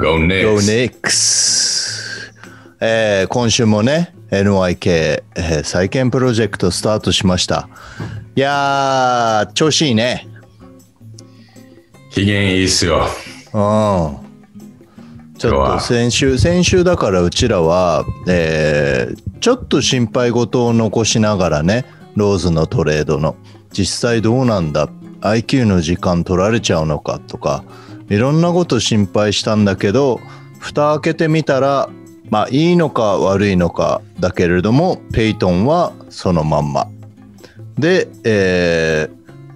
Go Knicks、今週もね NYK、再建プロジェクトスタートしました。いやー調子いいね。機嫌いいっすよ。うん、ちょっと先週だからうちらは、ちょっと心配事を残しながらね、ローズのトレードの実際どうなんだ、 IQ の時間取られちゃうのかとかいろんなこと心配したんだけど、蓋開けてみたらまあいいのか悪いのかだけれどもペイトンはそのまんまで、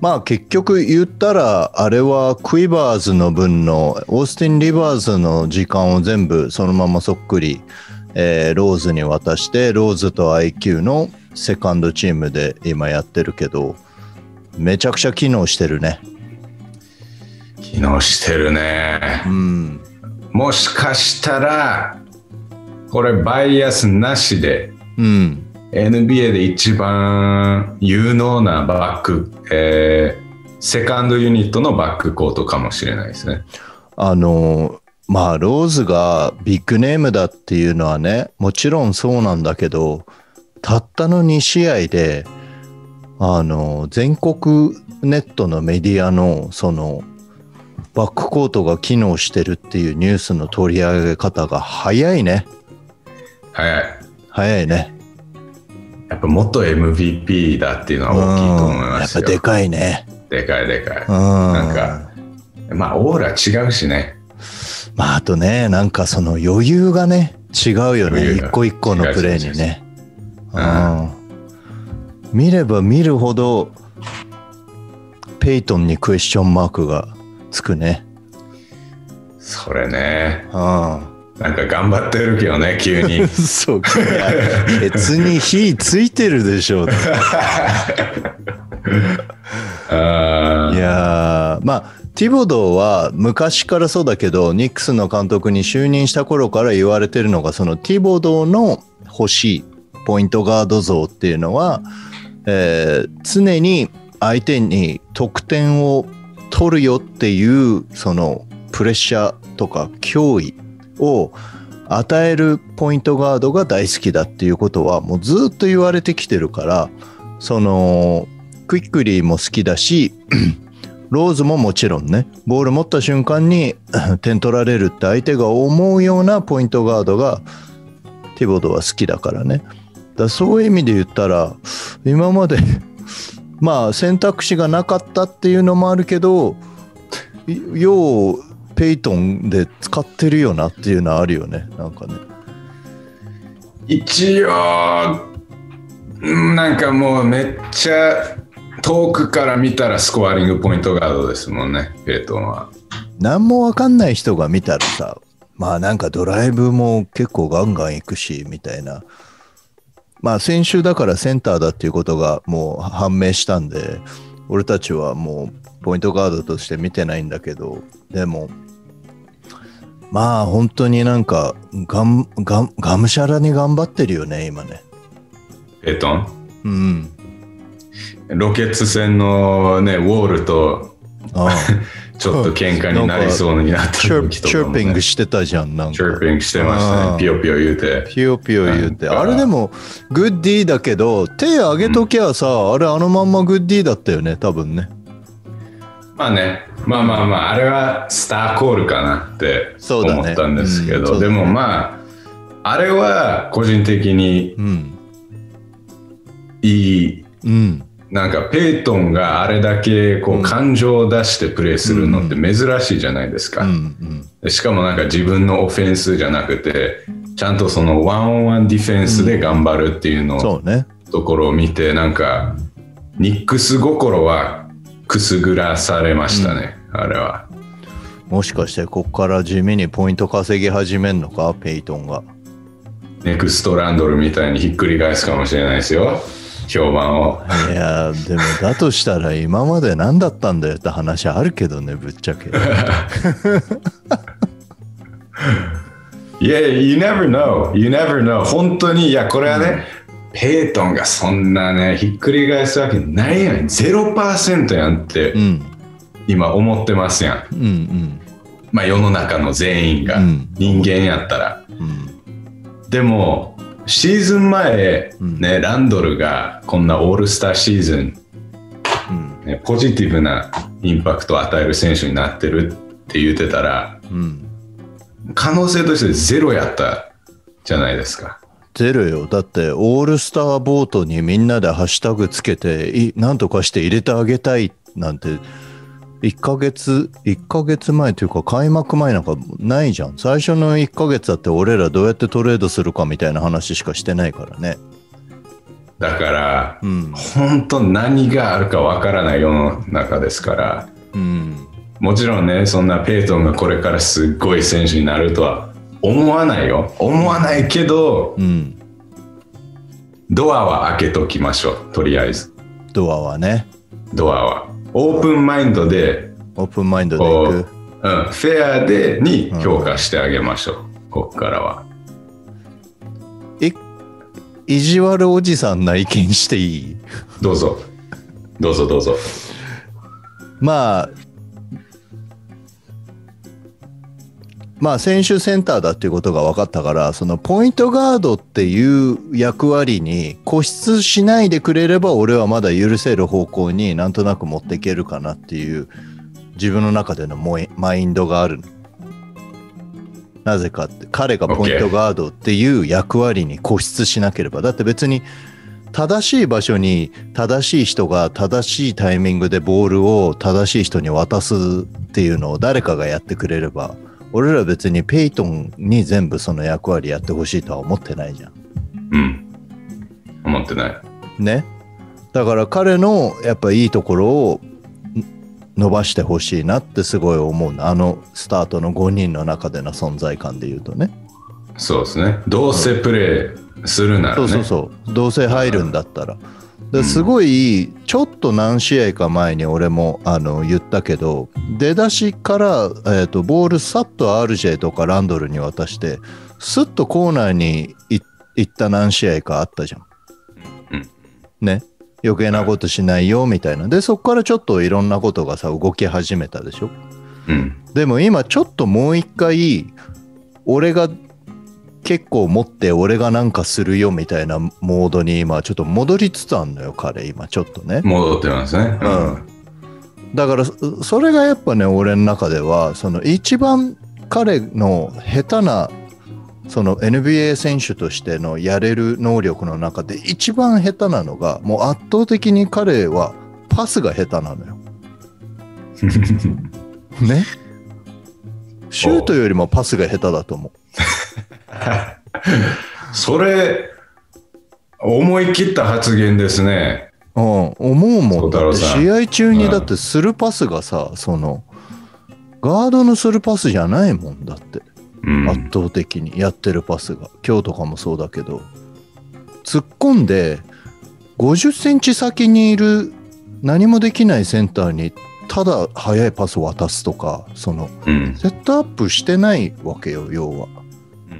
まあ結局言ったらあれはクイバーズの分のオースティン・リバーズの時間を全部そのままそっくり、ローズに渡して、ローズと IQ のセカンドチームで今やってるけどめちゃくちゃ機能してるね。機能してるね、うん、もしかしたらこれバイアスなしで、うんNBA で一番有能なバック、セカンドユニットのバックコートかもしれないですね。まあローズがビッグネームだっていうのはね、もちろんそうなんだけど、たったの2試合で全国ネットのメディアのそのバックコートが機能してるっていうニュースの取り上げ方が早いね。早いね。やっぱ元 MVP だっていうのは大きいと思いますよ。やっぱでかいね。でかい。なんかまあオーラ違うしね。まああとね、なんかその余裕がね違うよね、一個一個のプレーにね。見れば見るほどペイトンにクエスチョンマークがつくね。それね。なんか頑張ってるけどね、急に。そうか。別に火ついてるでしょう。あ、いやまあティボドーは昔からそうだけど、ニックスの監督に就任した頃から言われてるのが、そのティボドーの欲しいポイントガード像っていうのは、常に相手に得点を取るよっていうそのプレッシャーとか脅威を与えるポイントガードが大好きだっていうことはもうずっと言われてきてるから、そのクイックリーも好きだしローズももちろんね、ボール持った瞬間に点取られるって相手が思うようなポイントガードがティボドは好きだからね。だそういう意味で言ったら今までまあ選択肢がなかったっていうのもあるけど、ようペイトンで使ってるよなっていうのはあるよね、なんかね。一応なんかもうめっちゃ遠くから見たらスコアリングポイントガードですもんね、ペイトンは。何も分かんない人が見たらさ、まあなんかドライブも結構ガンガンいくしみたいな。まあ先週だからセンターだっていうことがもう判明したんで、俺たちはもうポイントガードとして見てないんだけど、でもまあ本当になんかがむしゃらに頑張ってるよね今ね、ペトン。うん。ロケッツ戦のねウォールとちょっと喧嘩になりそうになった時とかもね、チューピングしてたじゃん。なんかチューピングしてましたね、ピヨピヨ言うて。あれでもグッディだけど手上げときゃさ、あれあのまんまグッディだったよね多分ね。まあね、まああれはスターコールかなって思ったんですけど、ね、でもまああれは個人的にいい、なんかペイトンがあれだけこう感情を出してプレーするのって珍しいじゃないですか、しかもなんか自分のオフェンスじゃなくてちゃんとそのワンオンワンディフェンスで頑張るっていうのを、ところを見てなんかニックス心はくすぐらされましたね、あれは。もしかしてここから地味にポイント稼ぎ始めるのか、ペイトンがネクストランドルみたいにひっくり返すかもしれないですよ、評判を。いやでもだとしたら今まで何だったんだよって話あるけどね、ぶっちゃけ。いや、you never know 本当に。いやこれはね、ペイトンがそんなねひっくり返すわけないやん、 0% やんって今思ってますやん、まあ、世の中の全員が人間やったら、うんうん、でもシーズン前、ね、ランドルがこんなオールスターシーズン、うんね、ポジティブなインパクトを与える選手になってるって言ってたら、うん、可能性としてゼロやったじゃないですか。ゼロよ。だってオールスターボートにみんなでハッシュタグつけてなんとかして入れてあげたいなんて1ヶ月前というか開幕前なんかないじゃん。最初の1ヶ月だって俺らどうやってトレードするかみたいな話しかしてないからね。だから、うん、本当何があるかわからない世の中ですから、うん、もちろんねそんなペイトンがこれからすっごい選手になるとは思わないよ。思わないけど、うん、ドアは開けときましょう。とりあえずドアはね、ドアはオープンマインドで、オープンマインドで行く、うん、フェアでに評価してあげましょう、うん、ここからは。意地悪おじさんな意見していい？どうぞどうぞどうぞ。まあまあ選手センターだっていうことが分かったから、そのポイントガードっていう役割に固執しないでくれれば俺はまだ許せる方向になんとなく持っていけるかなっていう自分の中でのマインドがある。なぜかって彼がポイントガードっていう役割に固執しなければ、だって別に正しい場所に正しい人が正しいタイミングでボールを正しい人に渡すっていうのを誰かがやってくれれば、俺ら別にペイトンに全部その役割やってほしいとは思ってないじゃん。うん。思ってない。ね。だから彼のやっぱいいところを伸ばしてほしいなってすごい思うの。あのスタートの5人の中での存在感で言うとね。そうですね。どうせプレーするならね。そうそうそう。どうせ入るんだったら。すごいちょっと何試合か前に俺も言ったけど、出だしからボールさっと RJ とかランドルに渡してスッとコーナーに行った何試合かあったじゃんね。余計なことしないよみたいな。でそこからちょっといろんなことがさ動き始めたでしょ。でも今ちょっともう一回俺が結構持って俺がなんかするよみたいなモードに今ちょっと戻りつつあるのよ彼。今ちょっとね戻ってますね、うん、だからそれがやっぱね俺の中ではその一番彼の下手なその NBA 選手としてのやれる能力の中で一番下手なのがもう圧倒的に彼はパスが下手なのよね。シュートよりもパスが下手だと思うそれ思い切った発言ですね。うん、思うもん。だって試合中にだってするパスがさ、うん、そのガードのするパスじゃないもんだって、うん、圧倒的にやってるパスが今日とかもそうだけど突っ込んで50センチ先にいる何もできないセンターにただ速いパスを渡すとかその、うん、セットアップしてないわけよ要は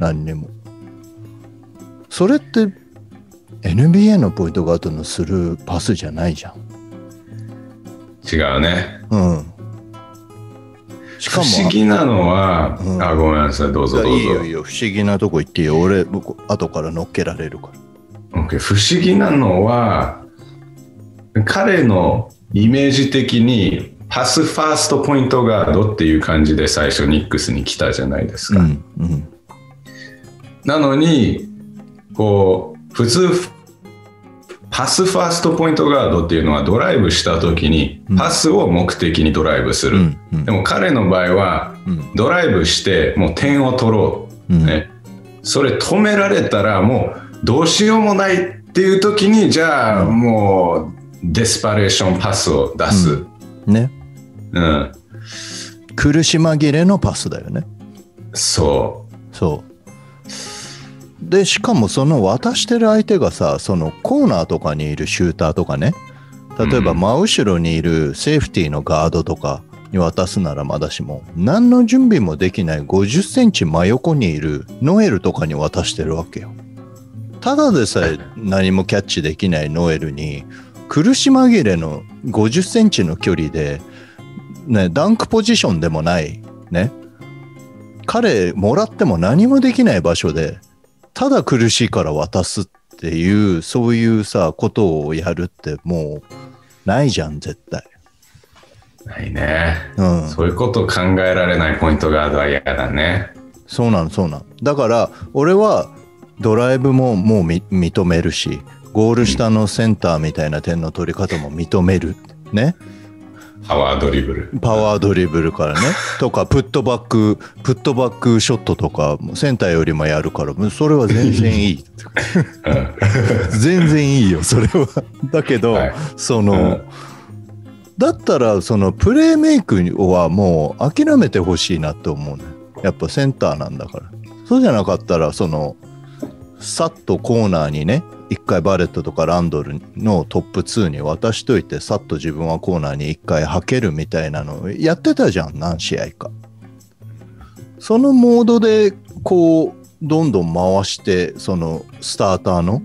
何にも。それって NBA のポイントガードのするパスじゃないじゃん。違うね。うん。しかも不思議なのは、うん、あごめんなさいどうぞどうぞ。いいよいいよ不思議なとこ言っていいよ。俺僕後から乗っけられるから。OK 不思議なのは彼のイメージ的にパスファーストポイントガードっていう感じで最初ニックスに来たじゃないですか。うんうん。なのにこう普通パスファーストポイントガードっていうのはドライブした時にパスを目的にドライブする、うんうん、でも彼の場合はドライブしてもう点を取ろう、ね、それ止められたらもうどうしようもないっていう時にじゃあもうデスパレーションパスを出す、うん、ね、うん、苦し紛れのパスだよね。そうそうでしかもその渡してる相手がさそのコーナーとかにいるシューターとかね、例えば真後ろにいるセーフティーのガードとかに渡すならまだしも何の準備もできない50センチ真横にいるノエルとかに渡してるわけよ。ただでさえ何もキャッチできないノエルに苦し紛れの50センチの距離で、ね、ダンクポジションでもないね彼もらっても何もできない場所でただ苦しいから渡すっていう、そういうさことをやるってもうないじゃん、絶対ないね、うん、そういうこと考えられないポイントガードは嫌だね。そうなの、そうなの。だから俺はドライブももう認めるし、ゴール下のセンターみたいな点の取り方も認めるね。パワードリブルからねとかプットバックショットとかセンターよりもやるから、それは全然いい全然いいよそれはだけど、はい、その、うん、だったらそのプレーメイクはもう諦めてほしいなって思うね。やっぱセンターなんだから。そうじゃなかったらそのさっとコーナーにね、一回バレットとかランドルのトップ2に渡しといて、さっと自分はコーナーに一回はけるみたいなのやってたじゃん、何試合か。そのモードでこうどんどん回して、そのスターターの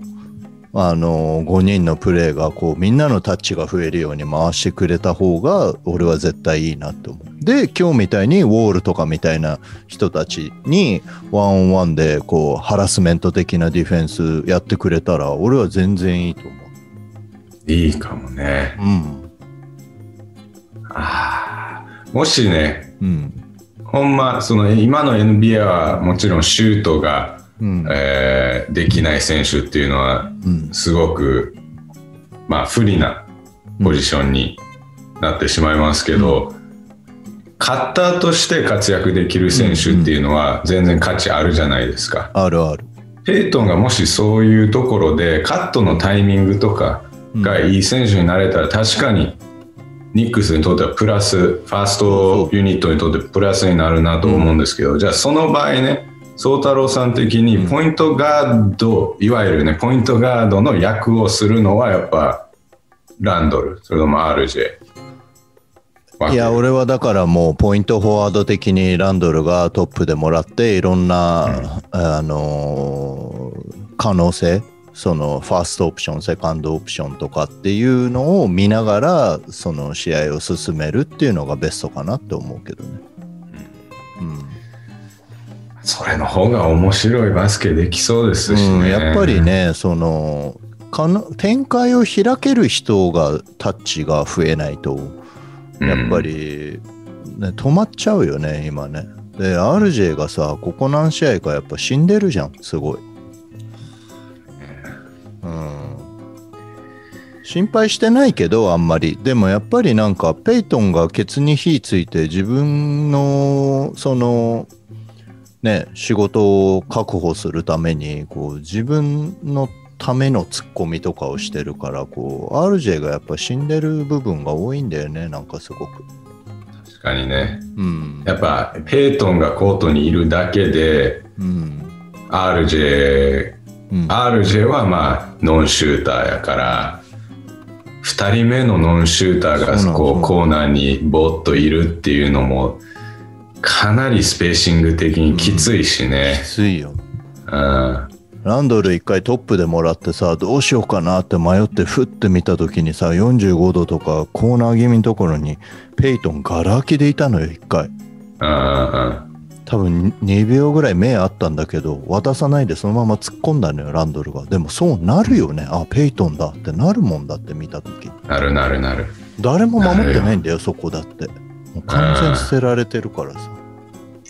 5人のプレーがこうみんなのタッチが増えるように回してくれた方が俺は絶対いいなと思う。で今日みたいにウォールとかみたいな人たちにワンオンワンでこうハラスメント的なディフェンスやってくれたら俺は全然いいと思う。いいかもね、うん、もしね、うん、ほんまその今の NBA はもちろんシュートができない選手っていうのはすごく、まあ、不利なポジションになってしまいますけど、カッターとして活躍できる選手っていうのは全然価値あるじゃないですか。あるある。ペイトンがもしそういうところでカットのタイミングとかがいい選手になれたら、確かにニックスにとってはプラス、ファーストユニットにとってプラスになるなと思うんですけど、じゃあその場合ね、宗太郎さん的にポイントガード、いわゆるねポイントガードの役をするのはやっぱランドル、それとも RJ。 いや俺はだからもうポイントフォワード的にランドルがトップでもらって、いろんな、うん、可能性、そのファーストオプション、セカンドオプションとかっていうのを見ながらその試合を進めるっていうのがベストかなって思うけどね。それの方が面白いバスケできそうですしね、うん、やっぱりね、その展開を開ける人がタッチが増えないとやっぱり、ね、うん、止まっちゃうよね今ね。で RJ がさ、ここ何試合かやっぱ死んでるじゃん、すごい、うん、心配してないけどあんまり。でもやっぱりなんかペイトンがケツに火ついて自分のそのね、仕事を確保するためにこう自分のためのツッコミとかをしてるから、こう RJ がやっぱ死んでる部分が多いんだよね、なんかすごく。確かにね、うん、やっぱペイトンがコートにいるだけで、うん、RJ はまあノンシューターやから2人目のノンシューターがこうコーナーにぼーっといるっていうのもかなりスペーシング的にきついしね、うん、きついよ、うん、ランドル一回トップでもらってさ、どうしようかなって迷ってふって見た時にさ、45度とかコーナー気味のところにペイトンがら空きでいたのよ一回、多分2秒ぐらい目あったんだけど渡さないでそのまま突っ込んだのよランドルが。でもそうなるよね、あペイトンだってなるもんだって、見た時なる誰も守ってないんだよそこだって、もう完全に捨てられてるからさ。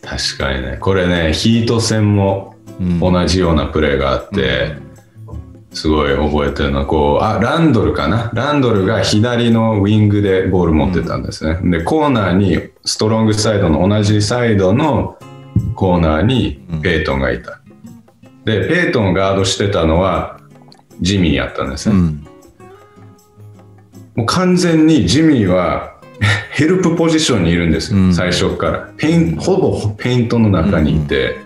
確かにね、これねヒート戦も同じようなプレーがあって、うん、すごい覚えてるのはこうランドルかな、ランドルが左のウィングでボール持ってたんですね、うん、でコーナーにストロングサイドの同じサイドのコーナーにペイトンがいた、うん、でペイトンガードしてたのはジミーやったんですね、うん、もう完全にジミーはヘルプポジションにいるんですよ、うん、最初からほぼペイントの中にいて、うん、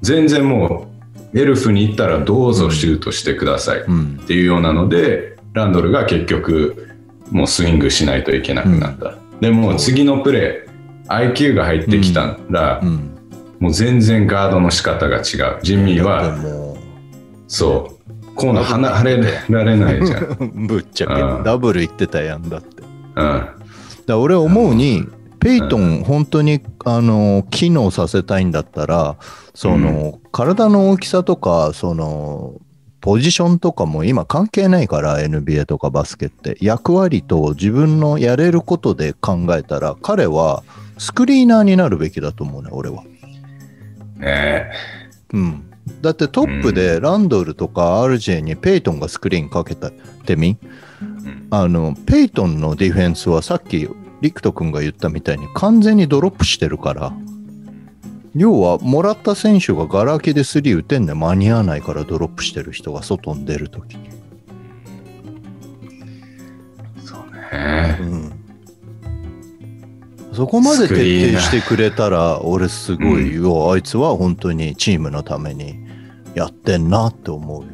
全然もうエルフに行ったらどうぞシュートしてくださいっていうようなので、ランドルが結局もうスイングしないといけなくなった、うん、でも次のプレー IQ が入ってきたら、うんうん、もう全然ガードの仕方が違う。ジミーはそうコーナー離れられないじゃんぶっちゃけダブルいってたやんだって、うん、だ俺思うに、ペイトン本当に機能させたいんだったらその、うん、体の大きさとかそのポジションとかも今関係ないから NBA とかバスケって役割と自分のやれることで考えたら彼はスクリーナーになるべきだと思うね俺は。ねえ、うん。だってトップでランドルとか RJ にペイトンがスクリーンかけたってみ、うん、ペイトンのディフェンスはさっきリクト君が言ったみたいに完全にドロップしてるから要はもらった選手がガラ空きでスリー打てんで間に合わないからドロップしてる人が外に出るときにそうね、うん、そこまで徹底してくれたら俺すごいよ、うん、あいつは本当にチームのためにやってんなって思うよ。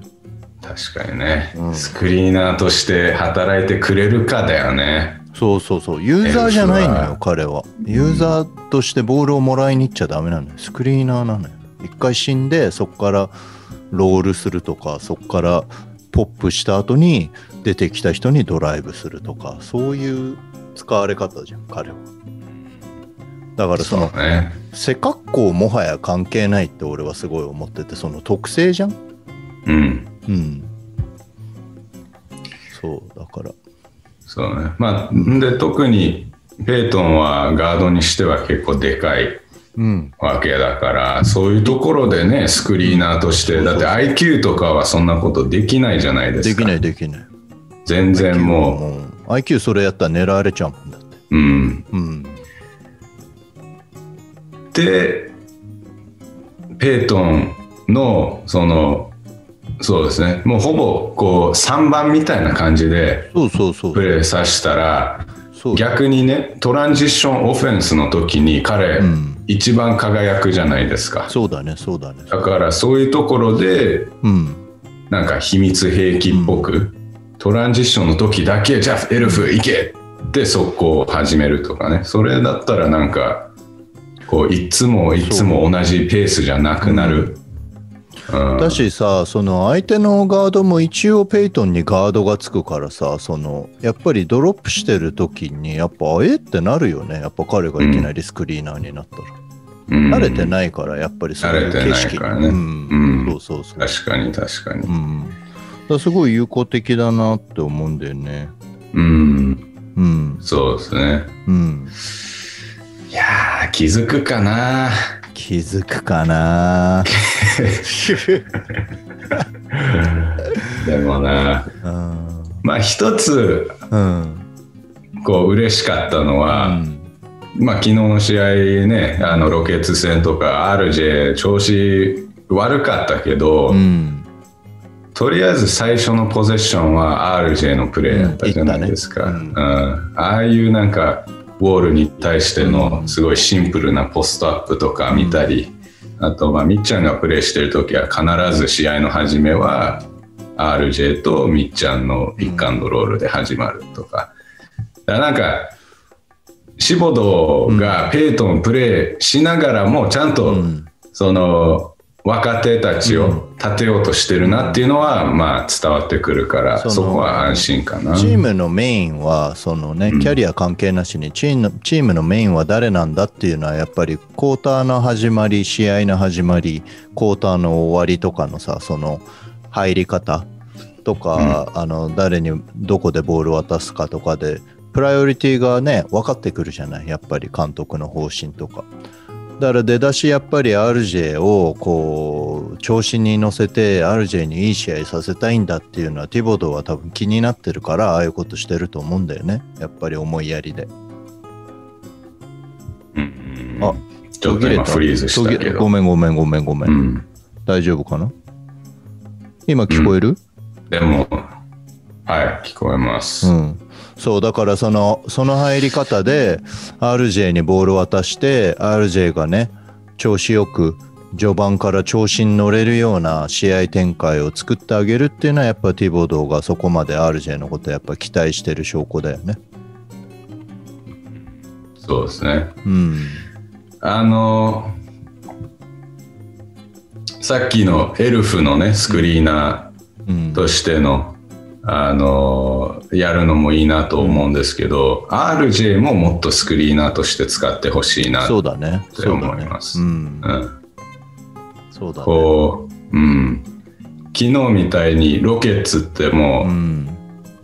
確かにね、うん、スクリーナーとして働いてくれるかだよね。そうそうそうユーザーじゃないのよ彼は。ユーザーとしてボールをもらいに行っちゃダメなのよ。スクリーナーなのよ。一回死んでそこからロールするとかそこからポップした後に出てきた人にドライブするとかそういう使われ方じゃん彼は。だからその背格好もはや関係ないって俺はすごい思っててその特性じゃん。うんうんそうだからそうねまあ、で特にペイトンはガードにしては結構でかいわけだから、うん、そういうところでねスクリーナーとしてだって IQ とかはそんなことできないじゃないですか。できないできない全然もう IQ それやったら狙われちゃうもんだってうん、うん、でペイトンのそのそうですね、もうほぼこう3番みたいな感じでプレーさせたら逆にねトランジッションオフェンスの時に彼、うん、一番輝くじゃないですか。そうだねそうだねだからそういうところで、うん、なんか秘密兵器っぽく、うん、トランジッションの時だけじゃあエルフ行けって速攻を始めるとかねそれだったらなんかこういつも同じペースじゃなくなる、うんだしさその相手のガードも一応ペイトンにガードがつくからさそのやっぱりドロップしてる時にやっぱってなるよね。やっぱ彼がいきなりスクリーナーになったら、うん、慣れてないからやっぱりそういう景色慣れてないからね、うんうん、そうそうそう確かに確かに、うん、だからすごい有効的だなって思うんだよね。うん、うん、そうですね、うん、いやー気づくかな気づくかなでもな、うん、まあ一つ、うん、こう嬉しかったのは、うん、まあ昨日の試合ねロケッツ戦とか RJ 調子悪かったけど、うん、とりあえず最初のポゼッションは RJ のプレーだったじゃないですか、うんねうんうん、ああいうなんかウォールに対してのすごいシンプルなポストアップとか見たり、うん、あとまあみっちゃんがプレーしてるときは必ず試合の始めは RJ とみっちゃんのピックアンドロールで始まるとか、うん、だからなんかシボドがペイトンプレーしながらもちゃんとその若手たちを立てようとしてるなっていうのはまあ伝わってくるからそこは安心かな。チームのメインはそのねキャリア関係なしにチームのメインは誰なんだっていうのはやっぱりクォーターの始まり試合の始まりクォーターの終わりとかのさその入り方とか、うん、誰にどこでボール渡すかとかでプライオリティがね分かってくるじゃないやっぱり監督の方針とかだから出だしやっぱり RJ をこう調子に乗せて RJ にいい試合させたいんだっていうのはティボドは多分気になってるからああいうことしてると思うんだよねやっぱり思いやりで、うん、あちょっと今フリーズしたけどごめん、うん、大丈夫かな今聞こえる、うん、でもはい聞こえます、うんそうだからその入り方で RJ にボール渡して RJ がね調子よく序盤から調子に乗れるような試合展開を作ってあげるっていうのはやっぱティボドーがそこまで RJ のことやっぱ期待してる証拠だよね。そうですね、うん、さっきのエルフのねスクリーナーとしての、うんやるのもいいなと思うんですけど、うん、RJ ももっとスクリーナーとして使ってほしいなって思います。そうだね。こう、うん、昨日みたいにロケッツっても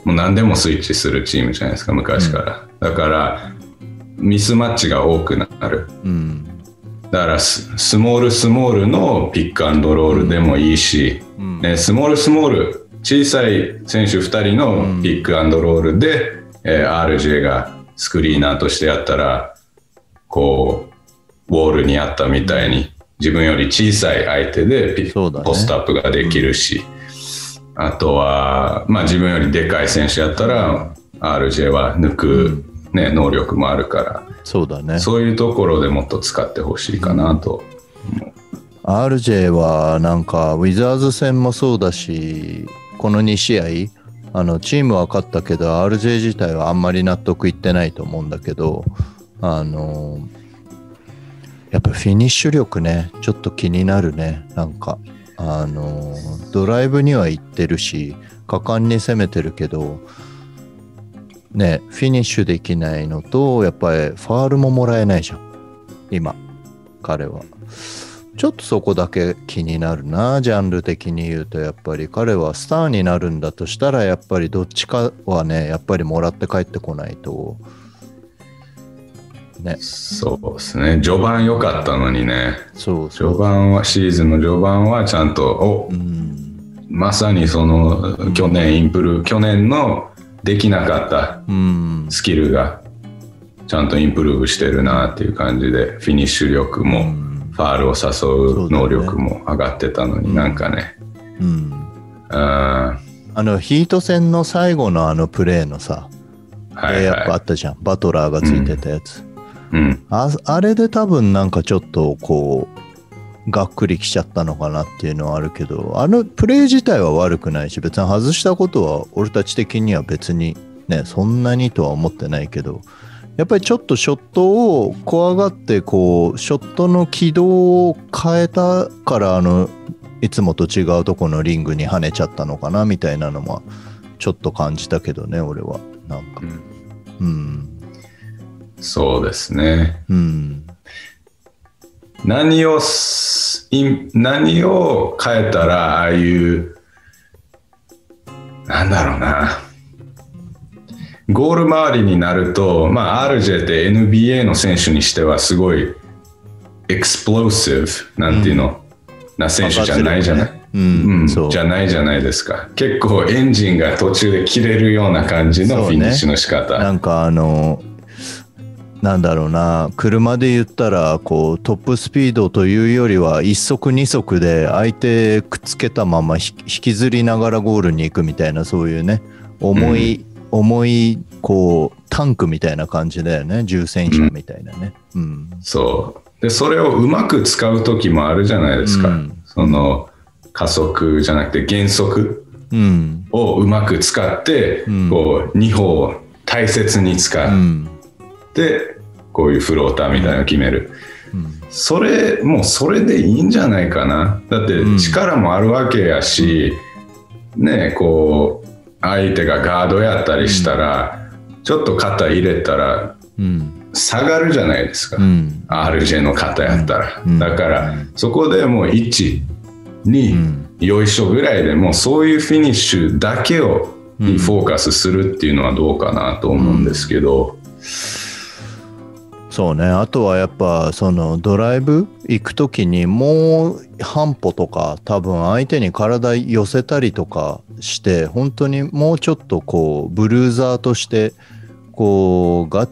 う何でもスイッチするチームじゃないですか、昔から。だからミスマッチが多くなる。うん、だからスモールのピックアンドロールでもいいし、うんうんね、スモール小さい選手2人のピックアンドロールで、RJ がスクリーナーとしてやったらこうウォールにあったみたいに自分より小さい相手でポストアップができるし、うん、あとは、まあ、自分よりでかい選手やったら RJ は抜く、ね、能力もあるからそうだね、そういうところでもっと使ってほしいかなと思う。 RJ はなんかウィザーズ戦もそうだしこの2試合チームは勝ったけど RJ 自体はあんまり納得いってないと思うんだけど、やっぱフィニッシュ力ねちょっと気になるね。なんかドライブには行ってるし果敢に攻めてるけどねフィニッシュできないのとやっぱりファールももらえないじゃん今彼は。ちょっとそこだけ気になるな。ジャンル的に言うとやっぱり彼はスターになるんだとしたらやっぱりどっちかはねやっぱりもらって帰ってこないとね。そうですね、序盤良かったのにね。そう序盤はシーズンの序盤はちゃんとまさにその去年のできなかったスキルがちゃんとインプルーブしてるなっていう感じでフィニッシュ力も、ファールを誘う能力も上がってたのに、ね、なんかね、ヒート戦の最後のプレーのさ、レイアップあったじゃん、はいはい、バトラーがついてたやつ、あれで多分なんかちょっとこうがっくりきちゃったのかなっていうのはあるけど、プレー自体は悪くないし別に外したことは俺たち的には別にねそんなにとは思ってないけど、やっぱりちょっとショットを怖がってこうショットの軌道を変えたからいつもと違うとこのリングに跳ねちゃったのかなみたいなのもちょっと感じたけどね俺はなんか、そうですね、何を変えたらああいうなんだろうなゴール周りになると、RJ って NBA の選手にしてはすごいエクスプローシブなんていうの、な選手じゃないじゃない、じゃないじゃないですか。結構エンジンが途中で切れるような感じのフィニッシュの仕方、なんかなんだろうな、車で言ったらこうトップスピードというよりは1速2速で相手くっつけたまま引きずりながらゴールに行くみたいな、そういうね重いこうタンクみたいな感じだよね、重戦車みたいなね、そうでそれをうまく使う時もあるじゃないですか、その加速じゃなくて減速をうまく使って、こう2歩を大切に使って、こういうフローターみたいなのを決める、それでいいんじゃないかな。だって力もあるわけやし、ねえこう相手がガードやったりしたら、ちょっと肩入れたら下がるじゃないですか、RJ の肩やったら、だからそこでもう1、2、よいしょぐらいでもうそういうフィニッシュだけをにフォーカスするっていうのはどうかなと思うんですけど、そうね、あとはやっぱそのドライブ行くときにもう半歩とか多分相手に体寄せたりとかして本当にもうちょっとこうブルーザーとしてこう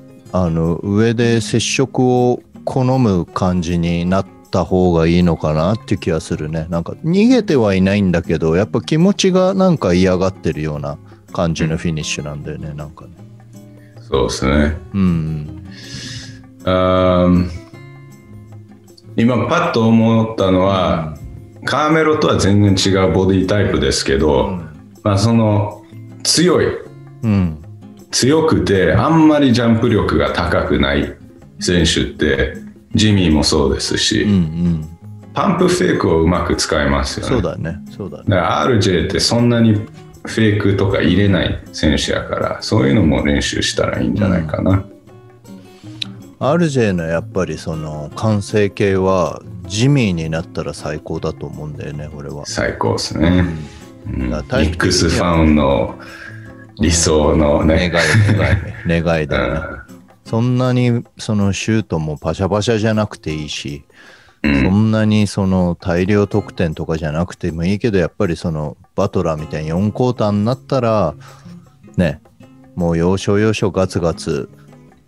上で接触を好む感じになった方がいいのかなっていう気がするね。なんか逃げてはいないんだけどやっぱ気持ちがなんか嫌がってるような感じのフィニッシュなんだよね、なんかね。そうですね、今パッと思ったのはカーメロとは全然違うボディタイプですけど、その強くてあんまりジャンプ力が高くない選手ってジミーもそうですし、パンプフェイクをうまく使いますよね。そうだね。だから RJ ってそんなにフェイクとか入れない選手やから、そういうのも練習したらいいんじゃないかな。RJ のやっぱりその完成形はジミーになったら最高だと思うんだよね、俺は。最高ですね、うん、ミックスファンの理想のね、願いだよね、うん、そんなにそのシュートもパシャパシャじゃなくていいし、うん、そんなにその大量得点とかじゃなくてもいいけど、やっぱりそのバトラーみたいに4クォーターになったらね、もう要所要所ガツガツ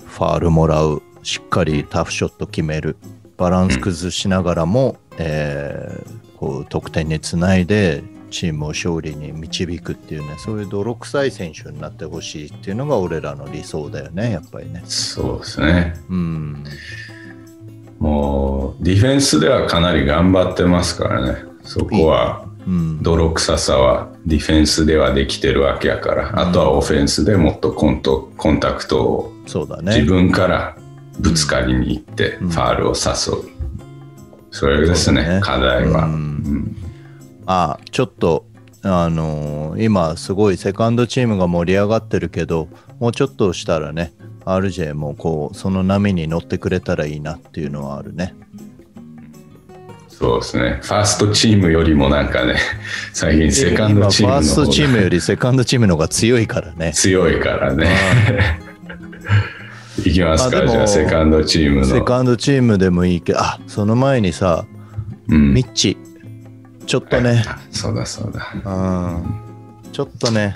ファールもらう、しっかりタフショット決める、バランス崩しながらも、こう得点につないでチームを勝利に導くっていうね、そういう泥臭い選手になってほしいっていうのが俺らの理想だよね、やっぱりね。そうですね、うん、もうディフェンスではかなり頑張ってますからね、そこは泥臭さはディフェンスではできてるわけやから、うん、あとはオフェンスでもっとコンタクトを、そうだね、自分からぶつかりに行ってファールを誘う、うん、それです ね課題は、うんうん、あ、ちょっと、今すごいセカンドチームが盛り上がってるけど、もうちょっとしたらね RJ もこうその波に乗ってくれたらいいなっていうのはあるね。そうですね、ファーストチームよりもなんかね、最近セカンドチームの方が、ファーストチームよりセカンドチームの方が強いからね、強いからねいきますか、じゃあセカンドチームの。セカンドチームでもいいけど、あ、その前にさ、うん、ミッチちょっとね、そうだ、うん、ちょっとね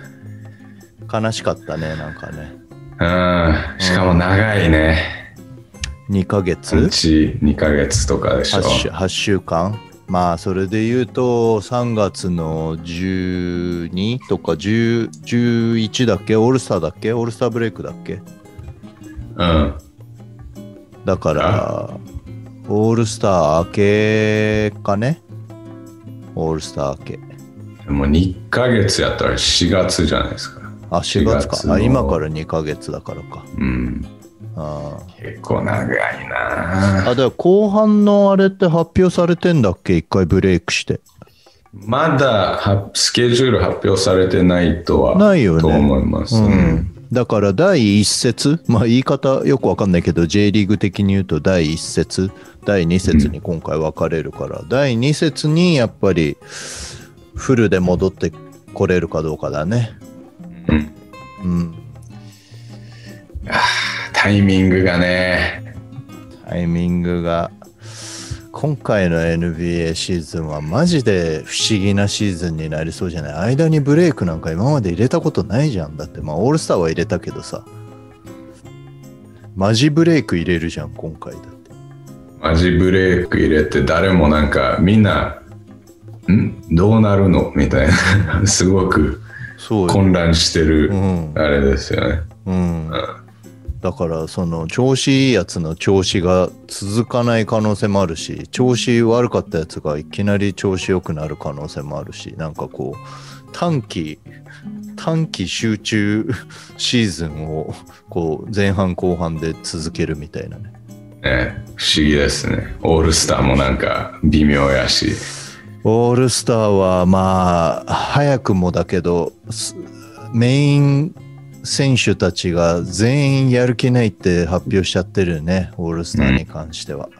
悲しかったね、なんかね、うん、しかも長いね、2ヶ月2ヶ月とかでしょ、8週間、まあそれで言うと3月の12とか10、11だっけ、オールスターブレイクだっけ、うん、だからオールスター明けかね、オールスター明け、もう2ヶ月やったら4月じゃないですか。あ、4月か、あ、今から2ヶ月だからか、うん、あ、結構長いなあ。では後半のあれって発表されてんだっけ、1回ブレイクして。まだスケジュール発表されてないとはないよねと思います、うん、だから第1節、まあ言い方よくわかんないけど J リーグ的に言うと第1節第2節に今回分かれるから、うん、第2節にやっぱりフルで戻ってこれるかどうかだね、うん、うん、あ、タイミングが今回の NBA シーズンはマジで不思議なシーズンになりそうじゃない？間にブレイクなんか今まで入れたことないじゃん。だってまあオールスターは入れたけどさ、マジブレイク入れるじゃん今回。だってマジブレイク入れて、誰もなんかみんなどうなるのみたいなすごく混乱してる、うん、あれですよね、うん、うん、だからその調子いいやつの調子が続かない可能性もあるし、調子悪かったやつがいきなり調子良くなる可能性もあるし、なんかこう短期集中シーズンをこう前半後半で続けるみたいなね。不思議ですね。オールスターもなんか微妙やし、オールスターはまあ早くもだけどメイン選手たちが全員やる気ないって発表しちゃってるね、オールスターに関しては、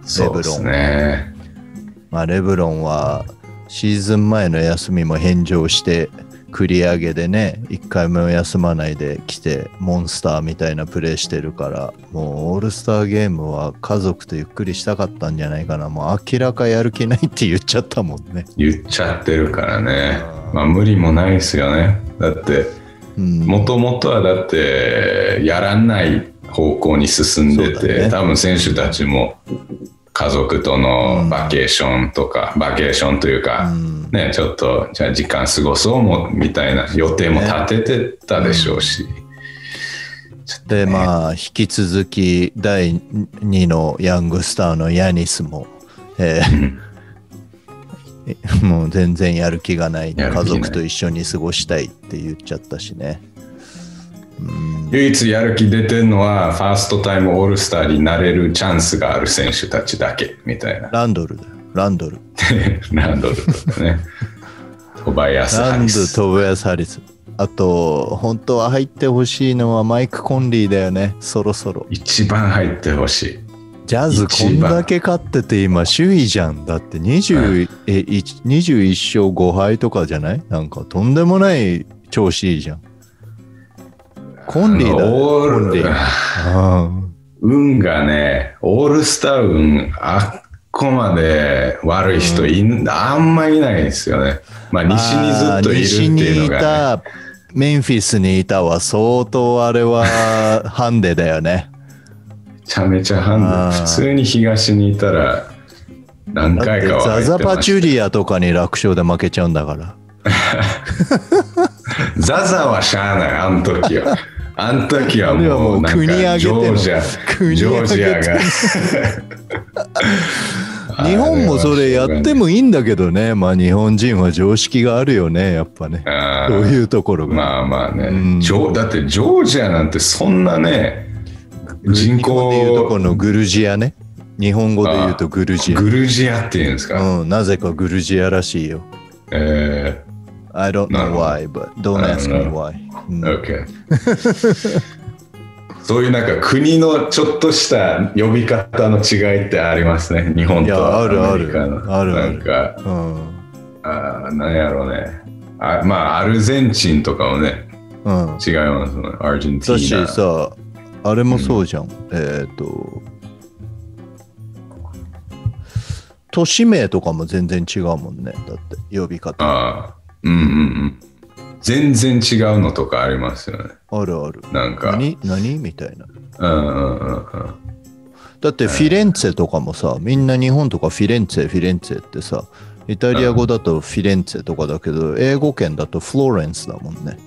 うん、そうですね、まあ、レブロンはシーズン前の休みも返上して繰り上げでね、1回目も休まないで来てモンスターみたいなプレーしてるから、もうオールスターゲームは家族とゆっくりしたかったんじゃないかな。もう明らかやる気ないって言っちゃったもんね。言っちゃってるからね、まあ無理もないですよね。だってもともとはだってやらない方向に進んでて、ね、多分選手たちも家族とのバケーションとか、うん、バケーションというか、うん、ね、ちょっとじゃあ時間過ごそうもみたいな予定も立ててたでしょうし、うん、ちょっとね、でまあ引き続き第2のヤングスターのヤニスも、もう全然やる気がない、家族と一緒に過ごしたいって言っちゃったしね、うん、唯一やる気出てるのはファーストタイムオールスターになれるチャンスがある選手たちだけみたいな。ランドルだよ、ランドルランドルとかね小林ハリス。小林ハリス。あと、本当は入ってほしいのはマイク・コンリーだよね、そろそろ。一番入ってほしい。ジャズこんだけ勝ってて今首位じゃん。だって21勝5敗とかじゃない？なんかとんでもない調子いいじゃん。コンリーだ、コンリー。運がね、オールスター運、あっこまで悪い人あんまいないんですよね。まあ西にずっといるっていうのが、ね。メンフィスにいたは相当あれはハンデだよね。めちゃめちゃハンデ。普通に東にいたら何回かは入ってました。ザザパチュリアとかに楽勝で負けちゃうんだから。ザザはしゃあない、あの時は。あの時はもうなんかジョージア、ジョージアが。日本もそれやってもいいんだけどね。まあ日本人は常識があるよね、やっぱね。そういうところが。まあまあね、だってジョージアなんてそんなね、人口でいうとこのグルジアね。日本語で言うとグルジア。グルジアって言うんですか。うん、なぜかグルジアらしいよ。I don't know why, but don't ask me why. Okay. そういうなんか国のちょっとした呼び方の違いってありますね。日本とアメリカの。あるある。なんか、なんやろうね。まあ、アルゼンチンとかもね、違いますね。アルゼンチン。だしさ、あれもそうじゃん。都市名とかも全然違うもんね。だって、呼び方。全然違うのとかありますよね。あるある。なんか何みたいな。だってフィレンツェとかもさ、みんな日本とかフィレンツェってさ、イタリア語だとフィレンツェとかだけど、英語圏だとフローレンスだもんね。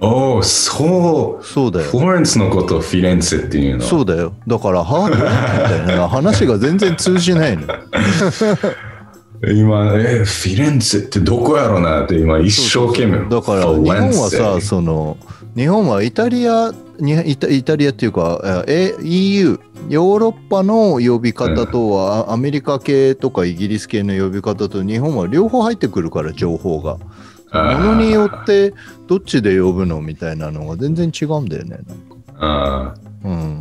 おお、そうだよ。フローレンスのことをフィレンツェっていうの。そうだよ。だからハードみたいな話が全然通じないの。今フィレンツェってどこやろなって今一生懸命。だから日本はさ、その日本はイタリアっていうか EU ヨーロッパの呼び方とは、アメリカ系とかイギリス系の呼び方と日本は両方入ってくるから、情報がものによってどっちで呼ぶのみたいなのが全然違うんだよね。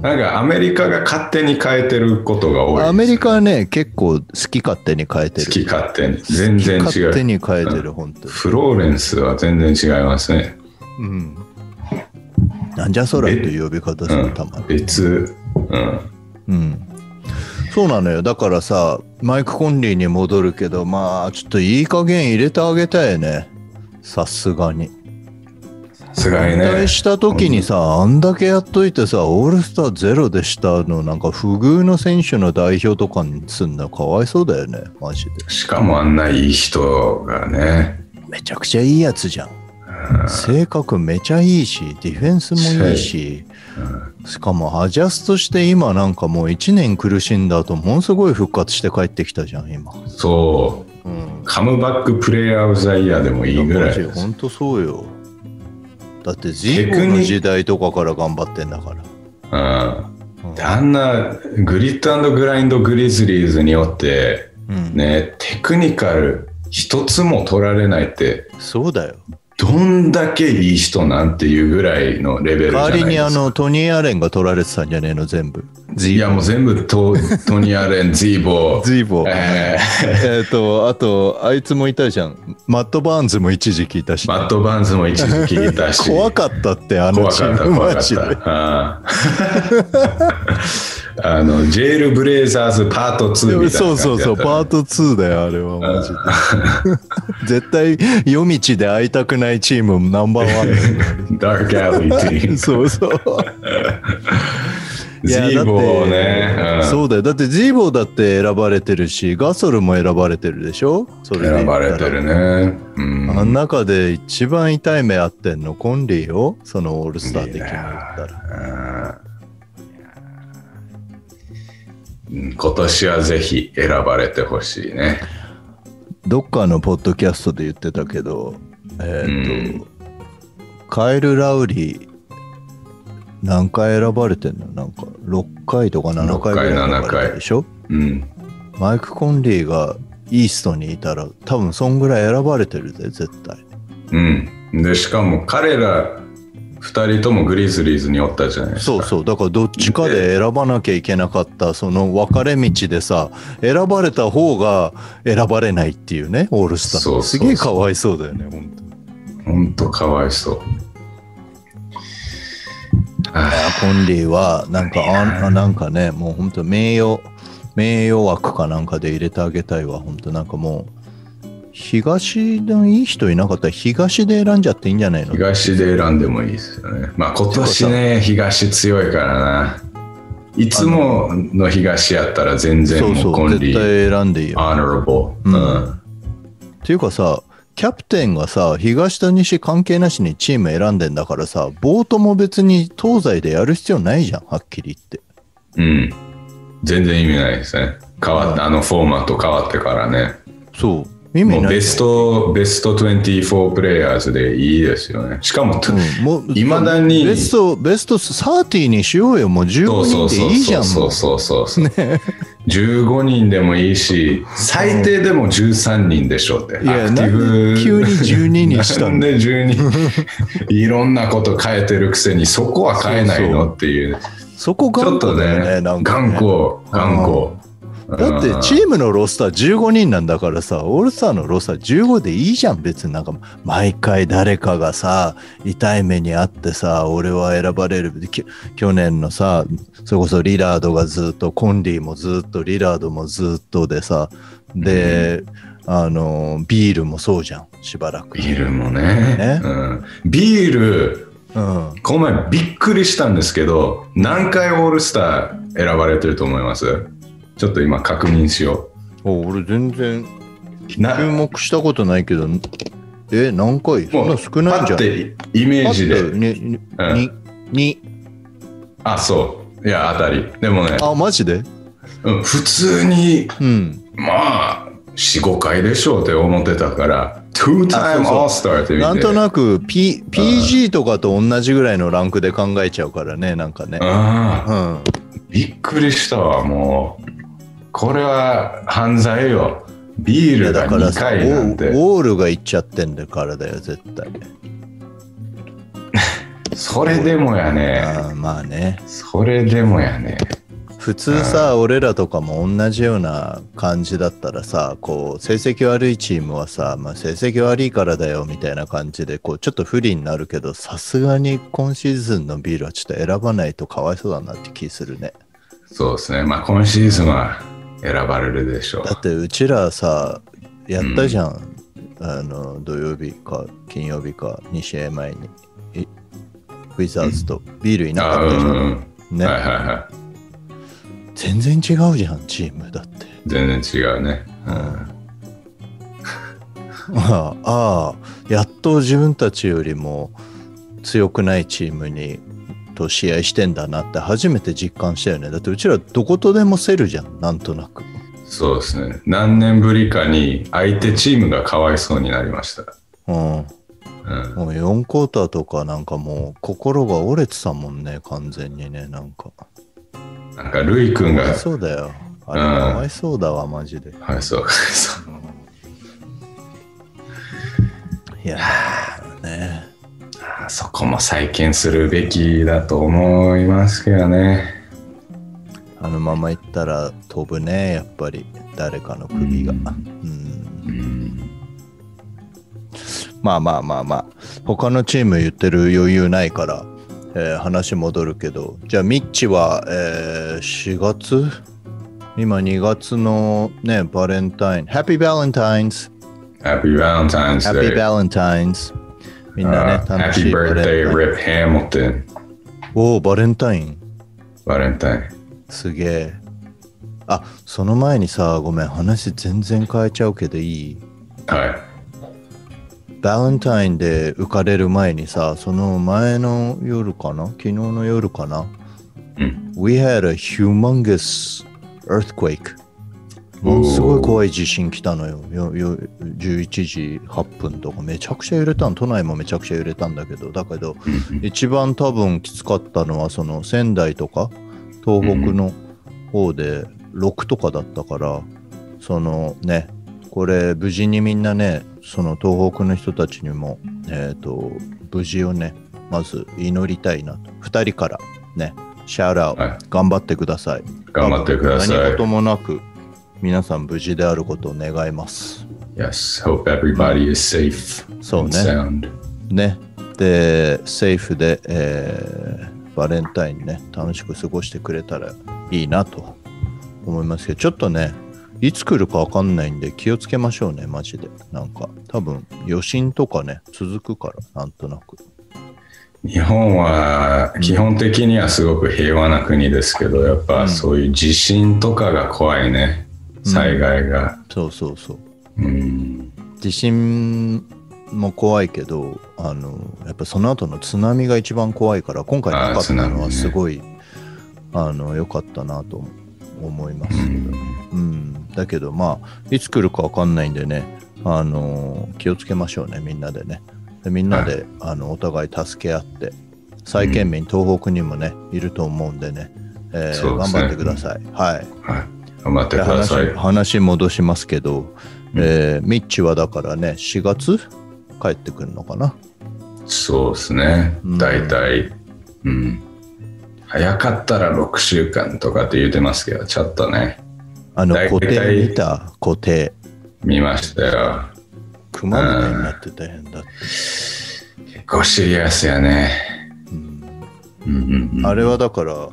なんかアメリカが勝手に変えてることが多い、ね。アメリカはね、結構好き勝手に変えてる。好き勝手に。全然違う。好き勝手に変えてる、本当に。フローレンスは全然違いますね。うん。なんじゃそらっていう呼び方する、たまに。別。うん。そうなのよ。だからさ、マイク・コンリーに戻るけど、まあ、ちょっといい加減入れてあげたいね。さすがに。期待した時にさ、あんだけやっといてさ、オールスターゼロでしたの、なんか不遇の選手の代表とかにすんのかわいそうだよね、マジで。しかもあんないい人がね。めちゃくちゃいいやつじゃん。性格めちゃいいし、ディフェンスもいいし、しかもアジャストして今なんかもう1年苦しんだ後、ものすごい復活して帰ってきたじゃん、今。そう。カムバックプレイヤーオブザイヤーでもいいぐらいです。本当そうよ。だってジーコの時代とかから頑張ってんだから。あんなグリッド&グラインドグリズリーズによって、ね、テクニカル一つも取られないって、そうだよ。どんだけいい人なんていうぐらいのレベルじゃないですか。代わりにトニー・アレンが取られてたんじゃねえの、全部。いやもう全部トニー・アレン、ジーボー。ジーボー。あと、あいつもいたじゃん。マット・バーンズも一時期いたし。マット・バーンズも一時期いたし。怖かったって、チームマジで。ジェール・ブレイザーズパート2みたいな。そう、パート2だよ、あれはマジで。絶対夜道で会いたくないチームナンバーワン。ダークアリーチーム。そう。ジーボーね。そうだよ。だってジーボーだって選ばれてるし、ガソルも選ばれてるでしょ。それ選ばれてるね。あん中で一番痛い目あってんのコンリーを、そのオールスター的に言ったら。今年はぜひ選ばれてほしいね。どっかのポッドキャストで言ってたけど、カイル・ラウリー何回選ばれてんの？なんか6回とか7回ぐらい選ばれてるでしょ。マイク・コンリーがイーストにいたら多分そんぐらい選ばれてるで絶対。うん。でしかも彼ら2人ともグリズリーズにおったじゃないですか。そうそうだからどっちかで選ばなきゃいけなかったその分かれ道でさ選ばれた方が選ばれないっていうねオールスター。そうそうそうすげえかわいそうだよね本当。本当かわいそう。コンリーはなんかなんかねもう本当名誉枠かなんかで入れてあげたいわ本当なんかもう。東のいい人いなかったら東で選んじゃっていいんじゃないの？東で選んでもいいですよね。まあ今年ね東強いからな。いつもの東やったら全然もうコンリーそうそう絶対選んでいいよ。アナラボー。うん。っていうかさキャプテンがさ東と西関係なしにチーム選んでんだからさボートも別に東西でやる必要ないじゃんはっきり言って。うん。全然意味ないですね。変わったあのフォーマット変わってからね。そう。もうベスト24プレイヤーズでいいですよね。しかも、いまだにベスト30にしようよ。もう15人でいいじゃん。そうそうそうそう。ね、15人でもいいし、最低でも13人でしょうって。いや、なんで急に12にしたの？なんで12 いろんなこと変えてるくせに、そこは変えないのっていう。そこ頑固だよね。ちょっとね、頑固。だってチームのロスター15人なんだからさオールスターのロスター15でいいじゃん別になんか毎回誰かがさ痛い目にあってさ俺は選ばれる去年のさそれこそリラードがずっとコンリーもずっとリラードもずっとでさで、ビールもそうじゃんしばらくビールも ね、うん、ビール、うん、この前びっくりしたんですけど何回オールスター選ばれてると思いますちょっと今確認しよう。俺全然注目したことないけど、何回？そんな少ないんじゃん。イメージで。2。あ、そう。いや、当たり。でもね。あ、マジで？うん、普通に、まあ、4、5回でしょうって思ってたから、2 time all star って見て。なんとなく、PG とかと同じぐらいのランクで考えちゃうからね、なんかね。びっくりしたわ、もう。これは犯罪よ。ビールが2回なんて。オールがいっちゃってんだからだよ、絶対。それでもやね。あ、まあね。それでもやね。普通さ、俺らとかも同じような感じだったらさ、こう、成績悪いチームはさ、まあ、成績悪いからだよみたいな感じで、こう、ちょっと不利になるけど、さすがに今シーズンのビールはちょっと選ばないとかわいそうだなって気するね。そうですね。まあ、今シーズンは。選ばれるでしょう。だってうちらさやったじゃん、土曜日か金曜日か2試合前にウィザーズとビールいなかったじゃん、ね、はいはいはい、全然違うじゃんチームだって全然違うね、やっと自分たちよりも強くないチームにと試合してんだなって初めて実感したよね。だってうちらどことでも競るじゃんなんとなく。そうですね。何年ぶりかに相手チームがかわいそうになりました。もう4クォーターとかなんかもう心が折れてたもんね完全にねなんか。なんかルイ君が。そうだよ。あれかわいそうだわ、マジで。はいそうかわいそう。いやね。そこも再建するべきだと思いますけどね。あのままいったら飛ぶねやっぱり誰かの首が、まあ他のチーム言ってる余裕ないから、話戻るけどじゃあミッチは、4月今2月のねバレンタインハッピーバレンタインズハッピーバレンタインズハッピーバレンタインズみんなね、楽しい。Happy birthday, Rip Hamilton。おお、バレンタイン。バレンタイン。すげえ。あ、その前にさ、ごめん、話全然変えちゃうけどいい？はい。バレンタインで浮かれる前にさ、その前の夜かな？昨日の夜かな？うん。We had a humongous earthquake。すごい怖い地震来たのよ。11時8分とかめちゃくちゃ揺れたの。都内もめちゃくちゃ揺れたんだけど、だけど一番多分きつかったのはその仙台とか東北の方で6とかだったから、そのねこれ無事にみんなね、その東北の人たちにも、無事をね、まず祈りたいなと。2人からね、シャウトアウト、はい、頑張ってください。頑張ってください。何事もなく、皆さん無事であることを願います。Yes, hope everybody is safe and sound. ね。で、セーフで、バレンタインね、楽しく過ごしてくれたらいいなと思いますけど、ちょっとね、いつ来るか分かんないんで気をつけましょうね、マジで。なんか、多分余震とかね、続くから、なんとなく。日本は基本的にはすごく平和な国ですけど、やっぱそういう地震とかが怖いね、災害が。そうそうそう。うん、地震も怖いけど、やっぱその後の津波が一番怖いから、今回なかったのはすごい良かったなと思いますけど、うん、だけどまあいつ来るか分かんないんでね、気をつけましょうね、みんなでね。で、みんなで、はい、お互い助け合って、再建民、東北にもねいると思うんでね、頑張ってください。はい、はい、頑張ってください。話戻しますけど、ミッチはだからね、4月帰ってくるのかな。そうですね、大体、うん、早かったら6週間とかって言ってますけど、ちょっとね、固定見た？固定見ましたよ。熊みたいになって大変だって。結構シリアスやね、うんうんうんうん、あれはだから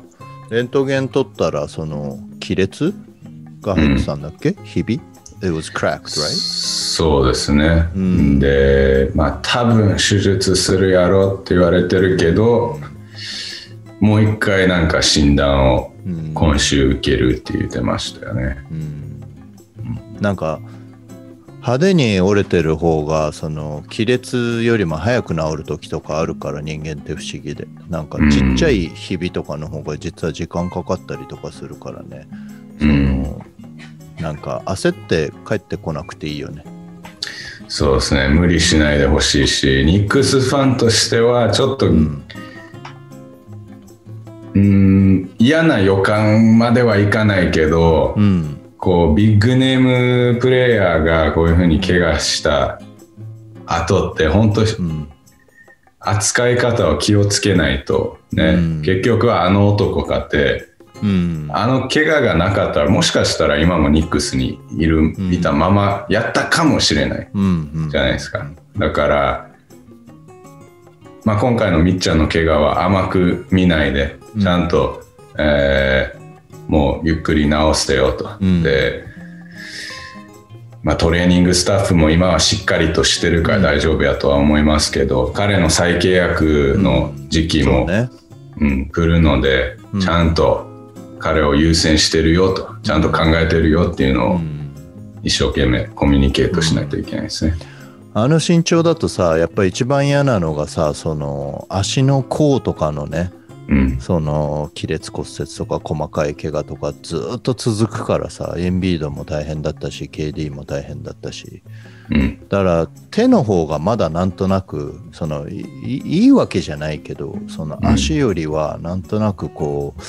レントゲン取ったらその亀裂が入ってたんだっけ、うん、ひびIt was cracked, right? そうですね、うん、で、まあ多分手術するやろって言われてるけど、もう一回なんか診断を今週受けるって言ってましたよね、うんうん、なんか派手に折れてる方がその亀裂よりも早く治る時とかあるから、人間って不思議で、なんかちっちゃいひびとかの方が実は時間かかったりとかするからね、うん、そのなんか焦って帰ってこなくていいよね。そうですね、無理しないでほしいし、ニックスファンとしてはちょっと、うん、嫌な予感まではいかないけど、うん、こうビッグネームプレイヤーがこういう風に怪我した後って本当に、うん、扱い方を気をつけないと、ね、うん、結局はあの男かって。うん、あの怪我がなかったら、もしかしたら今もニックスにいたままやったかもしれない、うん、じゃないですか。だから、まあ、今回のみっちゃんの怪我は甘く見ないで、ちゃんと、うん、もうゆっくり治せよと、うん、で、まあ、トレーニングスタッフも今はしっかりとしてるから大丈夫やとは思いますけど、彼の再契約の時期も、うん、来るので、ちゃんと、うん、彼を優先してるよと、ちゃんと考えてるよっていうのを一生懸命コミュニケートしないといけないですね、うん、あの身長だとさ、やっぱり一番嫌なのがさ、その足の甲とかのね、うん、その亀裂骨折とか細かい怪我とかずっと続くからさ、エンビードも大変だったし KD も大変だったし、うん、だから手の方がまだなんとなくその いいわけじゃないけど、その足よりはなんとなくこう、うん、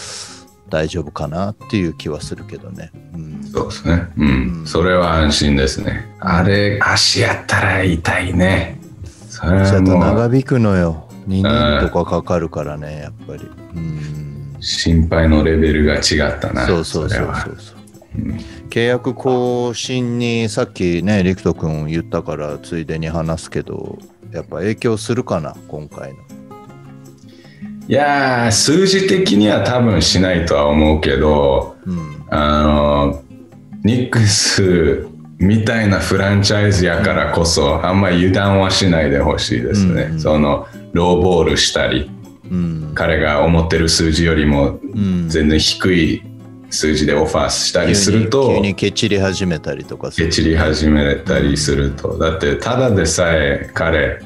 大丈夫かなっていう気はするけどね、うん、そうですね、うんうん、それは安心ですね。あれ足やったら痛いね、それはもう長引くのよ、2年とかかかるからね、やっぱり、うん、心配のレベルが違ったな。そうそうそうそうそう、うん、契約更新にさっきね陸斗くん言ったからついでに話すけど、やっぱ影響するかな今回の。いや、数字的には多分しないとは思うけど、うん、ニックスみたいなフランチャイズやからこそ、あんまり油断はしないでほしいですね、うんうん、そのローボールしたり、うん、彼が思ってる数字よりも全然低い数字でオファーしたりすると、うん、急にケチり始めたりとかする、ケチり始めたりすると、だってただでさえ彼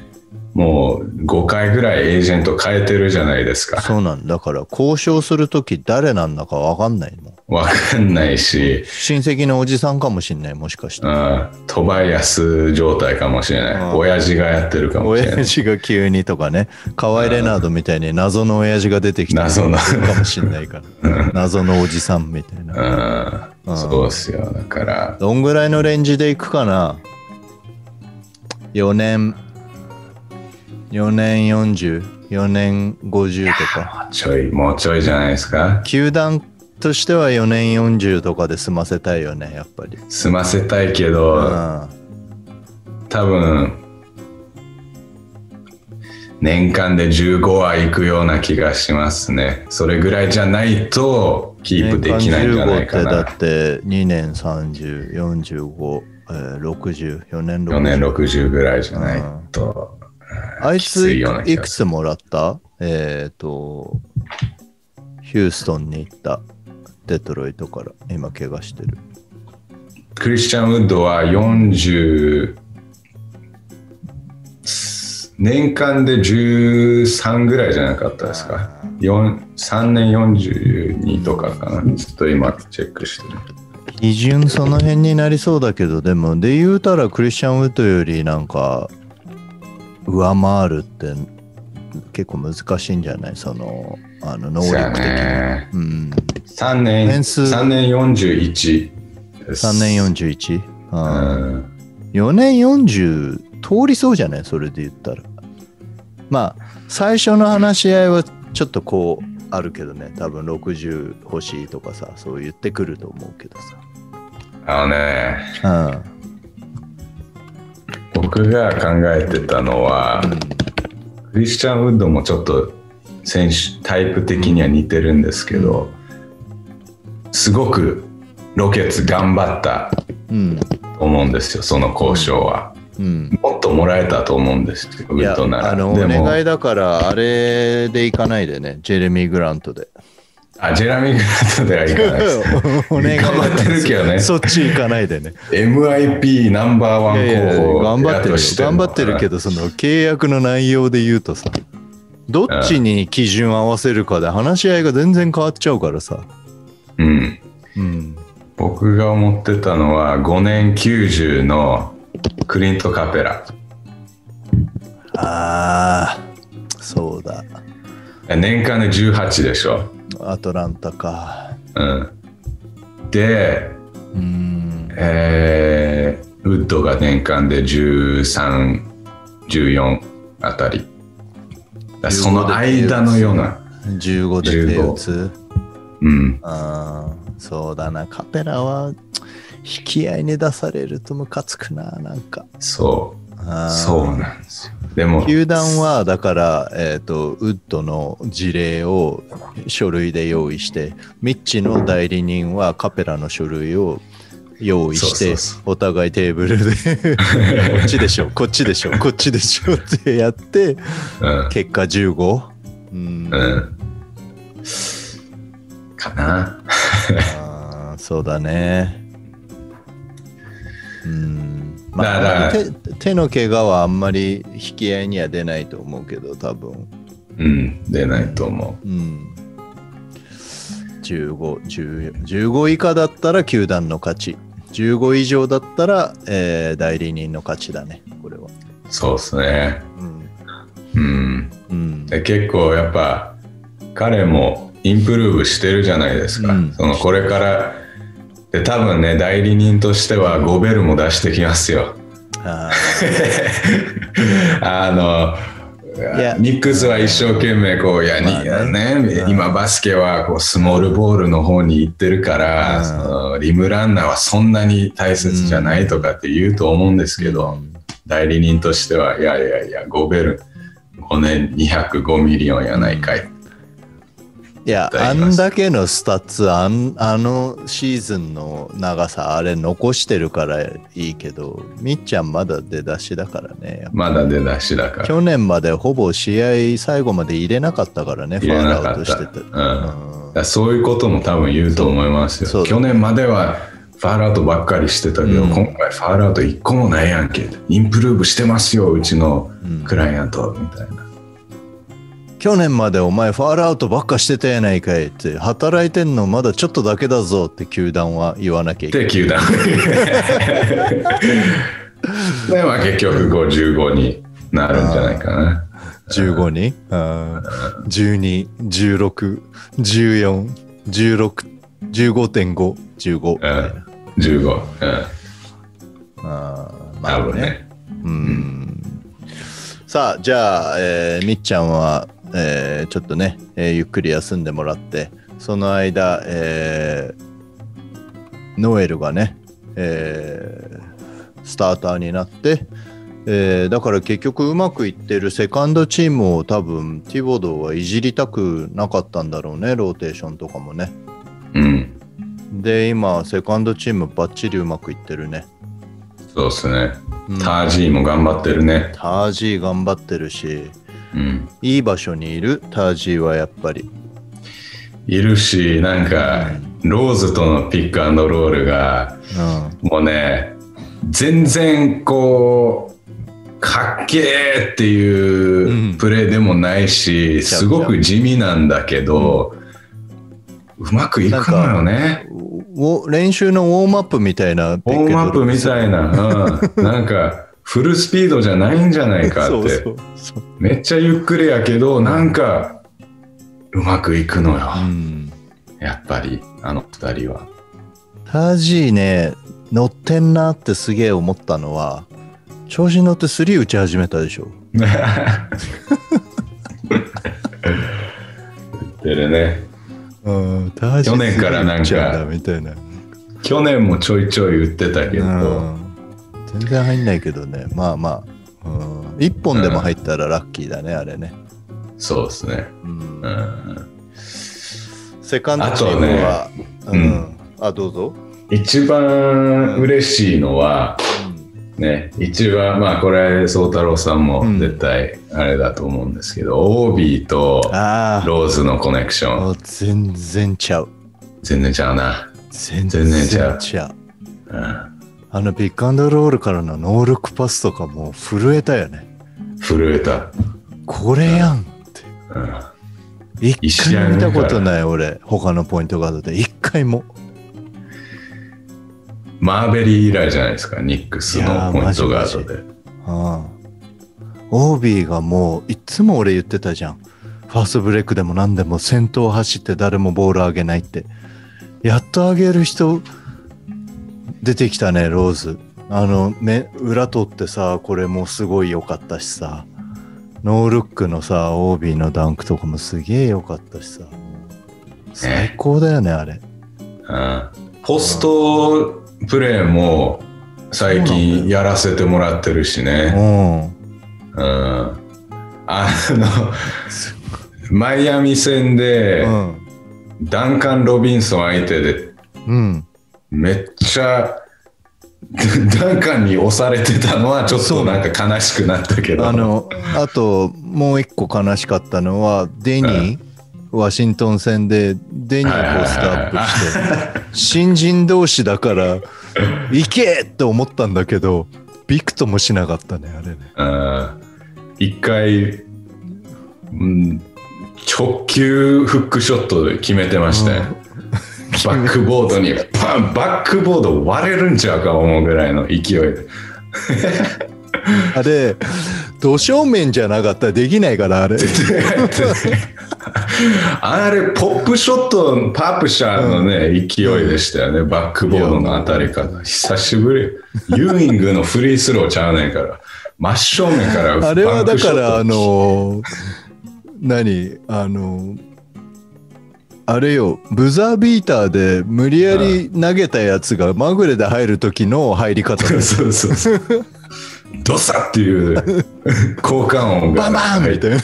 もう5回ぐらいエージェント変えてるじゃないですか。そうなんだから交渉するとき誰なんだか分かんないもん。分かんないし、親戚のおじさんかもしれない、もしかして。ああ、トバイアス状態かもしれない。親父がやってるかもしれない。親父が急にとかね、河合レナードみたいに謎の親父が出てきたりするかもしれないから、謎のおじさんみたいな。そうっすよ。だからどんぐらいのレンジでいくかな。4年40、4年50とか。もうちょいじゃないですか。球団としては4年40とかで済ませたいよね、やっぱり。済ませたいけど、多分年間で15はいくような気がしますね。それぐらいじゃないとキープできないんじゃないかな。だって2年30、45、60、4年60ぐらいじゃないと、あいついくつもらった？ヒューストンに行ったデトロイトから今怪我してるクリスチャン・ウッドは40、年間で13ぐらいじゃなかったですか。3年42とかかな。ちょっと今チェックしてる基準その辺になりそうだけど、でもで言うたらクリスチャン・ウッドよりなんか上回るって結構難しいんじゃない、その能力的に。うん、3年41です。3年41、4年40通りそうじゃない、それで言ったら。まあ最初の話し合いはちょっとこうあるけどね、多分60欲しいとかさ、そう言ってくると思うけどさ。僕が考えてたのは、クリスチャン・ウッドもちょっと選手タイプ的には似てるんですけど、すごくロケッツ頑張ったと思うんですよ、その交渉は。もっともらえたと思うんですけど、ウッドなら。お願いだからあれでいかないでね、ジェレミー・グラントで。ジェラミー・グラントではいかないですね。頑張ってるけどね。そっち行かないでね。MIP ナンバーワン候補。頑張ってるけど、その契約の内容で言うとさ、どっちに基準合わせるかで話し合いが全然変わっちゃうからさ。僕が思ってたのは、5年90のクリント・カペラ。そうだ。年間で18でしょ。アトランタか。で、ウッドが年間で13、14あたり。その間のような。15で手打つ。そうだな、カペラは引き合いに出されるとムカつくな、なんか。そうなんですよ。でも球団はだから、ウッドの事例を書類で用意して、ミッチの代理人はカペラの書類を用意して、お互いテーブルでこっちでしょ、こっちでしょ、こっちでしょってやって、結果15、かな。そうだね。まあ、手の怪我はあんまり引き合いには出ないと思うけど、多分。出ないと思う。15以下だったら球団の勝ち。15以上だったら、代理人の勝ちだね、これは。そうですね。結構やっぱ彼もインプルーブしてるじゃないですか。そのこれから。で多分ね、代理人としてはゴベルも出してきますよ。ニックスは一生懸命こう今バスケはこうスモールボールの方に行ってるから、そのリムランナーはそんなに大切じゃないとかって言うと思うんですけど、代理人としてはいやいやいや、ゴベル5年205ミリオンやないかい。いや、あんだけのスタッツ、あのシーズンの長さ、あれ残してるからいいけど、みっちゃんまだ出だしだからね。まだ出だしだから。去年までほぼ試合最後まで入れなかったからね、ファウルアウトしてて。そういうことも多分言うと思いますよ。去年まではファウルアウトばっかりしてたけど、今回ファウルアウト1個もないやんけ。インプルーブしてますよ、うちのクライアント、みたいな。去年までお前ファウルアウトばっかしてたやないかいって、働いてんのまだちょっとだけだぞって球団は言わなきゃいけない。球団でも結局15になるんじゃないかな。15に12、16、14、16 15.5、15みたいな。15。うん。ああ、まあ、ね、なるほどね。うん。さあ、じゃあ、みっちゃんは、ちょっとね、ゆっくり休んでもらって、その間、ノエルがね、スターターになって、だから結局うまくいってるセカンドチームを多分ティボドーはいじりたくなかったんだろうね、ローテーションとかもね。うん。で、今セカンドチームバッチリうまくいってるね。そうですね。タージーも頑張ってるね。タージー頑張ってるし、うん、いい場所にいる。タージーはやっぱりいるし、なんかローズとのピックアンドロールが、うん、もうね、全然こうかっけーっていうプレーでもないし、うん、すごく地味なんだけど、うん、うまくいくのよね。練習のウォームアップみたいな。ウォームアップみたいな、うん、なんかフルスピードじゃないんじゃないかって。そうそうそう、めっちゃゆっくりやけど、なんかうまくいくのよ、うん、やっぱりあの二人は。タージーね、乗ってんなってすげー思ったのは、調子に乗ってスリー打ち始めたでしょ。打ってるね。うん、去年からなんかみたいな。去年もちょいちょい打ってたけど、全然入んないけどね。まあまあ、うん、1本でも入ったらラッキーだね、うん、あれね。そうですね、うんうん。セカンドチームは、ね、うん、あ、どうぞ。一番嬉しいのは、ね、一番、まあこれ宗太郎さんも絶対あれだと思うんですけど、うん、OB とローズのコネクション全然ちゃう。全然ちゃうな。全然ちゃう、うん、あのピックアンドロールからのノールックパスとかもう震えたよね。震えた。これやんって、うんうん、一回も見たことない。俺他のポイントガードで一回も。マーベリー以来じゃないですか、ニックスのポイントガードで。OBがもういつも俺言ってたじゃん、ファーストブレイクでも何でも先頭走って誰もボール上げないって。やっと上げる人出てきたね、ローズ。あの目裏取ってさ、これもすごい良かったしさ、ノールックのさ OB のダンクとかもすげえ良かったしさ、最高だよね、あれ。あ、ポストプレーも最近やらせてもらってるしね。うん、うん、あのマイアミ戦で、うん、ダンカン・ロビンソン相手で、うん、めっちゃダンカンに押されてたのはちょっとなんか悲しくなったけど、 あともう一個悲しかったのはデニー、うん、ワシントン戦でデニーをスタートして、新人同士だから行けって思ったんだけど、ビクともしなかったね、あれね。あ、一回、うん、直球フックショットで決めてましたね。バックボードにパン、バックボード割れるんちゃうか思うぐらいの勢いで。あれ土正面じゃなかったらできないから、あれ。あれポップショット、パープシャーのね、うん、勢いでしたよね、バックボードの当たり方。久しぶり。ユーイングのフリースローちゃうねんから、真正面からバックショット。あれはだから何あれよ、ブザービーターで無理やり投げたやつがまぐれで入る時の入り方だよ。そうそうそう。ドサっていう交換音がバンバンみたいな。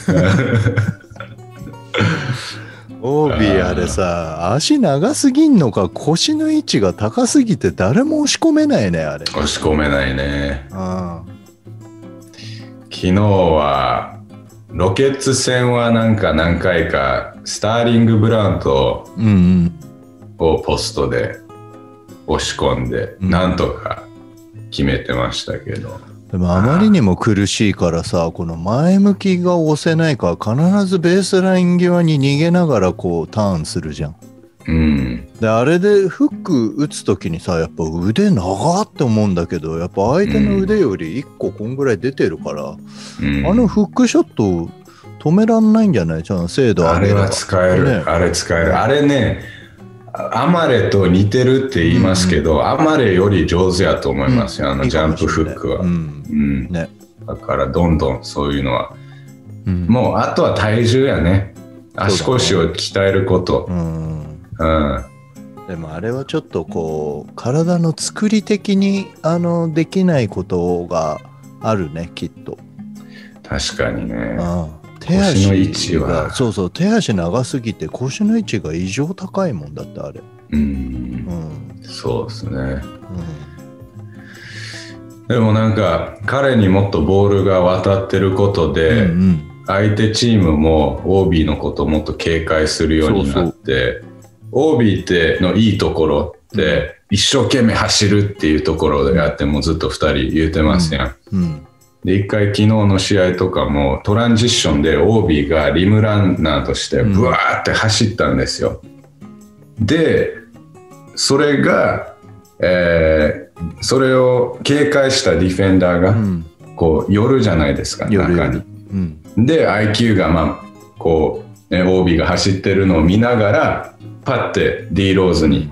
オービーあれさ、足長すぎんのか腰の位置が高すぎて誰も押し込めないね、あれ。押し込めないね。あ、昨日はロケッツ戦はなんか何回かスターリング・ブラウントをポストで押し込んで、うん、なんとか決めてましたけど、でもあまりにも苦しいからさ、この前向きが押せないから必ずベースライン際に逃げながらこうターンするじゃん、うん、であれでフック打つときにさ、やっぱ腕長って思うんだけど、やっぱ相手の腕より1個こんぐらい出てるから、うん、あのフックショット止めらんないんじゃない？ちゃんと精度上げれば。あれは使える、ね、あれ使える。あれね、アマレと似てるって言いますけど、うんうん、アマレより上手やと思いますよ、うん、ジャンプフックは、うんうんね、だからどんどんそういうのは、うん、もうあとは体重やね、足腰を鍛えること、うんうん、でもあれはちょっとこう体の作り的にできないことがあるね、きっと。確かにね、ああ手足の位置はそうそう、手足長すぎて腰の位置が異常高いもんだってあれ。うん、うん、そうですね、うん、でもなんか彼にもっとボールが渡ってることで、うんうん、相手チームも OB のことをもっと警戒するようになって、そうそう OB ってのいいところって一生懸命走るっていうところであって、もうずっと2人言うてますやん、うんうん、で一回昨日の試合とかもトランジッションで OB がリムランナーとしてブワーって走ったんですよ、うん、でそれが、それを警戒したディフェンダーがこう寄るじゃないですか、うん、中に、うん、で IQ がまあこう、ね、OB が走ってるのを見ながらパッて D ローズに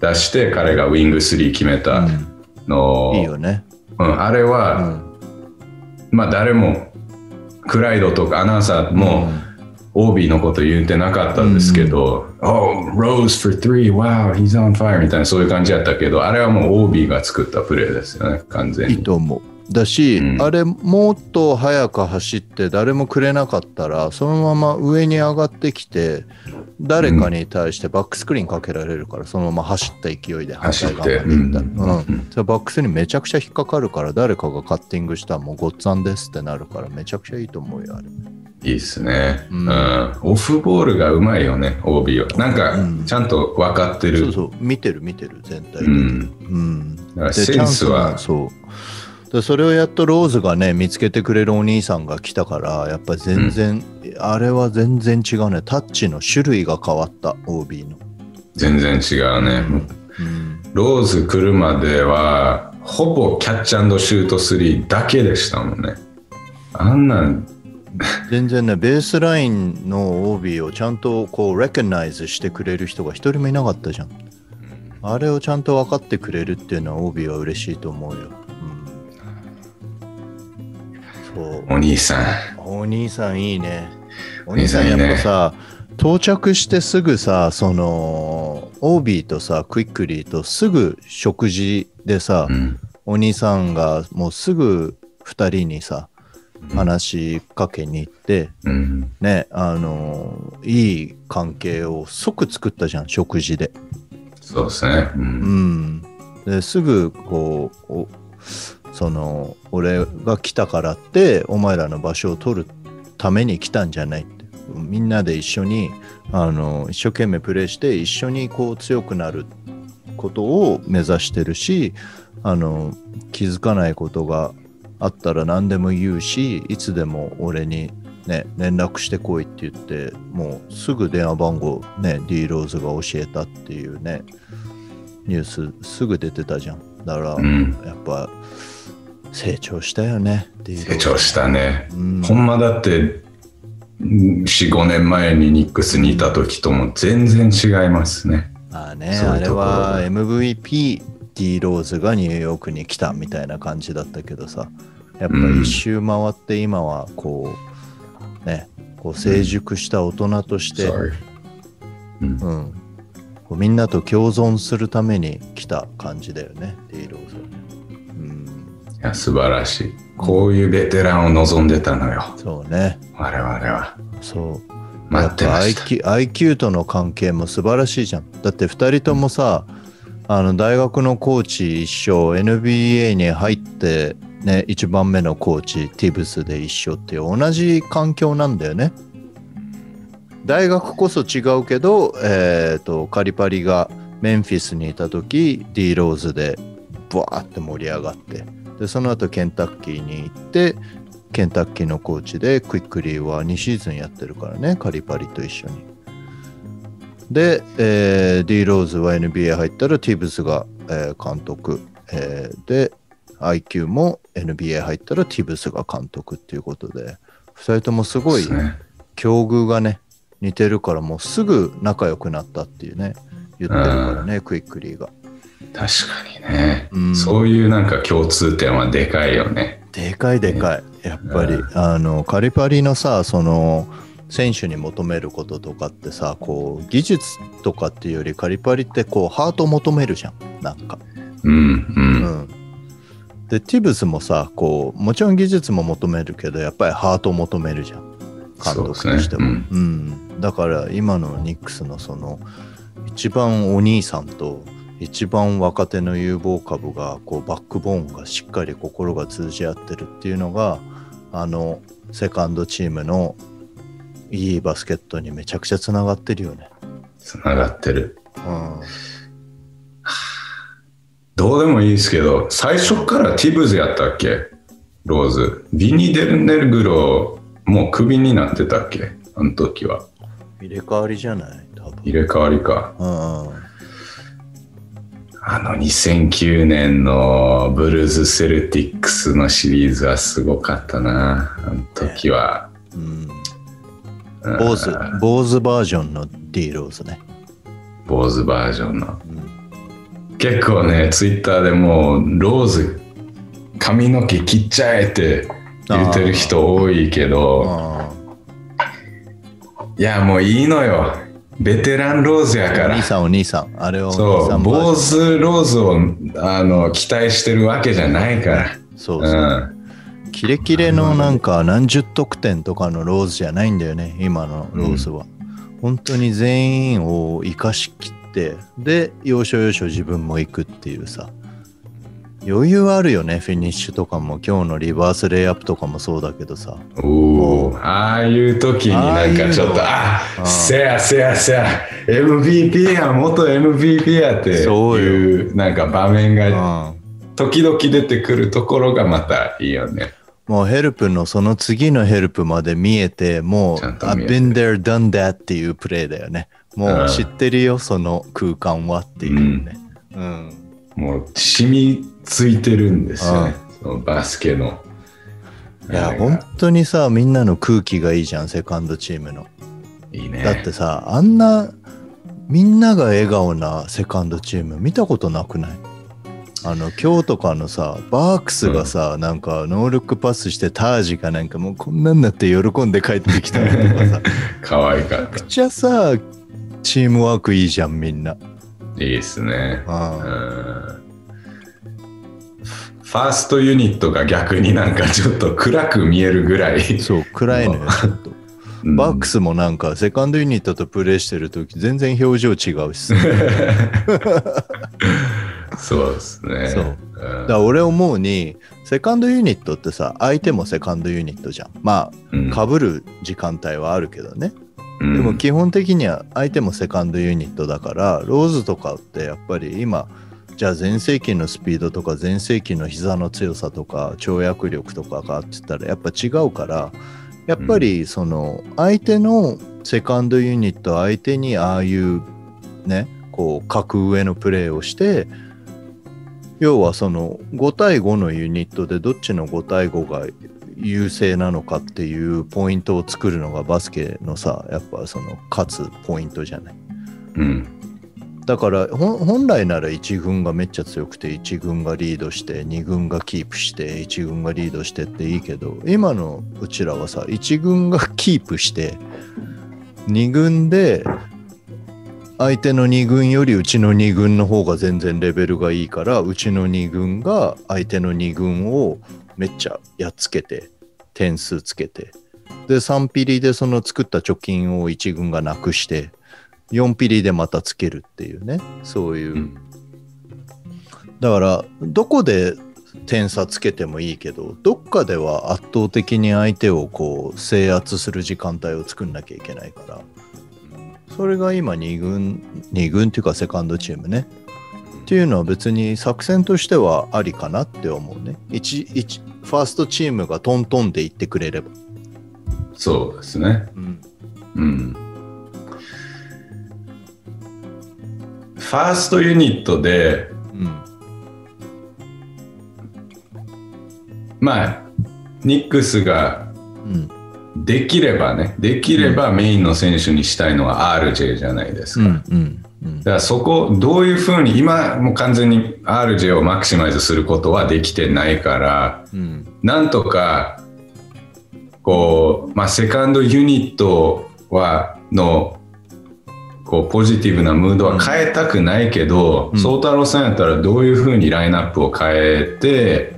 出して彼がウイング3決めたの、うん、いいよね、うん、あれは、うん、まあ、誰もクライドとかアナウンサーも OB のこと言ってなかったんですけど、うん、Oh, Rose for three, wow, he's on fire みたいな、そういう感じやったけど、あれはもう OB が作ったプレーですよね、完全に。いいと思う。だし、うん、あれもっと速く走って誰もくれなかったら、そのまま上に上がってきて誰かに対してバックスクリーンかけられるから、そのまま走った勢いで反対側に行ったら、うんうん、バックスにめちゃくちゃ引っかかるから、誰かがカッティングしたらもうごっつぁんですってなるから、めちゃくちゃいいと思うよあれ。いいっすね、うんうん、オフボールがうまいよね OB は。なんかちゃんと分かってる、うん、そうそう、見てる全体的に、うんうん、でセンスはそうで、それをやっとローズがね見つけてくれるお兄さんが来たから、やっぱり全然、うん、あれは全然違うね。タッチの種類が変わった OB の。全然違うね、うん、ローズ来るまではほぼキャッチ&シュート3だけでしたもんね、あんなん全然ね、ベースラインの OB をちゃんとこうレコナイズしてくれる人が一人もいなかったじゃん、うん、あれをちゃんと分かってくれるっていうのは OB は嬉しいと思うよ、うん、そう。お兄さんいいね。お兄さんやっぱさ、到着してすぐさ、その OB とさクイックリーとすぐ食事でさ、うん、お兄さんがもうすぐ2人にさ話しかけに行って、うん、ね、いい関係を即作ったじゃん、食事で。そうですね、うん、うん、ですぐこうその俺が来たからってお前らの場所を取るために来たんじゃないって、みんなで一緒に一生懸命プレーして一緒にこう強くなることを目指してるし、気づかないことがあったら何でも言うし、いつでも俺に、ね、連絡してこいって言って、もうすぐ電話番号、ね、D ローズが教えたっていうねニュースすぐ出てたじゃん。だから、うん、やっぱ成長したよね。成長したね、うん、ほんまだって 4,5 年前にニックスにいた時とも全然違いますね。まあね、あれは MVP D ローズがニューヨークに来たみたいな感じだったけどさ、やっぱ一周回って今はこうね、こう成熟した大人として、うんうん、こうみんなと共存するために来た感じだよね D ローズ。いや素晴らしい、こういうベテランを望んでたのよ。そうね、我々はそう待ってました。 IQ との関係も素晴らしいじゃん。だって2人ともさ、大学のコーチ一緒、 NBA に入って、ね、1番目のコーチティブスで一緒っていう同じ環境なんだよね。大学こそ違うけど、カリパリがメンフィスにいた時 D ローズでブワーって盛り上がって、でその後ケンタッキーに行って、ケンタッキーのコーチでクイックリーは2シーズンやってるからね、カリパリと一緒に。で、D ローズは NBA 入ったらティブスが、監督、で IQ も NBA 入ったらティブスが監督っていうことで、2人ともすごい境遇がね似てるから、もうすぐ仲良くなったっていうね。言ってるからね、うん、クイックリーが。確かにね、うん、そういうなんか共通点はでかいよね。でかいでかい、やっぱり、うん、カリパリのさ、その選手に求めることとかってさ、こう技術とかっていうよりカリパリってこうハートを求めるじゃん、なんか、うんうんうん、でティブスもさ、こうもちろん技術も求めるけどやっぱりハートを求めるじゃん、監督としても、ね、うんうん、だから今のニックスのその一番お兄さんと一番若手の有望株がこうバックボーンがしっかり心が通じ合ってるっていうのがセカンドチームのいいバスケットにめちゃくちゃつながってるよね。つながってる、うん、どうでもいいですけど最初からティブズやったっけ、ローズ。ヴィニ・デルネルグロもうクビになってたっけ、あの時は。入れ替わりじゃない、多分入れ替わりか、うん、2009年のブルーズセルティックスのシリーズはすごかったな、あの時は、うん、坊主バージョンの D ローズね。坊主バージョンの、うん、結構ねツイッターでもうローズ髪の毛切っちゃえって言ってる人多いけど、いやもういいのよ、ベテランローズやから。お兄さんあれを。そう、坊主ローズを期待してるわけじゃないから。そうそう。うん、キレキレのなんか何十得点とかのローズじゃないんだよね、今のローズは。うん、本当に全員を生かしきってで要所要所自分も行くっていうさ、余裕あるよね。フィニッシュとかも今日のリバースレイアップとかもそうだけどさ。ああいう時になんかちょっとせや MVP や元 MVP やっていうなんか場面が時々出てくるところがまたいいよね。もうヘルプのその次のヘルプまで見えて、もう I've been there done that っていうプレーだよね。もう知ってるよ、その空間はっていうね、うん、うん、もう染みついてるんですよね、そのバスケの。いや本当にさ、みんなの空気がいいじゃん、セカンドチームの。いいね。だってさ、あんなみんなが笑顔なセカンドチーム見たことなくない？今日とかのさ、バークスがさ、うん、なんかノールックパスしてタージがなんかもうこんなんなって喜んで帰ってきたりとかさ可愛かった。めちゃくちゃさチームワークいいじゃん、みんな。いいですね。ファーストユニットが逆になんかちょっと暗く見えるぐらい。そう、暗いのよちょっと、うん、バックスもなんかセカンドユニットとプレーしてるとき全然表情違うしそうですね。そうだ、俺思うにセカンドユニットってさ、相手もセカンドユニットじゃん。まあ被る時間帯はあるけどね、うん、でも基本的には相手もセカンドユニットだから、ローズとかってやっぱり今じゃあ全盛期のスピードとか全盛期の膝の強さとか跳躍力とかがって言ったらやっぱ違うから、やっぱりその相手のセカンドユニット相手にああいうね、こう格上のプレーをして、要はその5対5のユニットでどっちの5対5が優勢なのかっていうポイントを作るのがバスケのさ、やっぱその勝つポイントじゃない、うん、だから本来なら1軍がめっちゃ強くて1軍がリードして2軍がキープして1軍がリードしてっていいけど、今のうちらはさ、1軍がキープして2軍で相手の2軍よりうちの2軍の方が全然レベルがいいから、うちの2軍が相手の2軍をめっちゃやっつけて点数つけて、で3ピリでその作った貯金を1軍がなくして4ピリでまたつけるっていうね、そういう、うん、だからどこで点差つけてもいいけど、どっかでは圧倒的に相手をこう制圧する時間帯を作んなきゃいけないから、それが今2軍っていうかセカンドチームねっていうのは別に作戦としてはありかなって思うね。ファーストチームがトントンでいってくれれば。そうですね、うんうん、ファーストユニットで、うん、まあニックスができればね、できればメインの選手にしたいのは RJ じゃないですか、うんうんだからそこをどういうふうに今もう完全に RJ をマクシマイズすることはできてないから、うん、なんとかこう、まあ、セカンドユニットはのこうポジティブなムードは変えたくないけど宗太郎さんやったらどういうふうにラインナップを変えて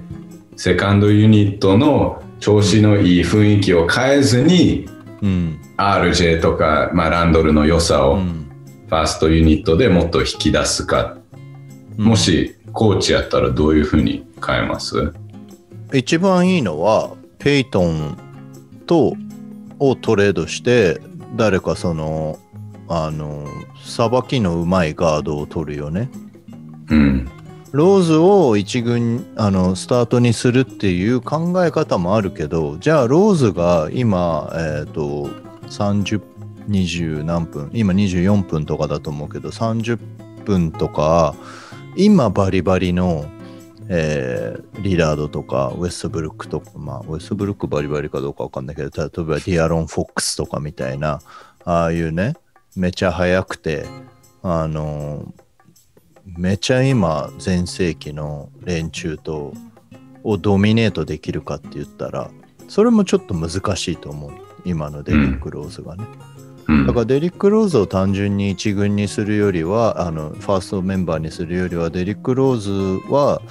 セカンドユニットの調子のいい雰囲気を変えずに、うん、RJ とか、まあ、ランドルの良さを、うんファーストユニットでもっと引き出すか、うん、もしコーチやったらどういうふうに変えます？一番いいのはペイトンとをトレードして誰かそのさばきのうまいガードを取るよね、うん、ローズを一軍スタートにするっていう考え方もあるけどじゃあローズが今、30分20何分今24分とかだと思うけど30分とか今バリバリの、リラードとかウェストブルックとか、まあ、ウェストブルックバリバリかどうか分かんないけど例えばディアロン・フォックスとかみたいなああいうねめちゃ速くてめちゃ今全盛期の連中とをドミネートできるかって言ったらそれもちょっと難しいと思う今のデリック・ローズがね、うん、だからデリック・ローズを単純に一軍にするよりはファーストメンバーにするよりはデリック・ローズは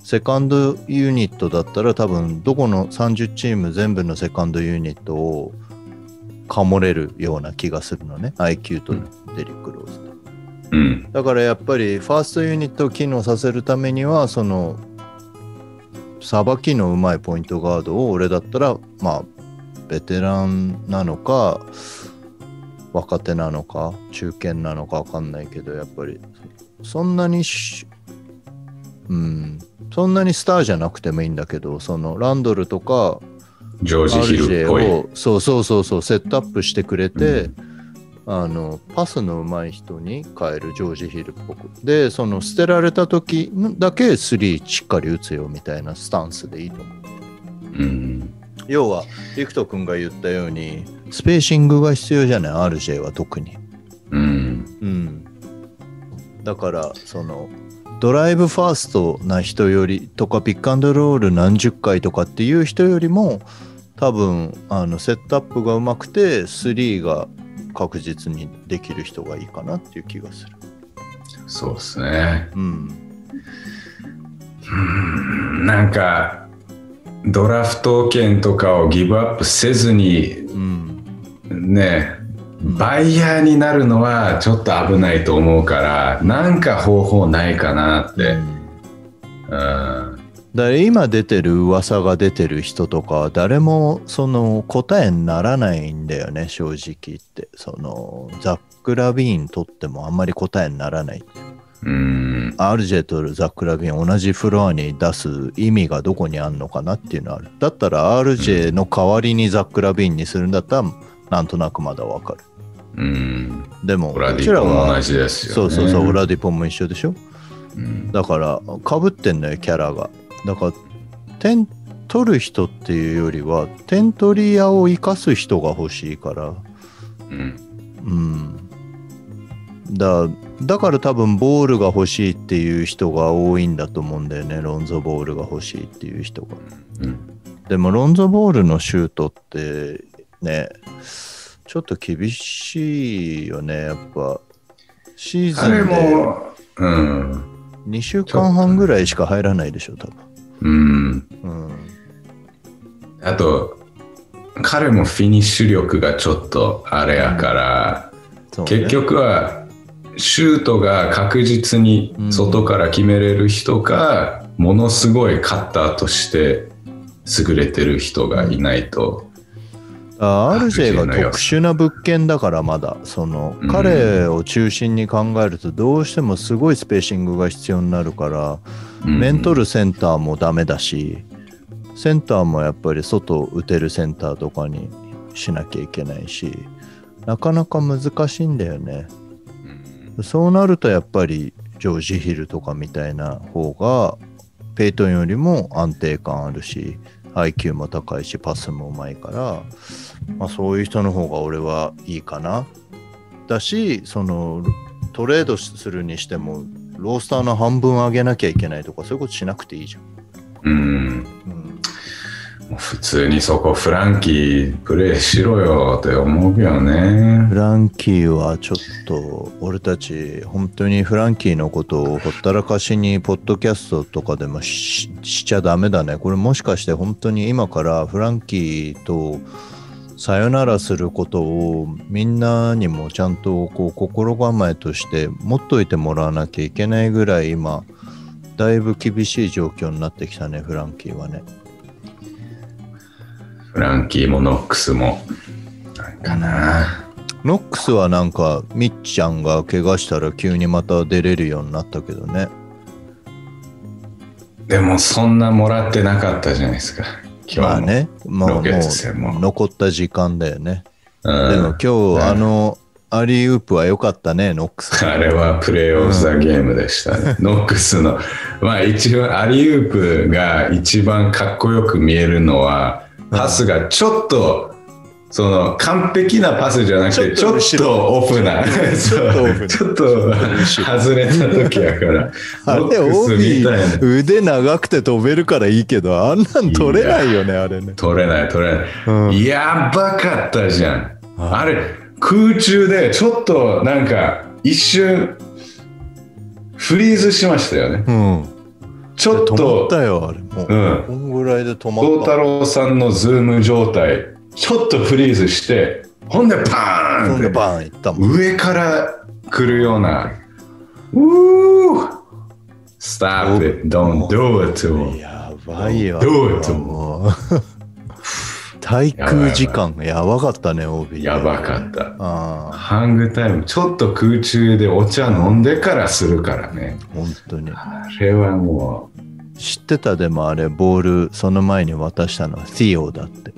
セカンドユニットだったら多分どこの30チーム全部のセカンドユニットをかもれるような気がするのね IQ とデリック・ローズと、うん、だからやっぱりファーストユニットを機能させるためにはそのさばきのうまいポイントガードを俺だったらまあベテランなのか若手なのか中堅なのか分かんないけどやっぱりそんなにそんなにスターじゃなくてもいいんだけどそのランドルとかジョージ・ヒルっぽいそうセットアップしてくれて、うん、パスの上手い人に変えるジョージ・ヒルっぽくでその捨てられた時だけスリーしっかり打つよみたいなスタンスでいいと思う。うん要はリクト君が言ったようにスペーシングが必要じゃない RJ は特に、うんうん、だからそのドライブファーストな人よりとかピックアンドロール何十回とかっていう人よりも多分セットアップがうまくて3が確実にできる人がいいかなっていう気がする。そうですね、うん、なんかドラフト権とかをギブアップせずに、うん、ねバイヤーになるのはちょっと危ないと思うからなんか方法ないかなって、うん、だから今出てる噂が出てる人とか誰もその答えにならないんだよね正直言ってそのザック・ラビーンとってもあんまり答えにならないRJ とザック・ラビーン同じフロアに出す意味がどこにあるのかなっていうのはある。だったら RJ の代わりにザック・ラビーンにするんだったらなんとなくまだわかる。でもオラディポも同じですよね。そうオラディポも一緒でしょ、うん、だからかぶってんのよキャラが。だから点取る人っていうよりは点取り屋を生かす人が欲しいからだから多分ボールが欲しいっていう人が多いんだと思うんだよね。ロンゾボールが欲しいっていう人が、うん、でもロンゾボールのシュートってねちょっと厳しいよねやっぱシーズンであれも、うん、2週間半ぐらいしか入らないでしょ多分、うん、あと彼もフィニッシュ力がちょっとあれやから、うんね、結局はシュートが確実に外から決めれる人か、うん、ものすごいカッターとして優れてる人がいないと。RJ が特殊な物件だからまだその彼を中心に考えるとどうしてもすごいスペーシングが必要になるから、うん、面取るセンターもダメだしセンターもやっぱり外打てるセンターとかにしなきゃいけないしなかなか難しいんだよね。そうなるとやっぱりジョージ・ヒルとかみたいな方がペイトンよりも安定感あるし IQ も高いしパスもうまいから、まあ、そういう人の方が俺はいいかなだしそのトレードするにしてもロースターの半分上げなきゃいけないとかそういうことしなくていいじゃん。もう普通にそこフランキープレイしろよって思うよね。フランキーはちょっと俺たち本当にフランキーのことをほったらかしにポッドキャストとかでも しちゃダメだね。これもしかして本当に今からフランキーとさよならすることをみんなにもちゃんとこう心構えとして持っといてもらわなきゃいけないぐらい今だいぶ厳しい状況になってきたね。フランキーはね。フランキーもノックスもなんかな。ノックスはなんかみっちゃんが怪我したら急にまた出れるようになったけどね。でもそんなもらってなかったじゃないですか。今日もね、まあ、ロケッツ戦も残った時間だよね。でも今日アリーウープは良かったね、ノックス。あれはプレーオフ・ザ・ゲームでしたね。ノックスの、まあ一番、アリーウープが一番かっこよく見えるのは、パスがちょっと、その完璧なパスじゃなくて、ちょっとオフな、ちょっと外れた時やから。あれ、オフみたいな。腕長くて飛べるからいいけど、あんなん取れないよね、あれね。取れない、取れない。やばかったじゃん。あれ、空中でちょっとなんか一瞬フリーズしましたよね。ちょっと止まったよあれもう。こんぐらいで止まった。トータローさんのズーム状態、ちょっとフリーズして、ほんでパーンってバーンいったもん。上から来るような。Stop it, don't do it to. やばいよ。Do it to. 滞空時間がやばかったね、OB。やばかった。ハングタイム、ちょっと空中でお茶飲んでからするからね。本当に。あれはもう。知ってた、でもあれ、ボール、その前に渡したのは、シオだって。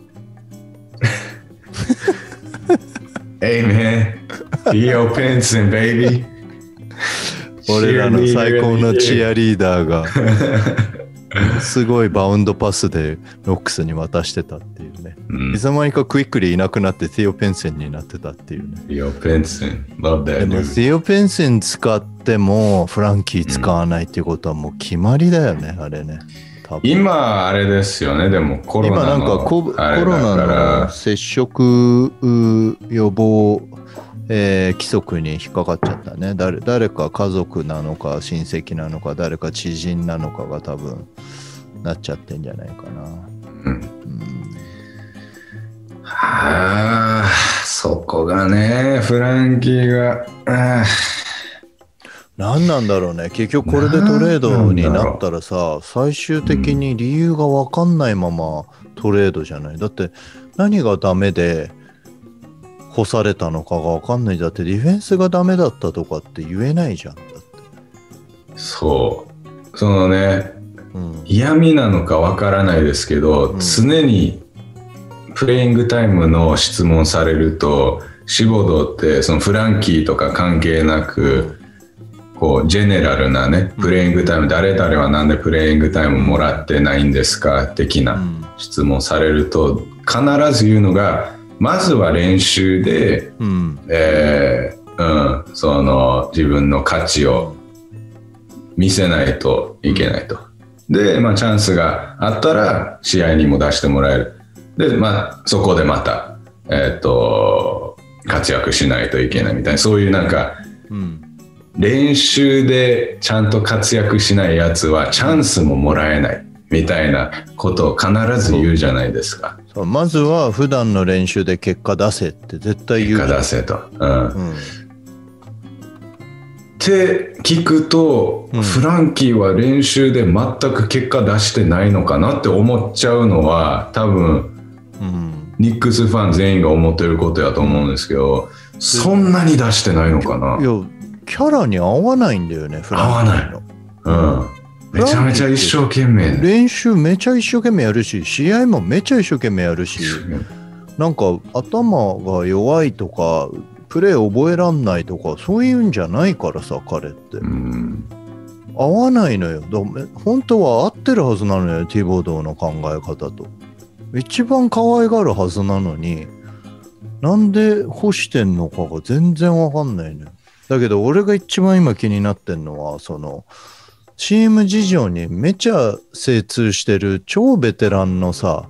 Hey man, Theo Pinson, baby. 俺らの最高のチアリーダーが。すごいバウンドパスでノックスに渡してたっていうね。いつの間にかクイックリーいなくなってティオ・ペンセンになってたっていうね。ティオ・ペンセン、love that。でもティオ・ペンセン使ってもフランキー使わないっていうことはもう決まりだよね、あれね。今あれですよね、でもコロナの今なんかコロナの接触予防規則に引っかかっちゃったね。誰か家族なのか親戚なのか誰か知人なのかが多分なっちゃってんじゃないかな。はあ、そこがね、フランキーが、何なんだろうね。結局これでトレードになったらさ、最終的に理由が分かんないままトレードじゃない。だって何がダメで干されたのかが分かんない。だってディフェンスがダメだったとかって言えないじゃん。だってそう、そのね、嫌味なのか分からないですけど、常にプレイングタイムの質問されると、シボドってそのフランキーとか関係なく、こうジェネラルなね、プレイングタイム、誰々はなんでプレイングタイムもらってないんですか的な質問されると、必ず言うのが、まずは練習で、その自分の価値を見せないといけないと。で、まあ、チャンスがあったら試合にも出してもらえる。で、まあ、そこでまた、活躍しないといけないみたいな、そういうなんか、練習でちゃんと活躍しないやつはチャンスももらえないみたいなことを必ず言うじゃないですか。そう、まずは普段の練習で結果出せって絶対言う。結果出せと。って聞くと、フランキーは練習で全く結果出してないのかなって思っちゃうのは、多分、ニックスファン全員が思ってることやと思うんですけど、そんなに出してないのかな。キャラに合わないんだよね、フランキーの。めちゃめちゃ一生懸命。練習めちゃ一生懸命やるし、試合もめちゃ一生懸命やるし、なんか頭が弱いとか、プレー覚えらんないとか、そういうんじゃないからさ、彼って。合わないのよ。本当は合ってるはずなのよ、ティボードの考え方と。一番可愛がるはずなのに、なんで干してんのかが全然わかんないのよ。だけど俺が一番今気になってんのはその CM 事情にめちゃ精通してる超ベテランのさ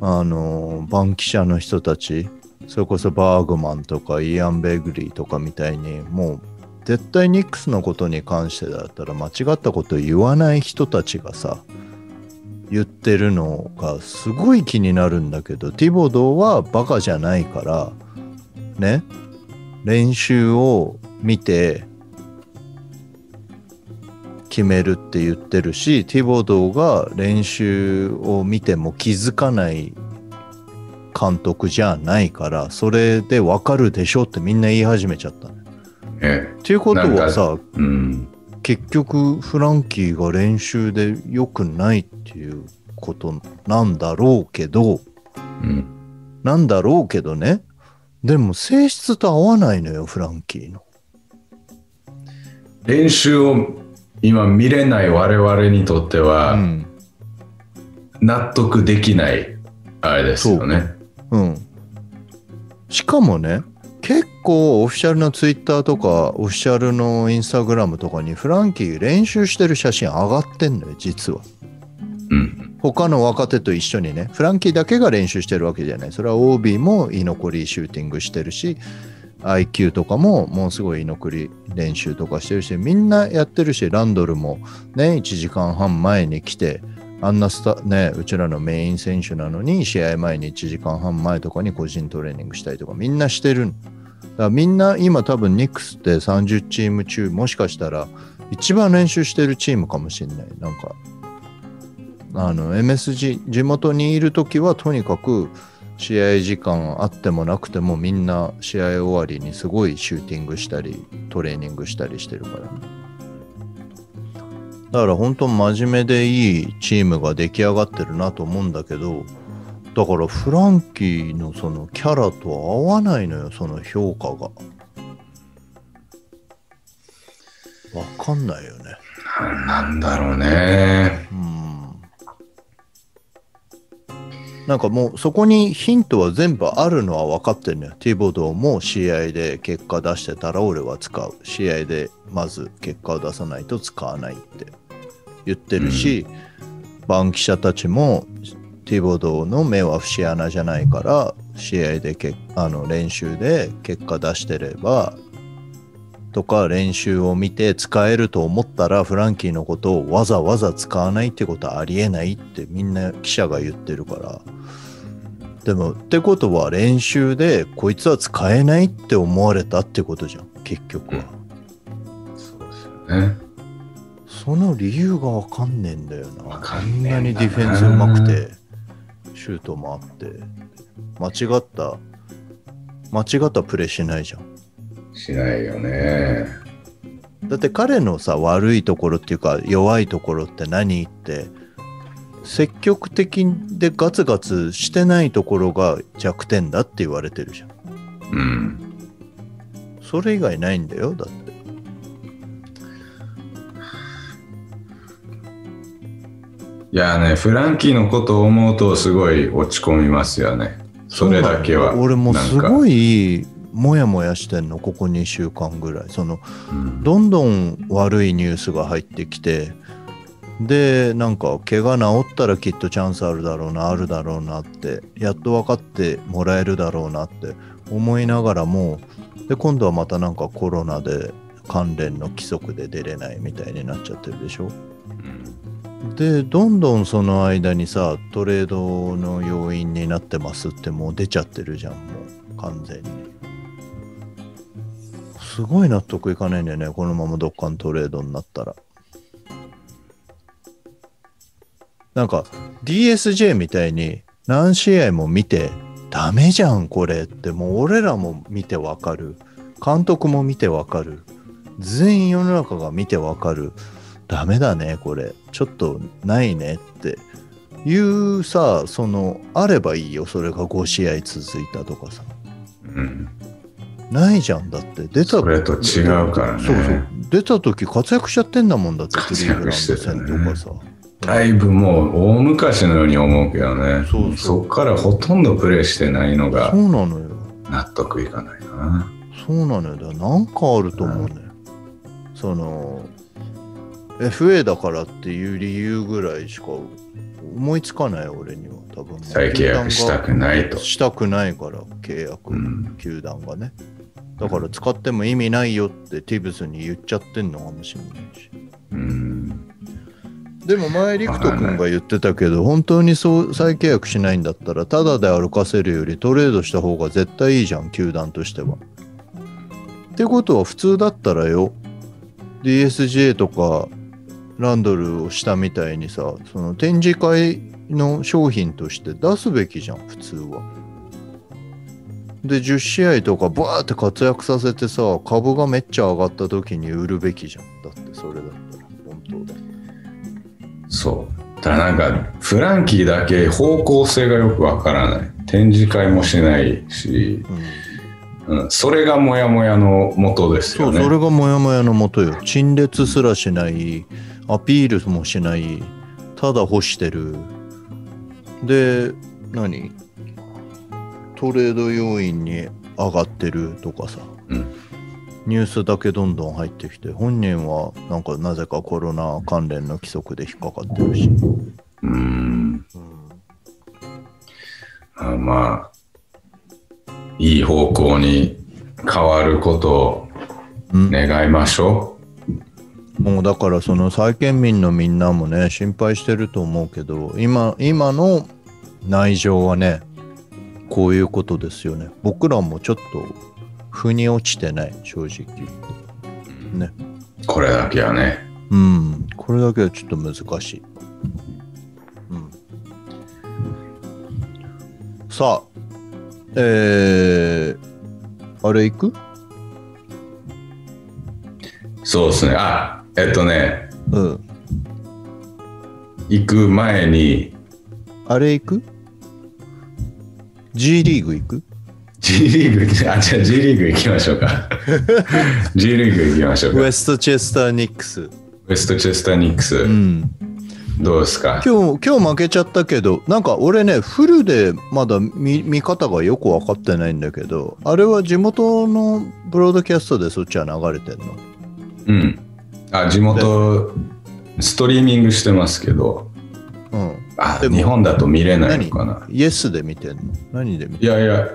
番記者の人たち、それこそバーグマンとかイアン・ベグリーとかみたいにもう絶対ニックスのことに関してだったら間違ったこと言わない人たちがさ言ってるのがすごい気になるんだけど、ティボドーはバカじゃないからね、練習を見て決めるって言ってるし、ティボドーが練習を見ても気づかない監督じゃないから、それで分かるでしょってみんな言い始めちゃったね。っていうことはさ、うん、結局フランキーが練習で良くないっていうことなんだろうけど、うん、なんだろうけどね、でも性質と合わないのよフランキーの練習を。今見れない我々にとっては、うん、納得できないあれですよね。うん、しかもね結構オフィシャルのツイッターとかオフィシャルのインスタグラムとかにフランキー練習してる写真上がってんのよ実は、うん、他の若手と一緒にね。フランキーだけが練習してるわけじゃない、それは OB も居残りシューティングしてるし IQ とかももうすごい居残り練習とかしてるしみんなやってるし、ランドルもね1時間半前に来てあんなね、うちらのメイン選手なのに試合前に1時間半前とかに個人トレーニングしたりとかみんなしてる。だからみんな今多分ニックスって30チーム中もしかしたら一番練習してるチームかもしれない。なんかMSG 地元にいるときはとにかく試合時間あってもなくてもみんな試合終わりにすごいシューティングしたりトレーニングしたりしてるからね。だから本当真面目でいいチームが出来上がってるなと思うんだけど、だからフランキーのそのキャラと合わないのよその評価が。わかんないよね。なんだろうね。なんかもうそこにヒントは全部あるのは分かってるのよ。ティボドーも試合で結果出してたら俺は使う、試合でまず結果を出さないと使わないって言ってるし、番記者たちもティボドーの目は節穴じゃないから試合で練習で結果出してればとか練習を見て使えると思ったらフランキーのことをわざわざ使わないってことはありえないってみんな記者が言ってるから。でもってことは練習でこいつは使えないって思われたってことじゃん結局は、うん、そうですよね。その理由が分かんねえんだよな。分かんねえんだな。あんなにディフェンスうまくてシュートもあって間違ったプレーしないじゃん。しないよね。だって彼のさ悪いところっていうか弱いところって何って積極的でガツガツしてないところが弱点だって言われてるじゃん。うん。それ以外ないんだよだって。いやね、フランキーのことを思うとすごい落ち込みますよね。それだけは。俺もすごい。もやもやしてんのここ2週間ぐらい。そのどんどん悪いニュースが入ってきて、でなんか怪我治ったらきっとチャンスあるだろうなあるだろうなってやっと分かってもらえるだろうなって思いながらも、で今度はまたなんかコロナで関連の規則で出れないみたいになっちゃってるでしょ。でどんどんその間にさトレードの要因になってますってもう出ちゃってるじゃんもう完全に。すごい納得いかないんだよねこのままどっかのトレードになったら。なんか DSJ みたいに何試合も見てダメじゃんこれってもう俺らも見てわかる、監督も見てわかる、全員世の中が見てわかる、ダメだねこれちょっとないねっていうさ、そのあればいいよそれが5試合続いたとかさ、うんないじゃんだって出た。それと違うからね。そうそう出た時活躍しちゃってんだもんだって活躍してたね。だいぶもう大昔のように思うけどね。そうそうそっからほとんどプレーしてないのがそうなのよ納得いかないな。そうなのよ。だからなんかあると思うね、うん、その FA だからっていう理由ぐらいしか思いつかない俺には。多分再契約したくないと、したくないから契約、うん、球団がね、だから使っても意味ないよってティブスに言っちゃってんのかもしれないし、うん、でも前陸斗君が言ってたけど、本当にそう再契約しないんだったらただで歩かせるよりトレードした方が絶対いいじゃん、球団としては。ってことは普通だったらよ、 DSJ とかランドルをしたみたいにさ、その展示会の商品として出すべきじゃん普通は。で10試合とかバーって活躍させてさ、株がめっちゃ上がった時に売るべきじゃん。だってそれだったら本当だ。そうだからなんかフランキーだけ方向性がよくわからない、展示会もしないし、うんうん、それがモヤモヤの元ですよね。そう、それがモヤモヤの元よ。陳列すらしない、アピールもしない、ただ干してる。で何トレード要員に上がってるとかさ、うん、ニュースだけどんどん入ってきて、本人はなんかなぜかコロナ関連の規則で引っかかってるし、まあいい方向に変わることを願いましょう。もうだからその債権民のみんなもね心配してると思うけど、今の内情はねこういうことですよね。僕らもちょっと腑に落ちてない、正直ね。これだけはね、うん、これだけはちょっと難しい、うん、さあ、あれ行く？そうですね、あ、うん、行く前にあれ行く？G リーグ行く？ G リーグ、あ、じゃあ G リーグ行きましょうか。G リーグ行きましょうか。ウェストチェスター・ニックス。ウェストチェスター・ニックス。うん。どうですか？今日負けちゃったけど、なんか俺ね、フルでまだ 見方がよく分かってないんだけど、あれは地元のブロードキャストでそっちは流れてんの？うん。あ、地元、ストリーミングしてますけど。うん。あ、日本だと見れないのかな。イエスで見てんの？何で見てんの？いやいや、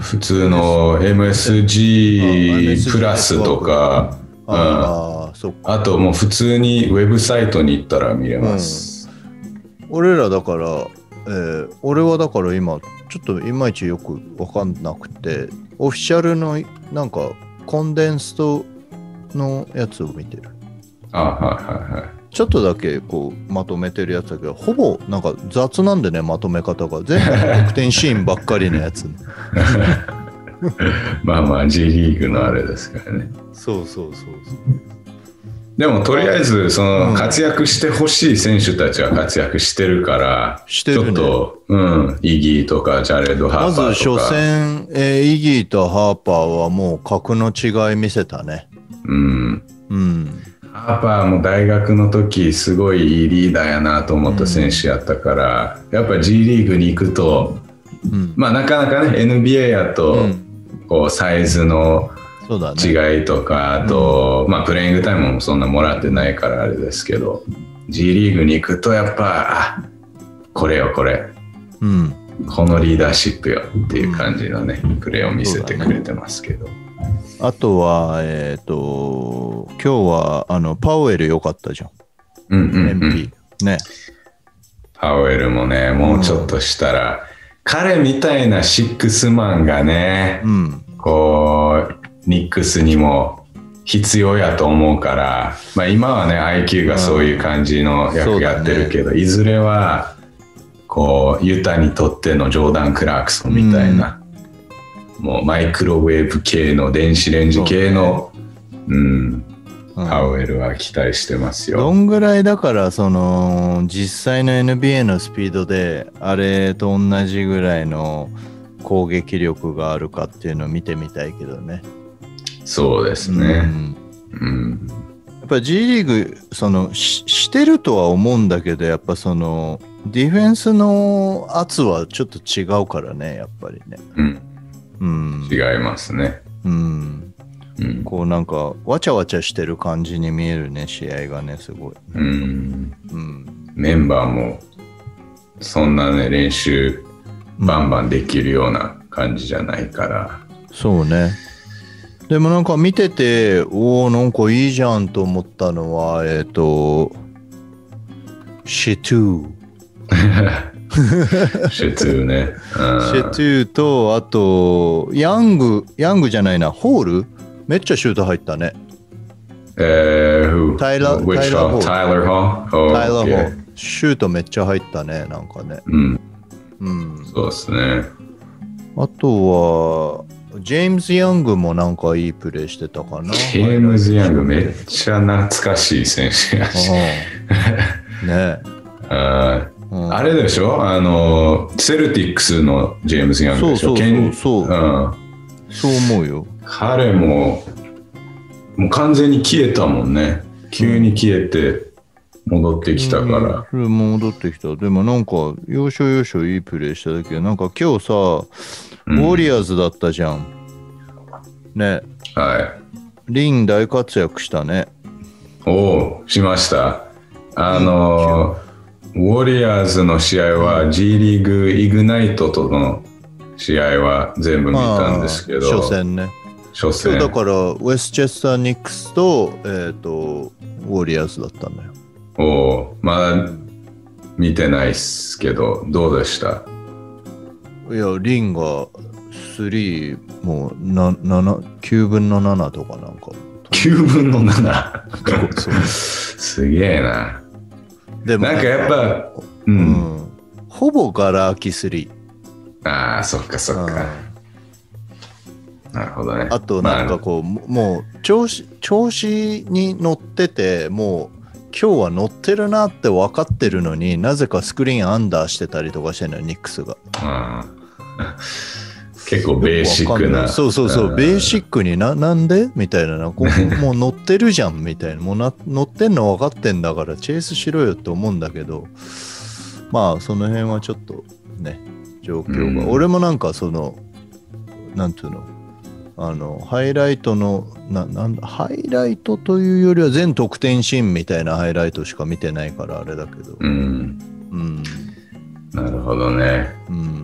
普通の MSG プラスとか、うん、あともう普通にウェブサイトに行ったら見れます。うん、俺らだから、俺はだから今、ちょっといまいちよくわかんなくて、オフィシャルのなんかコンデンストのやつを見てる。あ、はいはいはい。ちょっとだけこうまとめてるやつだけど、ほぼなんか雑なんでね、まとめ方が全部得点シーンばっかりのやつ、ね、まあまあ G リーグのあれですからね。そうそうそうそう。でもとりあえずその活躍してほしい選手たちは活躍してるから、うん、してるね、ちょっと、うん、イギーとかジャレード・ハーパーとか。まず初戦、イギーとハーパーはもう格の違い見せたね。うんうん、ハーパーも大学の時すごいいいリーダーやなと思った選手やったから、うん、やっぱ G リーグに行くと、うん、まあなかなかね NBA やとこうサイズの違いとか、うん、あと、まあ、プレイングタイムもそんなもらってないからあれですけど、 G リーグに行くとやっぱこれよこれ、うん、このリーダーシップよっていう感じのねプレーを見せてくれてますけど、あとは、今日はパウエル良かったじゃん。うんうん、うん、MP ね。パウエルもね、もうちょっとしたら、うん、彼みたいなシックスマンがね、うん、こうニックスにも必要やと思うから、まあ、今はね IQ がそういう感じの役やってるけど、うんね、いずれはこうユタにとってのジョーダン・クラークソンみたいな、うん、もうマイクロウェーブ系の電子レンジ系の、うん、パウエルは期待してますよ。どんぐらいだからその実際の NBA のスピードであれと同じぐらいの攻撃力があるかっていうのを見てみたいけどね。そうですね、うんうん、やっぱ G リーグその してるとは思うんだけど、やっぱそのディフェンスの圧はちょっと違うからねやっぱりね。うん、うん、違いますね。うんうん、こうなんかわちゃわちゃしてる感じに見えるね、試合がね、すごい、うんうん、メンバーもそんなね練習バンバンできるような感じじゃないから、うん、そうね。でもなんか見てておおなんかいいじゃんと思ったのはシトゥシトゥね、うん、シトゥとあとヤングじゃないな、ホールめっちゃシュート入ったね。タイラー・ホール。シュートめっちゃ入ったね、なんかね。うん。うん、そうですね。あとは、ジェームズ・ヤングもなんかいいプレーしてたかな。ジェームズ・ヤングめっちゃ懐かしい選手やし。ねあうん、あれでしょ、セルティックスのジェームズ・ヤングでしょ。そう思うよ。彼ももう完全に消えたもんね。急に消えて戻ってきたから、うん、戻ってきた。でもなんか要所要所いいプレーしただけ。なんか今日さ、ウォリアーズだったじゃん、うん、ね、はい、リン大活躍したね。おお、しました。ウォリアーズの試合は G リーグイグナイトとの試合は全部見たんですけど、初戦ね。初戦だからウェスチェスター・ニックスと、ウォリアーズだったんだよ。おお、まだ見てないっすけどどうでした？いや、リンが3もう9分の7とかなんか9分の 7 すげえな。でもなんかやっぱ、うんうん、ほぼガラ空き3。ああ、そっかそっか、うん、なるほどね。あとなんかこう、まあ、もう調子に乗ってて、もう今日は乗ってるなって分かってるのに、なぜかスクリーンアンダーしてたりとかしてるのよ、ニックスが、うん、結構ベーシックな。そうそうそう、ベーシックになんでみたいな、ここもう乗ってるじゃんみたいな、もう乗ってんの分かってんだからチェイスしろよって思うんだけど、まあその辺はちょっとね状況が、うん、俺もなんかそのなんていうの、ハイライトのハイライトというよりは全得点シーンみたいなハイライトしか見てないからあれだけど、うん、うん、なるほどね、うん、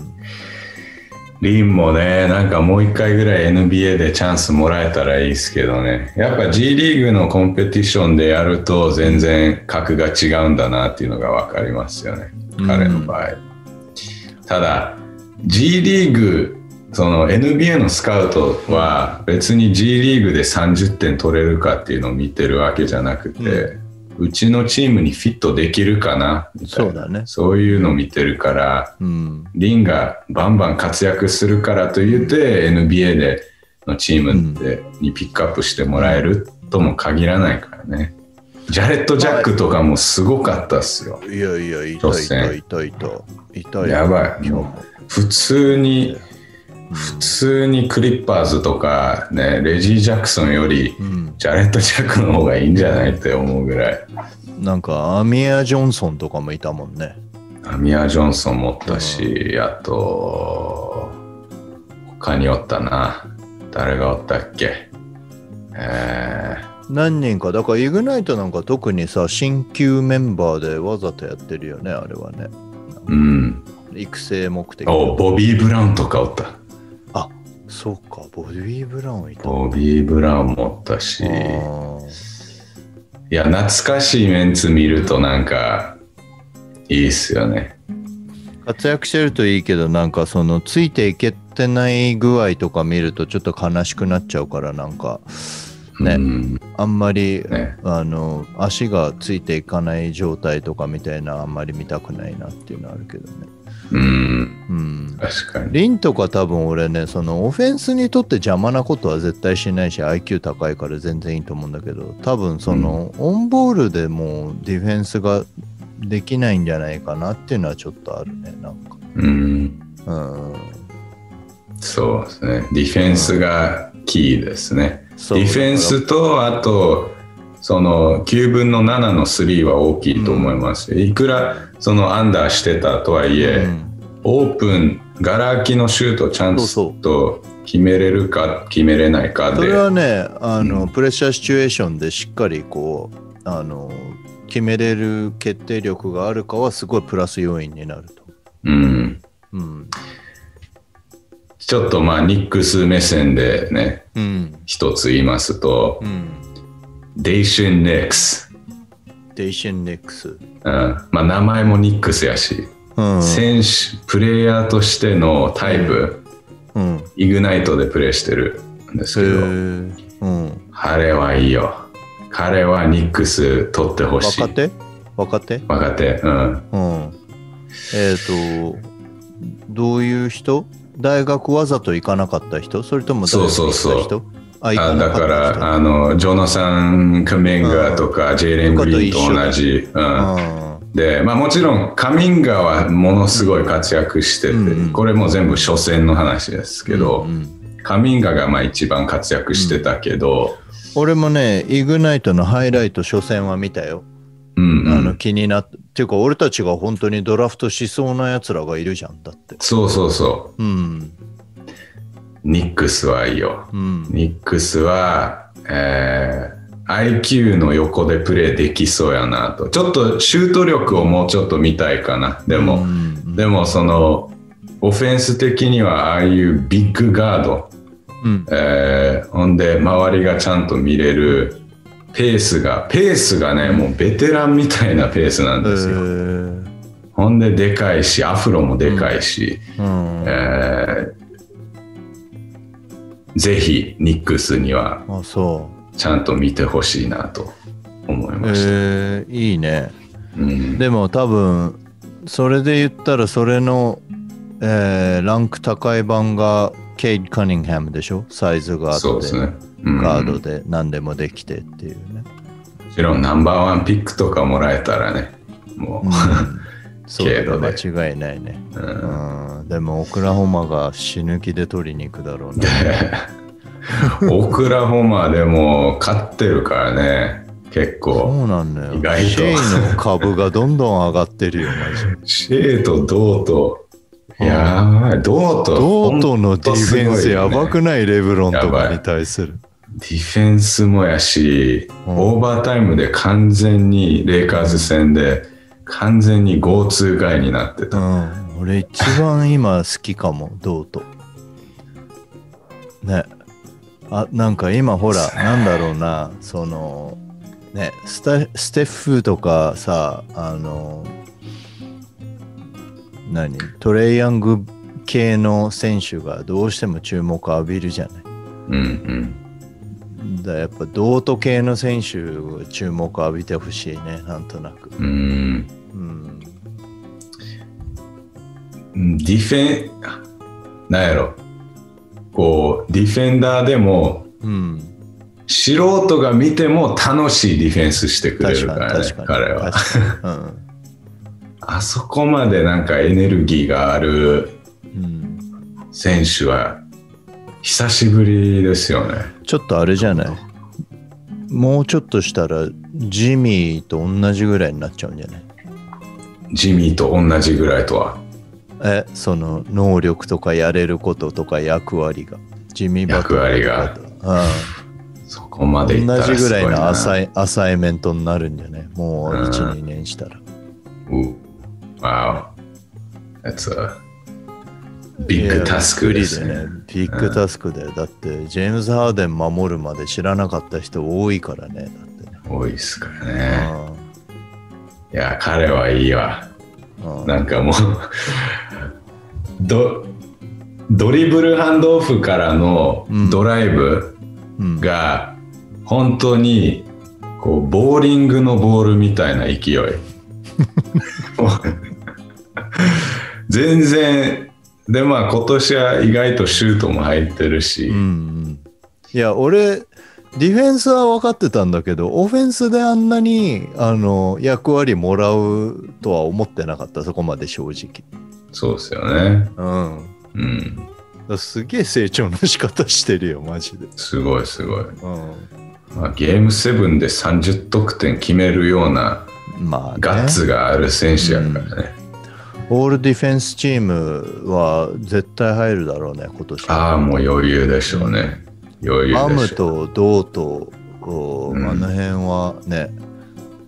リンもね、なんかもう一回ぐらい NBA でチャンスもらえたらいいですけどね。やっぱ G リーグのコンペティションでやると全然格が違うんだなっていうのが分かりますよね、彼の場合、うん。ただ G リーグ、その NBA のスカウトは別に G リーグで30点取れるかっていうのを見てるわけじゃなくて、うん、うちのチームにフィットできるかなみたいな、そうだね、そういうのを見てるから、うん、リンがバンバン活躍するからといって、うん、NBA でのチームで、うん、にピックアップしてもらえるとも限らないからね。ジャレット・ジャックとかもすごかったっすよ。いやいや、痛い。やばい。普通にクリッパーズとか、ね、レジー・ジャクソンよりジャレット・ジャックの方がいいんじゃないって思うぐらい。なんかアミア・ジョンソンとかもいたもんね。アミア・ジョンソンもおったし、うん、あと他におったな。誰がおったっけ、何人か。だからイグナイトなんか特にさ、新旧メンバーでわざとやってるよね、あれはね。うん。育成目的。お、ボビー・ブラウンとかおった。あ、そうか、ボビー・ブラウンいた。ボビー・ブラウンもおったし。いや、懐かしいメンツ見るとなんかいいっすよね。活躍してるといいけど、なんかそのついていけてない具合とか見るとちょっと悲しくなっちゃうから、なんか。ね、うん、あんまり、ね、足がついていかない状態とかみたいな、あんまり見たくないなっていうのはあるけどね。うん、確かに。リンとか多分俺ね、そのオフェンスにとって邪魔なことは絶対しないし、 IQ 高いから全然いいと思うんだけど、多分その、うん、オンボールでもうディフェンスができないんじゃないかなっていうのはちょっとあるね、なんか。うん、そうですね、ディフェンスがキーですね。ディフェンスと、あとその9分の7の3は大きいと思います、うん、いくらそのアンダーしてたとはいえ、うん、オープンガラ空きのシュートをちゃんと決めれるか決めれないかで、それはね、プレッシャーシチュエーションでしっかりこう決めれる決定力があるかはすごいプラス要因になると。うんうん、ちょっとまあニックス目線でね、うん、一つ言いますと、うん、デイシェン・ニックス。デイシェン・ニックス。うん、まあ名前もニックスやし。うん、選手プレイヤーとしてのタイプ、うんうん、イグナイトでプレーしてるんですけど、うん、彼はいいよ。彼はニックス取ってほしい。若手、うん、うん、どういう人？大学わざと行かなかった人？それとも大学行った人？そうあだからジョナサン・カミンガーとか、うん、ジェイレン・グリーンと同じ。でまあ、もちろんカミンガはものすごい活躍してて、うん、これも全部初戦の話ですけど、うん、カミンガがまあ一番活躍してたけど、うん、俺もねイグナイトのハイライト初戦は見たよ、うんうん、気になっていうか俺たちが本当にドラフトしそうなやつらがいるじゃん。だってそうそうそう、うん、ニックスはいいよ、うん、ニックスはIQ の横でプレーできそうやなと。ちょっとシュート力をもうちょっと見たいかな。でも、うんうん、でもそのオフェンス的にはああいうビッグガード、うんほんで周りがちゃんと見れるペースがねもうベテランみたいなペースなんですよ、ほんででかいしアフロもでかいし、うんうんぜひニックスにはあそうちゃんと見てほしいなと思いました。いいね、うん、でも多分それで言ったらそれの、ランク高い版がケイド・カニングハムでしょ。サイズがあってそうですね、うん、ガードで何でもできてっていうね。もちろんナンバーワンピックとかもらえたらねもう、うん、そういうの間違いないね、うんうん、でもオクラホマが死ぬ気で取りに行くだろうねオクラホマでも勝ってるからね結構。そうなんだよ。意外とシェイの株がどんどん上がってるよシェイとドート、うん、やばい。ドートのディフェンスやばくない？レブロンとかに対するディフェンスもやし、うん、オーバータイムで完全にレイカーズ戦で完全に 5-2 外になってた、うん、俺一番今好きかもドートね。あなんか今ほらなんだろうなそのねステッフとかさ何トレイヤング系の選手がどうしても注目を浴びるじゃない、うんうん、だやっぱドート系の選手を注目を浴びてほしいねなんとなく。うん、うん、ディフェンなんやろこうディフェンダーでも、うん、素人が見ても楽しいディフェンスしてくれるからね彼はうん、あそこまでなんかエネルギーがある選手は久しぶりですよね。ちょっとあれじゃないもうちょっとしたらジミーと同じぐらいになっちゃうんじゃない。ジミーと同じぐらいとはその能力とかやれることとか役割が地味ばかりだと、うん、そこまでいったらすごいな。同じぐらいのアサイメントになるんじゃねもう 1,2、うん、年したら。Wow That's a big task ですね。ビッグタスクで、だってジェームズ・ハーデン守るまで知らなかった人多いからね。だってね多いですからね、うん、いや彼はいいわ。なんかもうドリブルハンドオフからのドライブが本当にこうボーリングのボールみたいな勢い全然でまあ今年は意外とシュートも入ってるし、うんうん、いや俺ディフェンスは分かってたんだけどオフェンスであんなに役割もらうとは思ってなかったそこまで正直。そうですよね、うんうん、だすげえ成長の仕方してるよマジで。すごいすごい、うんまあ、ゲーム7で30得点決めるようなガッツがある選手やからね、まあねオールディフェンスチームは絶対入るだろうね今年。ああ、もう余裕でしょうね。余裕でしょう。アムとドーと、うん、あの辺はね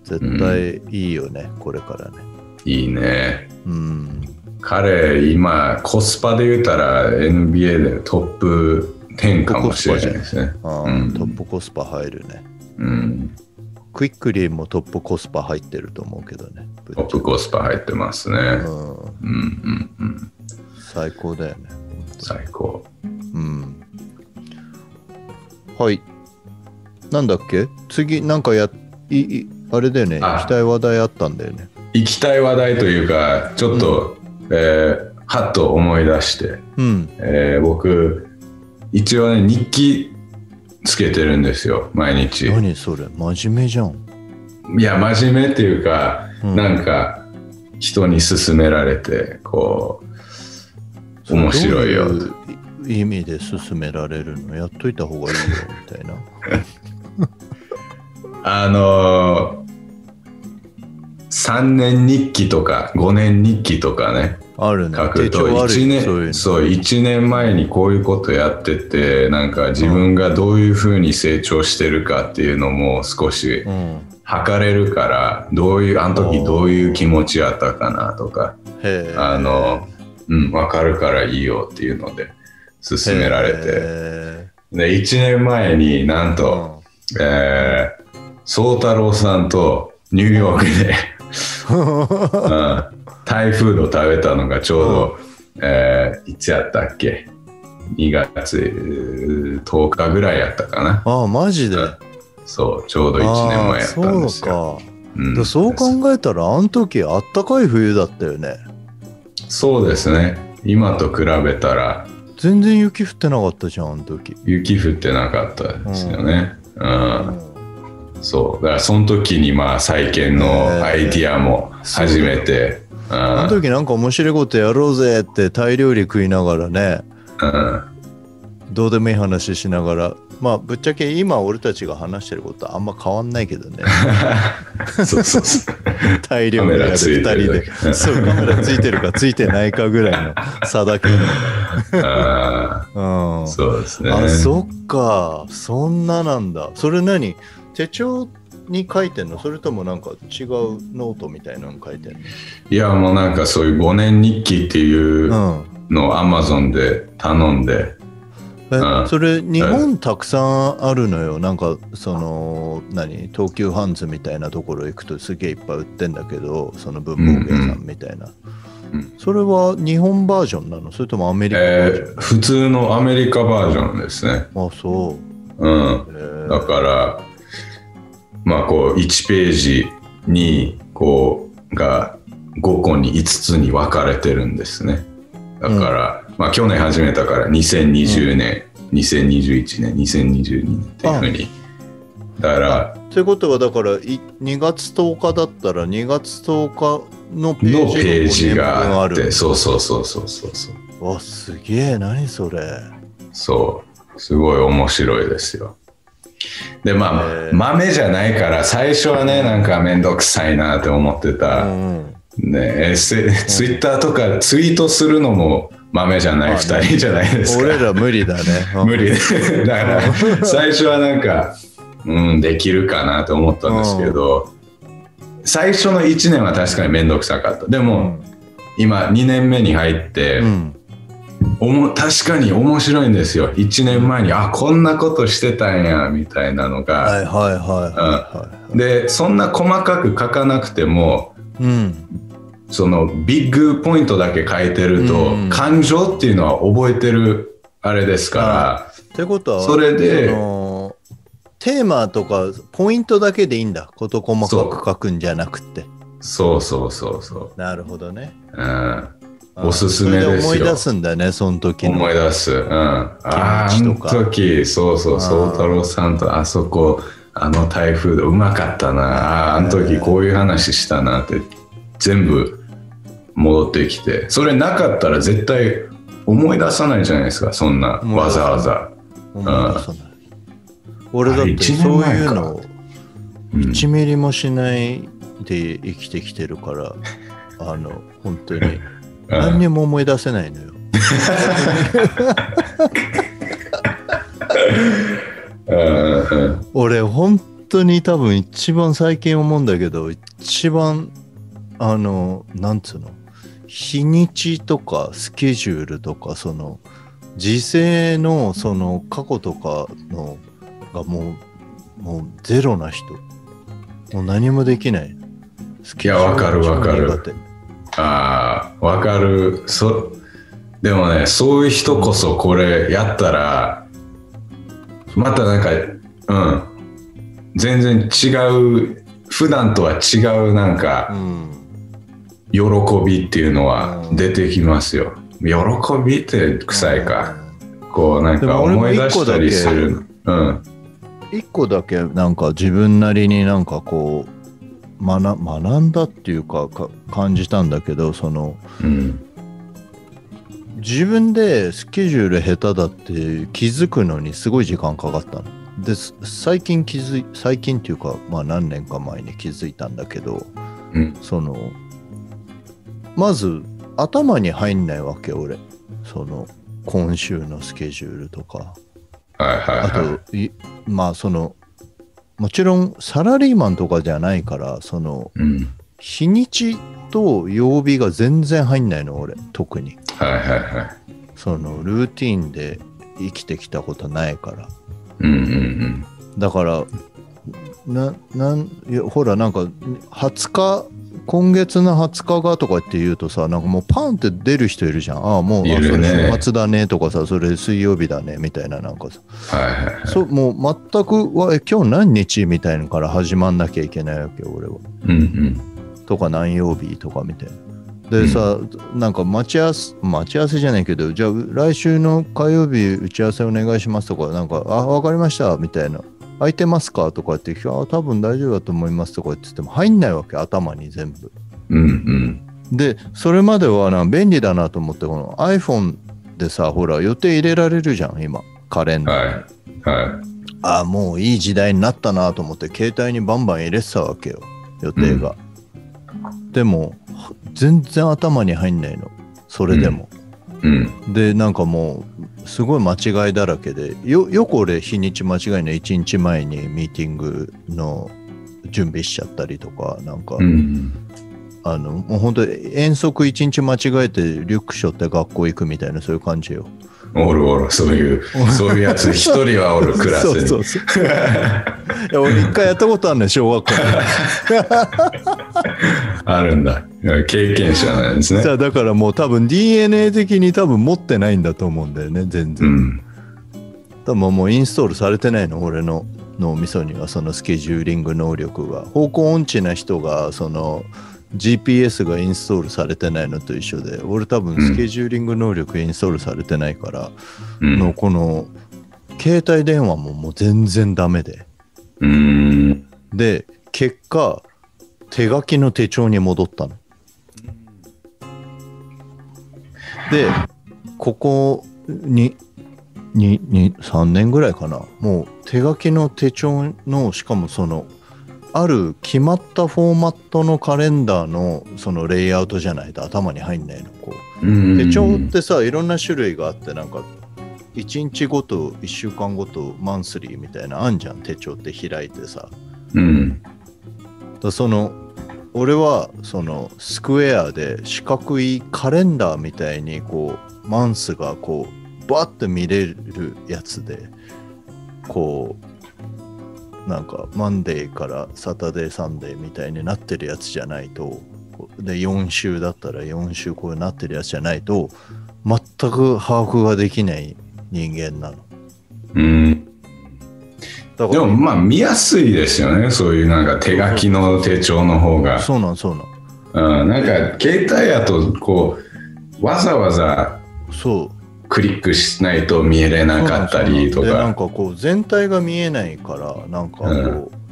絶対いいよね、うん、これからね。いいね。うん、彼今コスパで言ったら NBA でトップ10かもしれないですね。あ、うん、トップコスパ入るね。うん、クイックリーもトップコスパ入ってると思うけどね。トップコスパ入ってますね。うんうんうん、最高だよね。最高。うん。はい。なんだっけ？次なんかあれだよね。行きたい話題あったんだよね。行きたい話題というかちょっと、うん、はっと思い出して、うん僕一応ね日記つけてるんですよ毎日。何それ真面目じゃん。いや真面目っていうか、うん、なんか人に勧められてこう面白いよ。どういう意味で勧められるの？やっといた方がいいよみたいな。3年日記とか5年日記とかねあるね書くと1年前にこういうことやっててなんか自分がどういうふうに成長してるかっていうのも少し測れるから、うん、あの時どういう気持ちあったかなとかうん、分かるからいいよっていうので勧められてで1年前になんと宗太郎さんとニューヨークでタイフード食べたのがちょうど、いつやったっけ2月10日ぐらいやったかな。ああマジで。そうちょうど1年前やったんですよ。うん、そう考えたらあの時あったかい冬だったよね。そうですね今と比べたら全然雪降ってなかったじゃんあの時。雪降ってなかったですよね。うん、うんそうだからその時にまあ再建のアイディアも初めて、あの時なんか面白いことやろうぜってタイ料理食いながらね、うん、どうでもいい話しながらまあぶっちゃけ今俺たちが話してることはあんま変わんないけどねそうそうそうタイ料理やる2人でそうカメラついてるかついてないかぐらいの差だけどあ、うん、そうですね。あそっかそんななんだ。それ何手帳に書いてんのそれともなんか違うノートみたいなの書いてんの？いやもうなんかそういう5年日記っていうのを Amazon で頼んで、うんうん、それ日本たくさんあるのよ。なんかその何東急ハンズみたいなところ行くとすげえいっぱい売ってんだけどその文房具屋さんみたいな、うんうん、それは日本バージョンなのそれともアメリカバージョン？普通のアメリカバージョンですね。あそう、うんだからまあこう1ページにこうが5個に5つに分かれてるんですね。だから、うん、まあ去年始めたから2020年、うん、2021年、2022年っていうふうに。だからということはだから2月10日だったら2月10日のページがあって、そうそうそうそうそうそう。わすげえ何それ。そうすごい面白いですよ。でまあ、豆じゃないから最初はねなんか面倒くさいなって思ってた、うんね、ツイッターとかツイートするのも豆じゃない2人じゃないですか。俺ら無理だね無理だから最初はなんか、うん、できるかなと思ったんですけど、うん、最初の1年は確かに面倒くさかった。でも、うん、今2年目に入って、うん確かに面白いんですよ。1年前にあこんなことしてたんやみたいなのがでそんな細かく書かなくても、うん、そのビッグポイントだけ書いてると、うん、感情っていうのは覚えてるあれですからってことはそれでテーマとかポイントだけでいいんだこと細かく書くんじゃなくてそうそうそうそうなるほどね、うんおすすめですよ。それで思い出すんだねその時の思い出す、うん、あの時そうそう宗太郎さんとあそこあの台風でうまかったなあの時こういう話したなって全部戻ってきてそれなかったら絶対思い出さないじゃないですかそんなわざわざ思い出さない、うん、俺だってそういうの1ミリもしないで生きてきてるから、うん本当に何にも思い出せないのよ。俺本当に多分一番最近思うんだけど、一番なんつうの、日にちとかスケジュールとかその時勢のその過去とかのがもうゼロな人、もう何もできない。いや、わかるわかる。ああ、わかる。でもね、そういう人こそこれやったらまたなんか、うん、全然違う、普段とは違うなんか、うん、喜びっていうのは出てきますよ。喜びって臭いか、こうなんか思い出したりする。うん。一個だけなんか自分なりになんかこう学んだっていう か感じたんだけど、その、うん、自分でスケジュール下手だって気づくのにすごい時間かかったので、最近っていうか、まあ、何年か前に気づいたんだけど、うん、そのまず頭に入んないわけ俺、その今週のスケジュールとか、はいはいはい、あとまあそのもちろんサラリーマンとかじゃないからその、うん、日にちと曜日が全然入んないの俺特に、はいはいはい、そのルーティンで生きてきたことないから、うんうんうん、だからいやほらなんか20日、今月の20日がとかって言うとさ、なんかもうパンって出る人いるじゃん。ああもうそれ週末だねとかさ、それ水曜日だねみたいな、なんかさ、はいはいはい、もう全く今日何日みたいなのから始まんなきゃいけないわけよ俺は、うんうん、とか何曜日とかみたいなでさ、うん、なんか待ち合わせじゃないけど、じゃあ来週の火曜日打ち合わせお願いしますとか、なんかあ分かりましたみたいな、空いてますかとかって言って、多分大丈夫だと思いますとかって言っても入んないわけ頭に全部、うんうん、でそれまでは便利だなと思って、この iPhone でさほら予定入れられるじゃん今カレンダーに、はいはい、あもういい時代になったなと思って携帯にバンバン入れてたわけよ予定が、うん、でも全然頭に入んないのそれでも、うんうん、でなんかもうすごい間違いだらけで、よく俺日にち間違いの1日前にミーティングの準備しちゃったりとか、なんか、うん、もう本当遠足1日間違えてリュック背負って学校行くみたいな、そういう感じよ。おるそういうやつ一人はおるクラスに。そういや俺一回やったことあるね小学校あるんだ、経験者なんですね。じゃあだからもう多分 DNA 的に多分持ってないんだと思うんだよね全然、うん、多分もうインストールされてないの俺の脳みそにはそのスケジューリング能力が。方向音痴な人がそのGPS がインストールされてないのと一緒で、俺多分スケジューリング能力インストールされてないから、うん、この携帯電話もう全然ダメで、うん、で結果手書きの手帳に戻ったので、ここに3年ぐらいかな、もう手書きの手帳の、しかもそのある決まったフォーマットのカレンダーのそのレイアウトじゃないと頭に入んないのこう、うんうん、手帳ってさいろんな種類があって、なんか1日ごと1週間ごとマンスリーみたいなあんじゃん手帳って開いてさ、うん、だその俺はそのスクエアで四角いカレンダーみたいにこうマンスがこうバッて見れるやつで、こうなんかマンデーからサタデーサンデーみたいになってるやつじゃないと、で4週だったら4週こうなってるやつじゃないと全く把握ができない人間なの。うん。だからでもまあ見やすいですよね、そういうなんか手書きの手帳の方が。そうなん、うん、なんか携帯やとこうわざわざそうクリックしないと見えれなかったりとか、なんかこう全体が見えないからなんかこう、うん、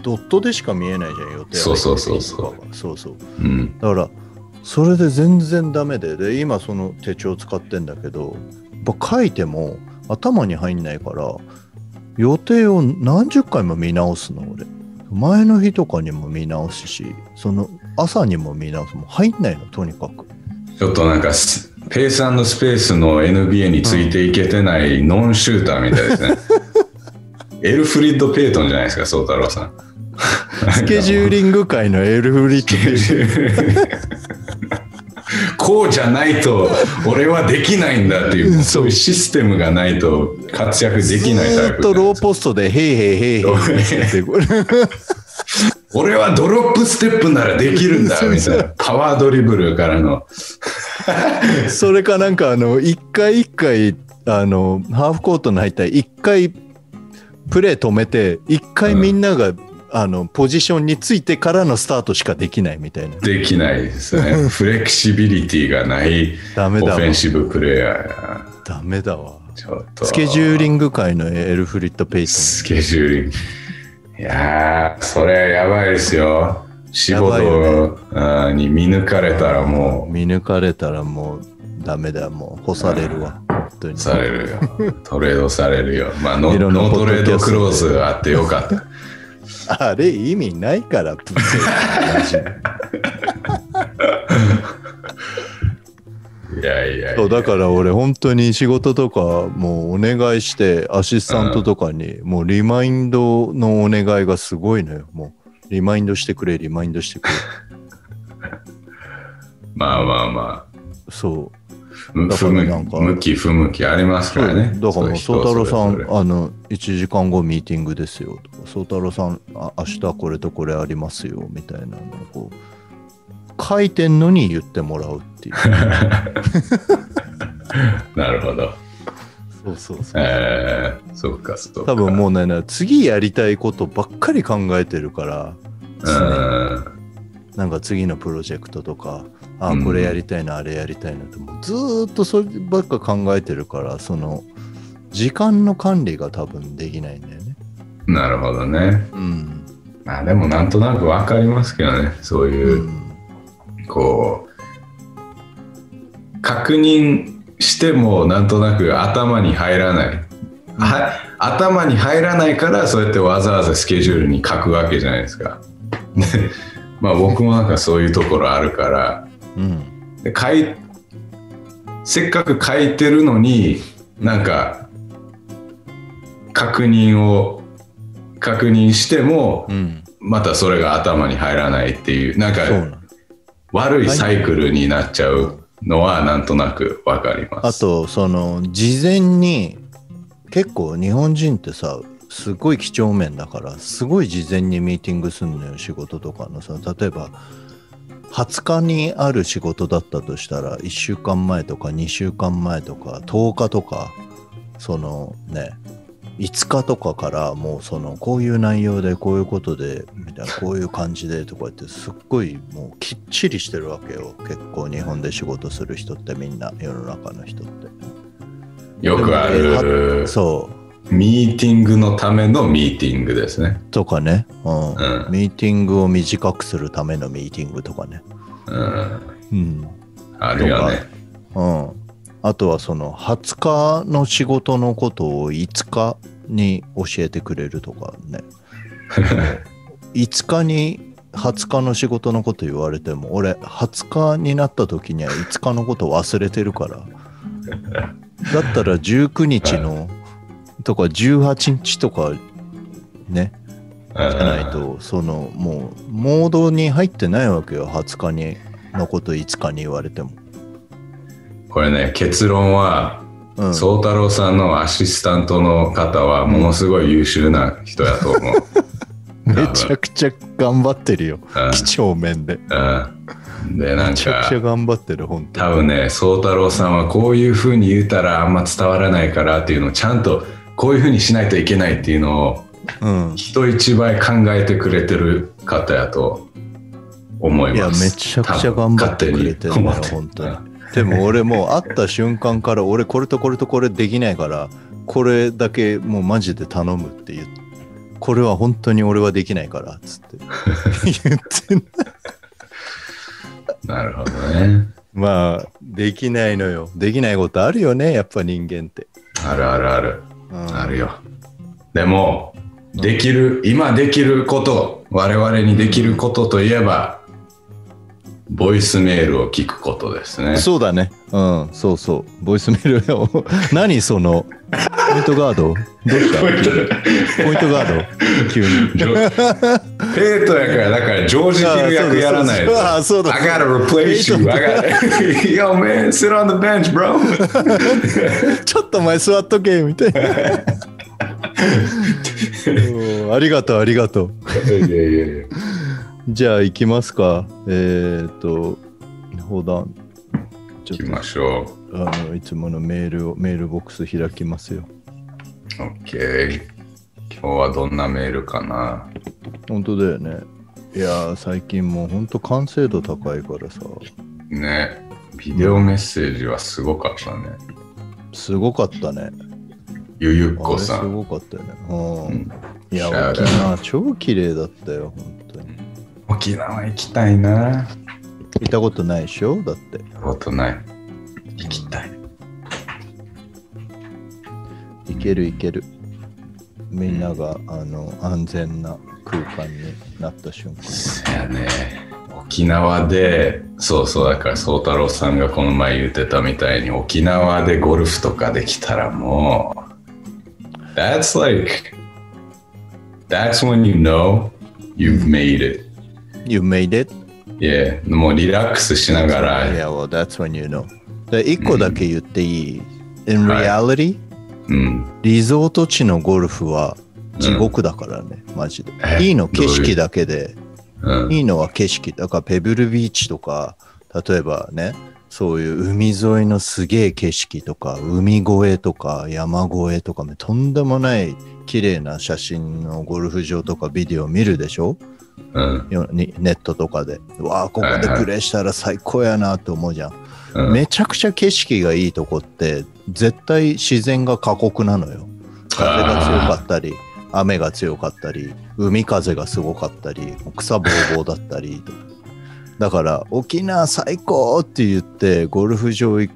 ドットでしか見えないじゃん予定が。そうそう、うん、だからそれで全然ダメで、で今その手帳使ってんだけど、やっぱ書いても頭に入んないから予定を何十回も見直すの俺。前の日とかにも見直すし、その朝にもみんなも入んないの、とにかく。ちょっとなんかペース&スペースの NBA についていけてないノンシューターみたいですね。エルフリッド・ペイトンじゃないですか、宗太郎さん。スケジューリング界のエルフリッド・ペイトン。こうじゃないと俺はできないんだっていう、そういうシステムがないと活躍できないタイプ。ずっとローポストでヘイヘイヘイヘイ俺はドロップステップならできるんだみたいな、パワードリブルからのそれかなんか一回一回ハーフコートに入ったら一回プレー止めて、一回みんなが、ポジションについてからのスタートしかできないみたいな。できないですね。フレキシビリティがないオフェンシブプレイヤー。ダメだわ。ちょっとスケジューリング界のエルフリッド・ペイトン。スケジューリング。いやー、それやばいですよ。仕事に見抜かれたらもう。見抜かれたらもうダメだ。もう干されるわ。されるよ。トレードされるよ。まあ、ノートレードクローズあってよかった。あれ意味ないからっていやいや、そうだから俺本当に仕事とかもうお願いして、アシスタントとかにもうリマインドのお願いがすごいのよ。もうリマインドしてくれ、リマインドしてくれまあまあまあ、そうだからなんか向き不向きありますからね。だからもう宗太郎さん、1時間後ミーティングですよとか、宗太郎さん明日これとこれありますよみたいなのをこう書いてんのに言ってもらうっていうなるほど。そうそうそう、そうかそうか。多分もうね、次やりたいことばっかり考えてるから、なんか次のプロジェクトとか、あ、これやりたいな、あれやりたいなって、もうずーっとそればっか考えてるから、その時間の管理が多分できないんだよね。なるほどね、うん、まあでもなんとなく分かりますけどね、そういう、こう確認してもなんとなく頭に入らない、頭に入らないから、そうやってわざわざスケジュールに書くわけじゃないですかまあ僕もなんかそういうところあるから、でせっかく書いてるのに、なんか確認しても、またそれが頭に入らないっていう、なんか悪いサイクルになっちゃうのはなんとなくわかります。あとその事前に、結構日本人ってさ、すごい几帳面だから、すごい事前にミーティングするのよ、仕事とかのさ。例えば20日にある仕事だったとしたら、1週間前とか2週間前とか10日とか、そのね、5日とかからもうそのこういう内容で、こういうことでみたいな、こういう感じでとかって、すっごいもうきっちりしてるわけよ。結構日本で仕事する人ってみんな、世の中の人ってよくある、そうミーティングのためのミーティングですね。とかね、ミーティングを短くするためのミーティングとかね。あるよね。あとはその20日の仕事のことを5日に教えてくれるとかね。5日に20日の仕事のこと言われても、俺20日になった時には5日のこと忘れてるから。だったら19日のとか18日とかね、じゃないと、そのもうモードに入ってないわけよ、20日のこと5日に言われても。これね、結論は宗太郎さんのアシスタントの方はものすごい優秀な人やと思うめちゃくちゃ頑張ってるよ、几帳面で。でなんかめちゃくちゃ頑張ってる、本当に。多分ね、宗太郎さんはこういうふうに言うたらあんま伝わらないからっていうのを、ちゃんとこういうふうにしないといけないっていうのを、人一倍考えてくれてる方やと思います。いや、めちゃくちゃ頑張ってくれてるから、本当に。でも俺もう会った瞬間から、俺これとこれとこれできないから、これだけもうマジで頼むって言って、これは本当に俺はできないからっつって言ってんなるほどね。まあできないのよ。できないことあるよね、やっぱ人間って。あるあるある、あるよ。でもできる、今できること、我々にできることといえば、ボイスメールを聞くことですね。そうだね。うん、そうそう。ボイスメールを何そのポイントガードどうしたポイントガード急に。ペイトやからだからジョージ・ヒル役やらないと。ああそうだ。I gotta replace you. Yo man, sit on the bench, bro. ちょっと前座っとけみたいな。ありがとうありがとう。いやいやいや。じゃあ行きますか。ほだん。行きましょう。いつものメールボックス開きますよ。OK。今日はどんなメールかな。本当だよね。いや、最近もう本当完成度高いからさ。ね。ビデオメッセージはすごかったね。すごかったね。ゆっこさん。すごかったよね。うん、いや、沖縄超綺麗だったよ、本当に。沖縄行きたいな。行ったことないでしょだって。行ったことない。行きたい。行ける行ける。みんなが、安全な空間になった瞬間。そうやね。沖縄で、そうそう、だから宗太郎さんがこの前言ってたみたいに、沖縄でゴルフとかできたらもう、That's when you know you've made it. You made it?Yeah. もうリラックスしながら。Yeah, well, that's when you know. 1個だけ言っていい？ In reality?、はい、リゾート地のゴルフは地獄だからね、マジで。いいの景色だけで、いいのは景色。だからペブルビーチとか、例えばね、そういう海沿いのすげえ景色とか、海越えとか山越えとか、とんでもない綺麗な写真のゴルフ場とかビデオ見るでしょ？うん、ネットとかでわあここでプレイしたら最高やなと思うじゃん、うん、めちゃくちゃ景色がいいとこって絶対自然が過酷なのよ。風が強かったり雨が強かったり海風がすごかったり草ぼうぼうだったりとかだから沖縄最高って言ってゴルフ場行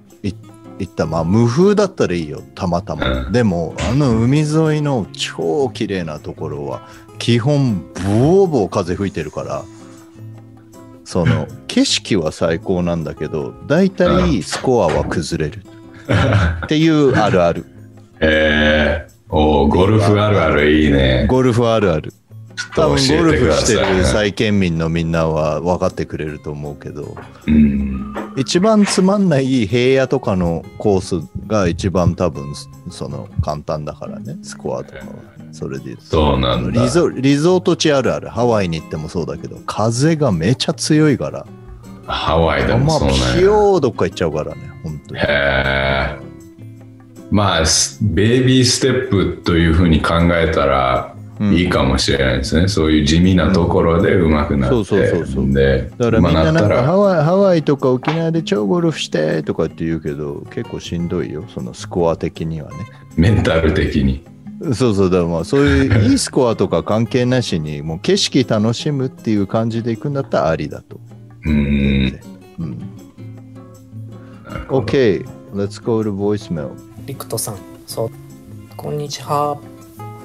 ったまあ無風だったらいいよたまたま、うん、でも海沿いの超綺麗なところは基本ボーボー風吹いてるからその景色は最高なんだけどだいたいスコアは崩れるっていうあるある。ゴルフあるあるいいね。ゴルフあるある多分ゴルフしてる再建民のみんなは分かってくれると思うけど、うん、一番つまんない平野とかのコースが一番多分その簡単だからねスコアとかはそれでそうなんだ。リゾート地あるあるハワイに行ってもそうだけど風がめちゃ強いからハワイでもそうねピヨーどっか行っちゃうからね本当に。へえまあベイビーステップというふうに考えたらいいかもしれないですね、うん、そういう地味なところでうまくなって、うん、そうでだからみんななんかハワイとか沖縄で超ゴルフしてとかって言うけど結構しんどいよそのスコア的にはねメンタル的にそうだからまあそういういいスコアとか関係なしにもう景色楽しむっていう感じで行くんだったらありだとうん OK Let's go to voicemail リクトさんそうこんにちは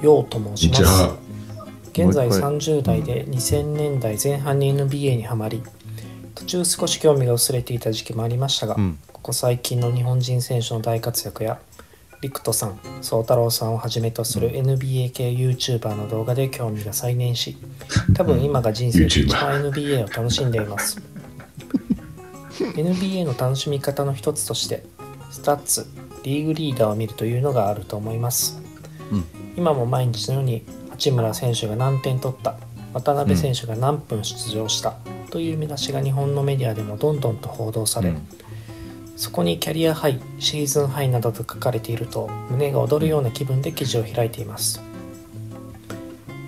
ようと申します。現在30代で2000年代前半に NBA にはまり、途中少し興味が薄れていた時期もありましたが、ここ最近の日本人選手の大活躍や、陸斗さん、宗太郎さんをはじめとする NBA 系 YouTuber の動画で興味が再燃し、多分今が人生で一番 NBA を楽しんでいます。NBA の楽しみ方の一つとして、スタッツ、リーグリーダーを見るというのがあると思います。今も毎日のように八村選手が何点取った渡辺選手が何分出場したという見出しが日本のメディアでもどんどんと報道され、そこにキャリアハイシーズンハイなどと書かれていると胸が躍るような気分で記事を開いています。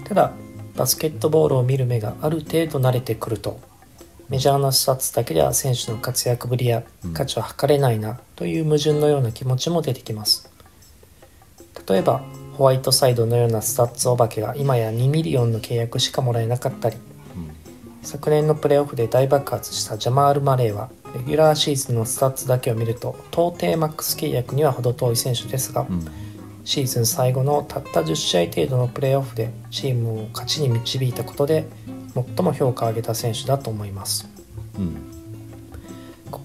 ただバスケットボールを見る目がある程度慣れてくるとメジャーなスタッツだけでは選手の活躍ぶりや価値は測れないなという矛盾のような気持ちも出てきます。例えばホワイトサイドのようなスタッツお化けが今や2ミリオンの契約しかもらえなかったり、昨年のプレーオフで大爆発したジャマール・マレーはレギュラーシーズンのスタッツだけを見ると到底マックス契約には程遠い選手ですが、シーズン最後のたった10試合程度のプレーオフでチームを勝ちに導いたことで最も評価を上げた選手だと思います、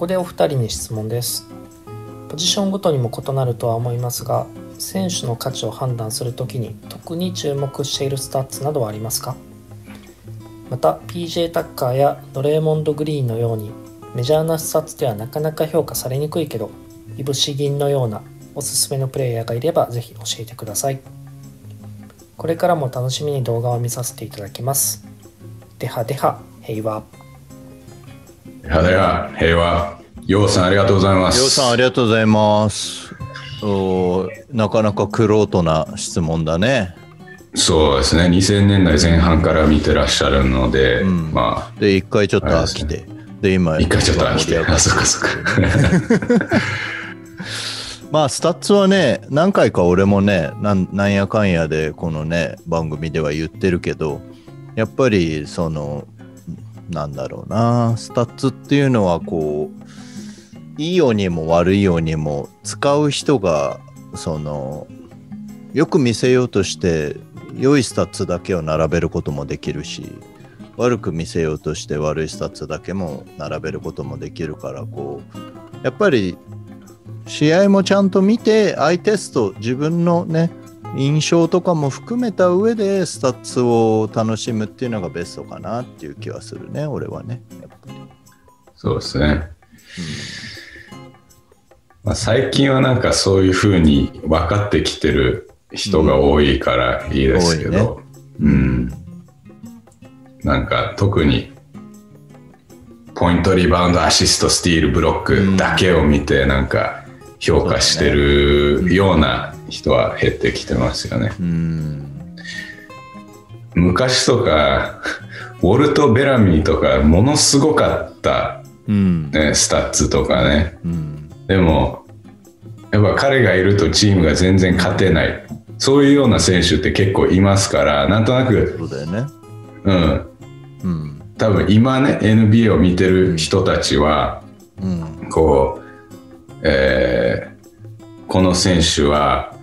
ここでお二人に質問です。ポジションごとにも異なるとは思いますが、選手の価値を判断するときに特に注目しているスタッツなどはありますか？また PJ タッカーやドレーモンド・グリーンのようにメジャーなスタッツではなかなか評価されにくいけど、いぶし銀のようなおすすめのプレイヤーがいればぜひ教えてください。これからも楽しみに動画を見させていただきます。ではでは平和。ではでは平和。ようさんありがとうございます。ようさんありがとうございます。なかなかクロートな質問だね。そうですね、2000年代前半から見てらっしゃるので、うん、まあで一回ちょっと飽きて、ね、で今一回ちょっと飽きて、あ、そっかそっか。まあスタッツはね、何回か俺もね、なんやかんやでこのね番組では言ってるけど、やっぱりそのなんだろうな、スタッツっていうのはこういいようにも悪いようにも使う人がそのよく見せようとして良いスタッツだけを並べることもできるし、悪く見せようとして悪いスタッツだけも並べることもできるから、こうやっぱり試合もちゃんと見てアイテスト、自分のね印象とかも含めた上でスタッツを楽しむっていうのがベストかなっていう気はするね、俺はね。やっぱりそうですね、うん、まあ、最近はなんかそういう風に分かってきてる人が多いからいいですけど、うん、ね、うん、なんか特にポイント、リバウンド、アシスト、スティール、ブロックだけを見てなんか評価してるような人は減ってきてますよね。うん、昔とかウォルト・ベラミーとかものすごかった、ね、スタッツとかね、うん、でもやっぱ彼がいるとチームが全然勝てない、そういうような選手って結構いますから、なんとなくそうだよね、うん、うん、多分今ね NBA を見てる人たちは、うん、こう、この選手は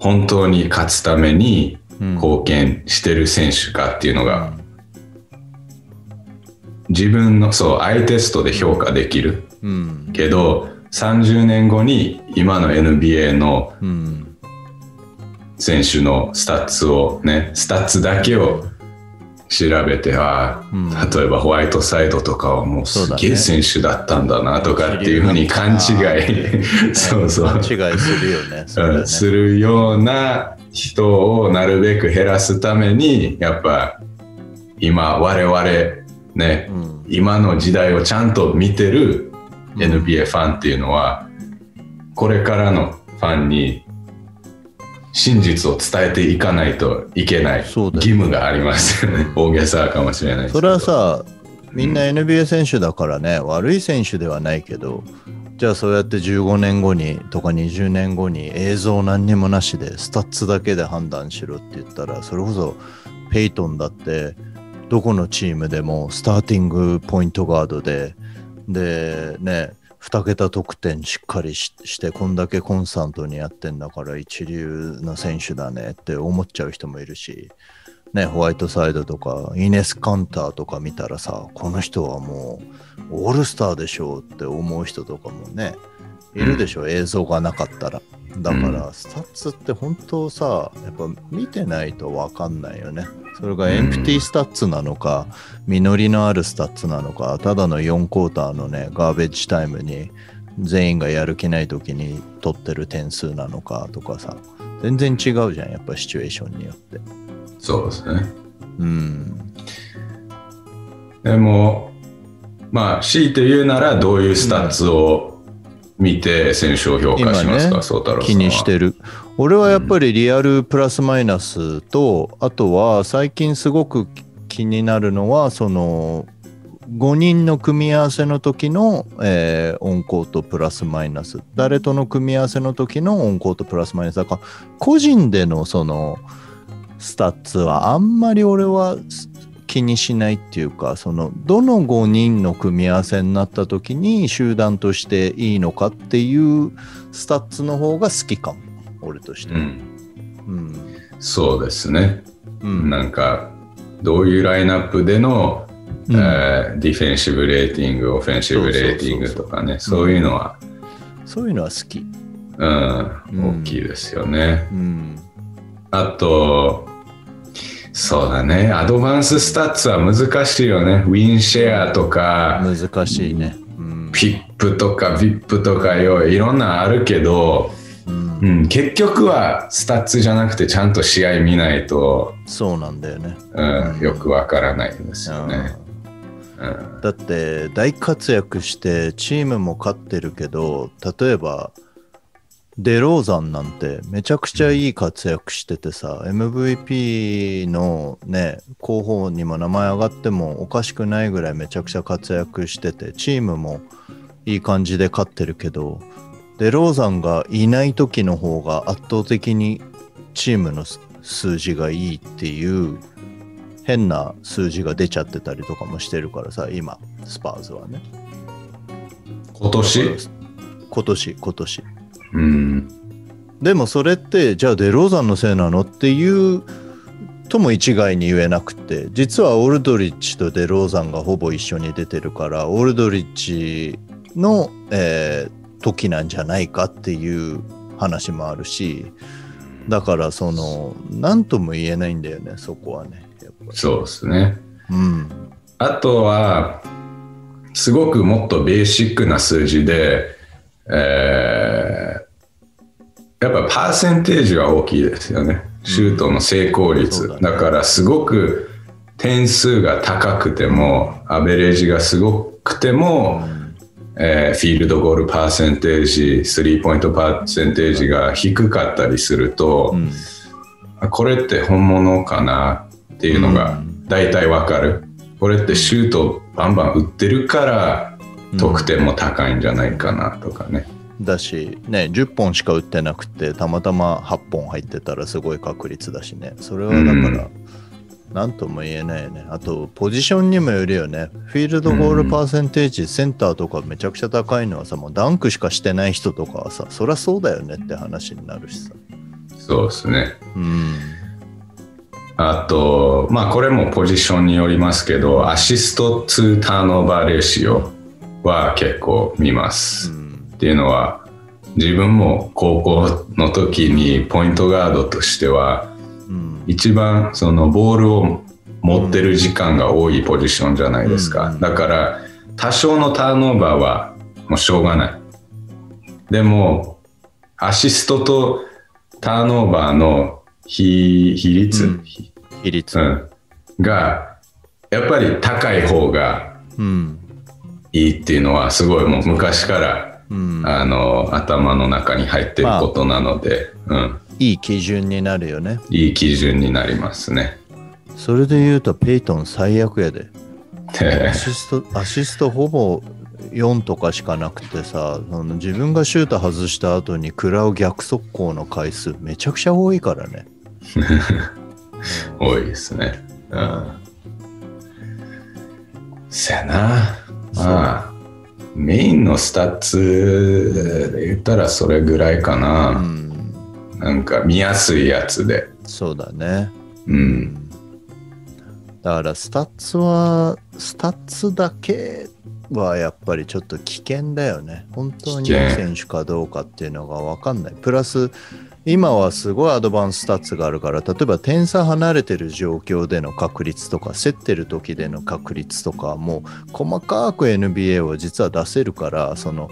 本当に勝つために貢献してる選手かっていうのが自分のそうアイテストで評価できるけど、30年後に今の NBA の選手のスタッツをね、スタッツだけを調べて、は例えばホワイトサイドとかはもうすげえ選手だったんだなとかっていうふうに勘違いそうそう勘違いするよね、それね、するような人をなるべく減らすために、やっぱ今我々ね、うん、今の時代をちゃんと見てる NBA ファンっていうのは、これからのファンに真実を伝えていかないといけない義務がありますよね。大げさかもしれないですけど。それはさ、みんな NBA 選手だからね、うん、悪い選手ではないけど、じゃあそうやって15年後にとか20年後に映像何にもなしでスタッツだけで判断しろって言ったら、それこそペイトンだってどこのチームでもスターティングポイントガードでね、2桁得点しっかりしてこんだけコンスタントにやってんだから一流な選手だねって思っちゃう人もいるし、ね、ホワイトサイドとかイネス・カンターとか見たらさ、この人はもうオールスターでしょうって思う人とかもねいるでしょ、うん、映像がなかったら。だからスタッツって本当さ、やっぱ見てないと分かんないよね。それがエンプティスタッツなのか、実りのあるスタッツなのか、ただの4クォーターのねガーベッジタイムに全員がやる気ない時に取ってる点数なのかとかさ、全然違うじゃん、やっぱシチュエーションによって。そうですね、うん。でもまあ強いて言うなら、どういうスタッツを見て選手を評価しますか、宗太郎さんは。気にしてる。俺はやっぱりリアルプラスマイナスと、うん、あとは最近すごく気になるのは、その5人の組み合わせの時の、オンコートプラスマイナス、誰との組み合わせの時のオンコートプラスマイナスだから、個人でのそのスタッツはあんまり俺は気にしないっていうか、そのどの5人の組み合わせになった時に集団としていいのかっていうスタッツの方が好きかも、俺として。うんうん、そうですね、うん、なんかどういうラインナップでのうん、ディフェンシブレーティング、オフェンシブレーティングとかね、そういうのは、うん、そういうのは好き、うん、大きいですよね、うん、あとそうだね、アドバンススタッツは難しいよね。ウィンシェアとか難しいね、うん、ピップとかビップとかいろんなあるけど、うんうん、結局はスタッツじゃなくてちゃんと試合見ないと、そうなんだよね、うん、よくわからないんですよね、うん、だって大活躍してチームも勝ってるけど、例えばデローザンなんてめちゃくちゃいい活躍しててさ、MVP のね候補にも名前上がってもおかしくないぐらいめちゃくちゃ活躍してて、チームもいい感じで勝ってるけど、デローザンがいない時の方が圧倒的にチームの数字がいいっていう変な数字が出ちゃってたりとかもしてるからさ、今スパーズはね、今年うん、でもそれってじゃあデローザンのせいなのっていうとも一概に言えなくて、実はオルドリッチとデローザンがほぼ一緒に出てるから、オルドリッチの、時なんじゃないかっていう話もあるし、だからその何とも言えないんだよね、そこはね。やっぱそうですね、うん、あとはすごくもっとベーシックな数字で、やっぱパーセンテージは大きいですよね、シュートの成功率、うん だからすごく点数が高くてもアベレージがすごくても、フィールドゴールパーセンテージ、スリーポイントパーセンテージが低かったりすると、うん、これって本物かなっていうのが大体わかる、うん、これってシュートバンバン打ってるから得点も高いんじゃないかなとかね、だしね、10本しか打ってなくてたまたま8本入ってたらすごい確率だしね、それはだから何とも言えないよね、うん、あとポジションにもよるよね。フィールドゴールパーセンテージ、うん、センターとかめちゃくちゃ高いのはさ、もうダンクしかしてない人とかはさ、そりゃそうだよねって話になるしさ。そうですね、うん、あとまあこれもポジションによりますけど、アシスト2ターンオーバーレシオは結構見ます、うん、っていうのは自分も高校の時にポイントガードとしては、うん、一番そのボールを持ってる時間が多いポジションじゃないですか、うん、だから多少のターンオーバーはもうしょうがない。でもアシストとターンオーバーの比率、うん、がやっぱり高い方がいいっていうのはすごいもう昔から、うん、頭の中に入ってることなので、まあうん、いい基準になるよね。いい基準になりますね。それで言うとペイトン最悪やで、アシストほぼ4とかしかなくてさ、自分がシュート外した後に食らう逆速攻の回数めちゃくちゃ多いからね多いですね、うん、せやなあ。メインのスタッツで言ったらそれぐらいかな、うん、なんか見やすいやつで。そうだね、うん、だからスタッツだけはやっぱりちょっと危険だよね。本当に選手かどうかっていうのが分かんない。プラス今はすごいアドバンススタッツがあるから、例えば点差離れてる状況での確率とか競ってる時での確率とかも細かく NBA は実は出せるから、その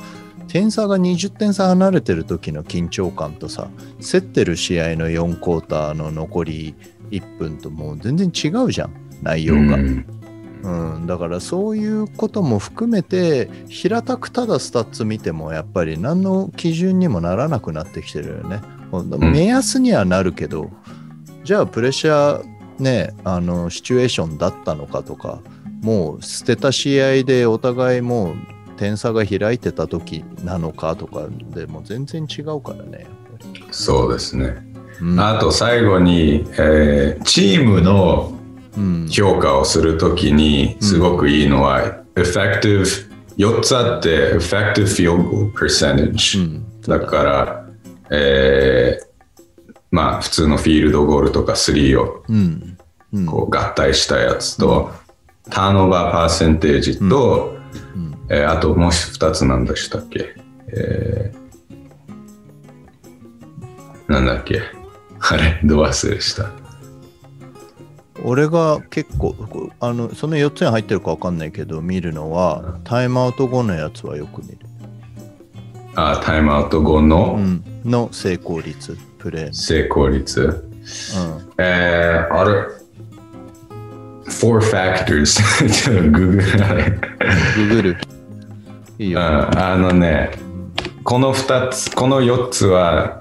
点差が20点差離れてる時の緊張感とさ、競ってる試合の4クォーターの残り1分ともう全然違うじゃん、内容が、うん、だからそういうことも含めて平たくただスタッツ見てもやっぱり何の基準にもならなくなってきてるよね。目安にはなるけど、じゃあプレッシャーね、シチュエーションだったのかとか、もう捨てた試合でお互いもう点差が開いてた時なのかとかでも全然違うからね、やっぱり。そうですね、うん、あと最後に、チームの評価をするときにすごくいいのは、エフェクティブ4つあって、エフェクティブフィールドゴールパーセンテージ、うん、だからまあ普通のフィールドゴールとかスリーをこう合体したやつと、ターンオーバーパーセンテージと、うんうん、あともう2つなんでしたっけ、なんだっけあれど忘れした。俺が結構その4つに入ってるか分かんないけど見るのはタイムアウト後のやつはよく見る。ああ、タイムアウト後の、うん、の成功率プレー成功率、うん、あれ4 factors ちょっとググるいいよ、ね、この2つこの4つは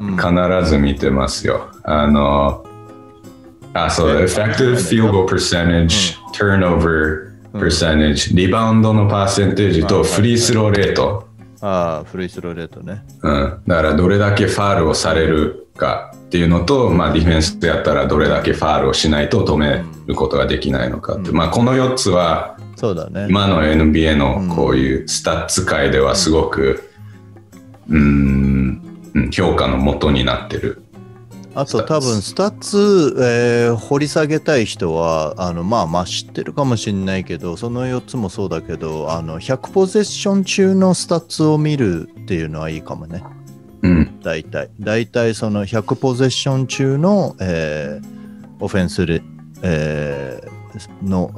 必ず見てますよ、うん、そうだ、effective field goal percentage、うん、turnover percentage、うん、リバウンドのパーセンテージとフリースローレート。ああ、フリースローレートね。うん。だからどれだけファールをされるかっていうのと、まあディフェンスでやったらどれだけファールをしないと止めることができないのかって、うん、まあこの4つは、そうだね。今の NBA のこういうスタッツ界ではすごく、評価の元になってる。あと多分スタッツ、掘り下げたい人はまあ知ってるかもしれないけど、その4つもそうだけど100ポゼッション中のスタッツを見るっていうのはいいかもね。うん。だいたいその100ポゼッション中の、オフェンスレ、の、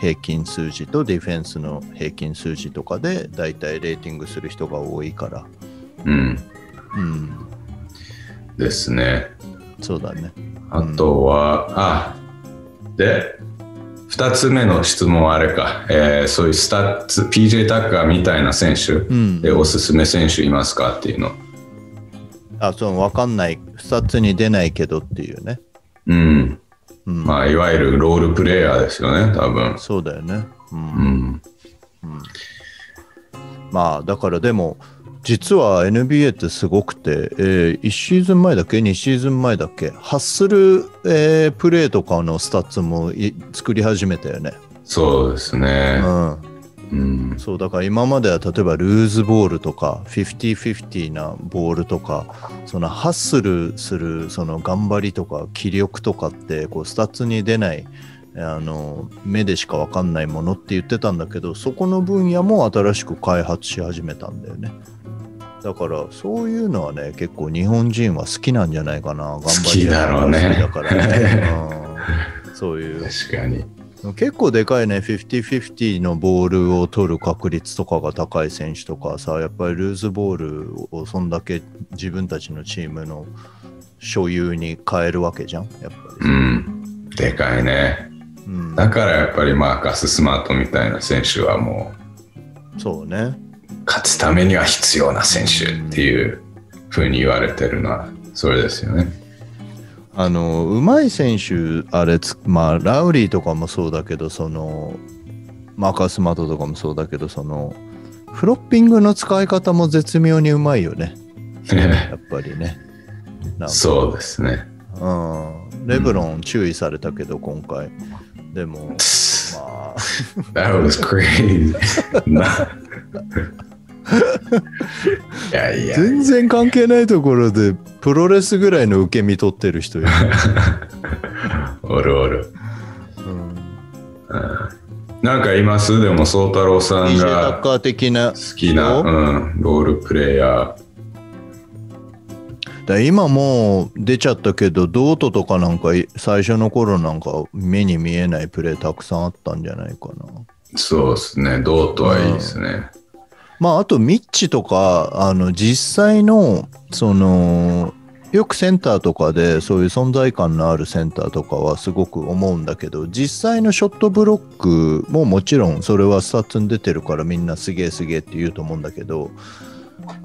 平均数字とディフェンスの平均数字とかでだいたいレーティングする人が多いから。うん。うん。ですね。そうだね。あとは、で2つ目の質問はあれか、そういうスタッツ PJ タッカーみたいな選手でおすすめ選手いますかっていうの。そう分かんない、スタッツに出ないけどっていうね。うん。うん、まあいわゆるロールプレイヤーですよね、多分。そうだよね。うん。うんうん、まあだからでも。実は NBA ってすごくて、1シーズン前だっけ2シーズン前だっけハッスル、プレーとかのスタッツも作り始めたよね。そうですね、うんうん、そうだから今までは例えばルーズボールとか 50-50 なボールとかそのハッスルするその頑張りとか気力とかってこうスタッツに出ない目でしか分かんないものって言ってたんだけど、そこの分野も新しく開発し始めたんだよね。だからそういうのはね結構日本人は好きなんじゃないかな。頑張りやがる人だからね。そういう確かに結構でかいね 50-50 のボールを取る確率とかが高い選手とかさ、やっぱりルーズボールをそんだけ自分たちのチームの所有に変えるわけじゃんやっぱり。うん、でかいね、うん、だからやっぱりマーカス・スマートみたいな選手はもうそうね勝つためには必要な選手っていう風に言われてるのはそれですよね。上手い選手ラウリーとかもそうだけどそのマーカス・マートとかもそうだけどそのフロッピングの使い方も絶妙にうまいよね。やっぱりね。そうですね。うん、レブロン注意されたけど今回でも。That was crazy. いやいや全然関係ないところでプロレスぐらいの受け身取ってる人いる。おるおる、うん、なんかいます？でも宗太郎さんが好きな、ロールプレイヤーだ。今もう出ちゃったけどドートとかなんか最初の頃なんか目に見えないプレーたくさんあったんじゃないかな。そうですね、ドートはいいですね。まああとミッチとか実際のそのよくセンターとかでそういう存在感のあるセンターとかはすごく思うんだけど、実際のショットブロックももちろんそれはスタッツに出てるからみんなすげえすげえって言うと思うんだけど、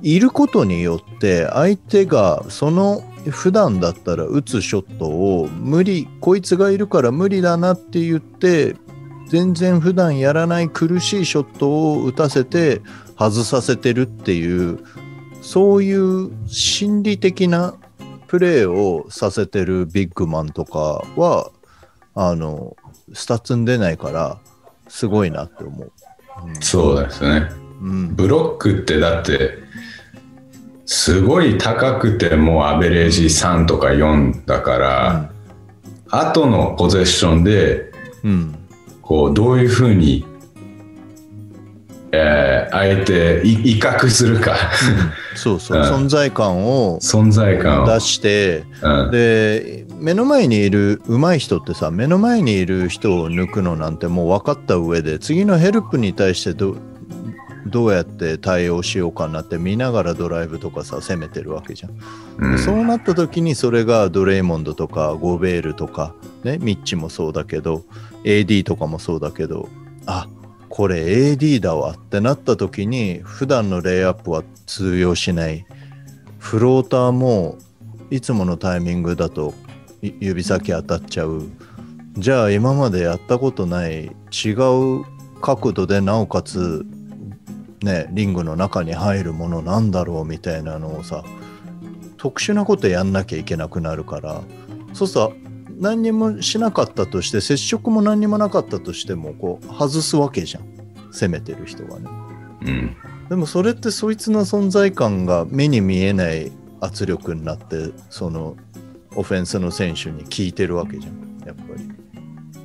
いることによって相手がその普段だったら打つショットをこいつがいるから無理だなって言って全然普段やらない苦しいショットを打たせて外させてるっていう、そういう心理的なプレーをさせてるビッグマンとかはスタッツに出ないからすごいなって思う、うん、そうですね、うん、ブロックってだってすごい高くてもうアベレージ3とか4だから、うん、後のポゼッションで、うん、こうどういうふうに、相手威嚇するか、うん、そうそう、うん、存在感を出して、うん、で目の前にいる上手い人ってさ、目の前にいる人を抜くのなんてもう分かった上で、次のヘルプに対してどうやって対応しようかなって見ながらドライブとかさ攻めてるわけじゃん、うん、そうなった時にそれがドレイモンドとかゴベールとか、ね、ミッチもそうだけど AD とかもそうだけど、あこれ AD だわってなった時に普段のレイアップは通用しない、フローターもいつものタイミングだと指先当たっちゃう、じゃあ今までやったことない違う角度でなおかつねリングの中に入るものなんだろうみたいなのをさ、特殊なことやんなきゃいけなくなるから、そうさ何にもしなかったとして、接触も何にもなかったとしてもこう外すわけじゃん、攻めてる人がね、うん、でもそれってそいつの存在感が目に見えない圧力になって、そのオフェンスの選手に効いてるわけじゃんやっぱり。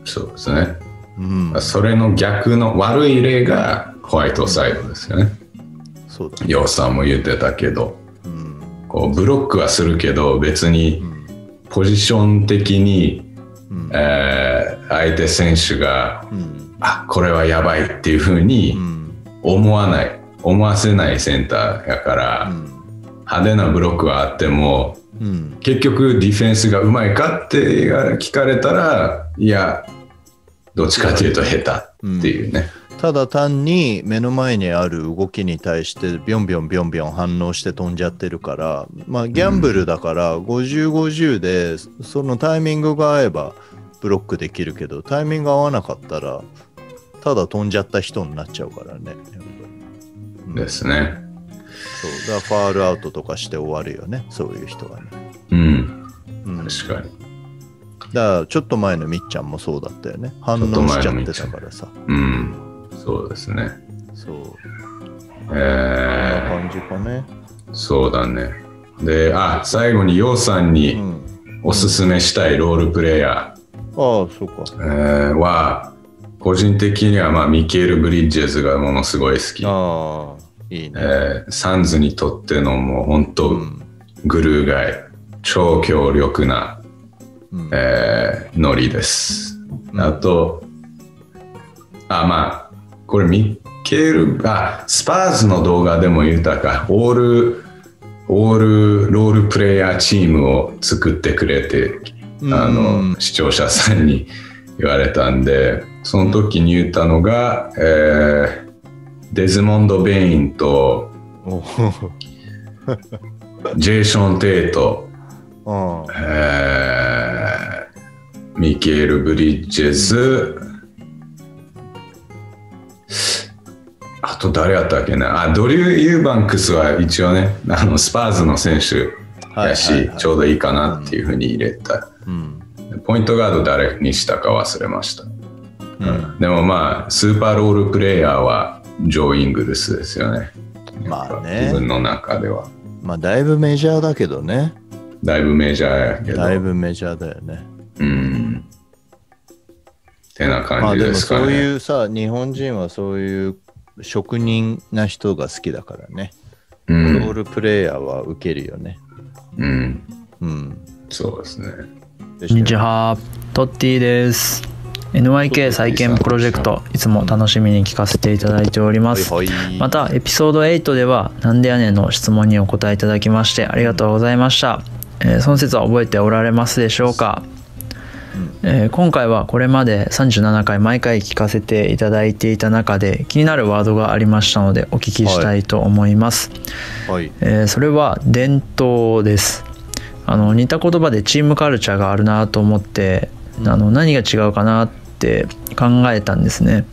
そうですね、うん、それの逆の悪い例がホワイトサイドですよね、うん、そうだね、ヨウさんも言ってたけど、うん、こうブロックはするけど別に、うん、ポジション的に、うん、相手選手が、うん、あこれはやばいっていう風に思わせないセンターやから、うん、派手なブロックはあっても、うん、結局ディフェンスがうまいかって聞かれたら、いやどっちかというと下手っていうね、うん、ただ単に目の前にある動きに対してビョンビョンビョンビョン反応して飛んじゃってるから、まあ、ギャンブルだから50、50でそのタイミングが合えばブロックできるけど、タイミング合わなかったらただ飛んじゃった人になっちゃうからね、うん、ですね。そうだファウルアウトとかして終わるよね、そういう人がね、うん、うん、確かに。だからちょっと前のみっちゃんもそうだったよね、反応しちゃってたからさ、うん、そうですね、そう、こんな感じかね。そうだね。で、あ最後にヨウさんにおすすめしたいロールプレイヤー、うんうん、あそうか、は個人的には、まあ、ミケール・ブリッジェズがものすごい好き。あいいね、サンズにとってのもう本当、うん、グルーガイ超強力なノリです、うん、あとまあこれミッケールスパーズの動画でも言ったか、オールロールプレイヤーチームを作ってくれて、うん、視聴者さんに言われたんで、その時に言ったのが、うん、デズモンド・ベインとジェイション・テイト、ミケール・ブリッジェズ、あと誰やったっけな、ドリュー・ユーバンクスは一応ねスパーズの選手やし、はいはいはい、ちょうどいいかなっていうふうに入れた、うんうん、ポイントガード誰にしたか忘れました、うん、でもまあスーパーロールプレイヤーはジョー・イングルスですよね、まあね、自分の中では、まあ、だいぶメジャーだけどね、だいぶメジャーやけど、だいぶメジャーだよね、うんってな感じですかね。まあでもそういうさ、日本人はそういう職人な人が好きだからね、うん、ロールプレイヤーは受けるよね、うんうん、そうですね。こんにちは、トッティです。 NYK 再建プロジェクトいつも楽しみに聞かせていただいております。またエピソード8ではなんでやねんの質問にお答えいただきましてありがとうございました、その説は覚えておられますでしょうか。今回はこれまで37回毎回聞かせていただいていた中で気になるワードがありましたのでお聞きしたいと思います、はいはい、それは伝統です。似た言葉でチームカルチャーがあるなと思って、うん、何が違うかなって考えたんですね。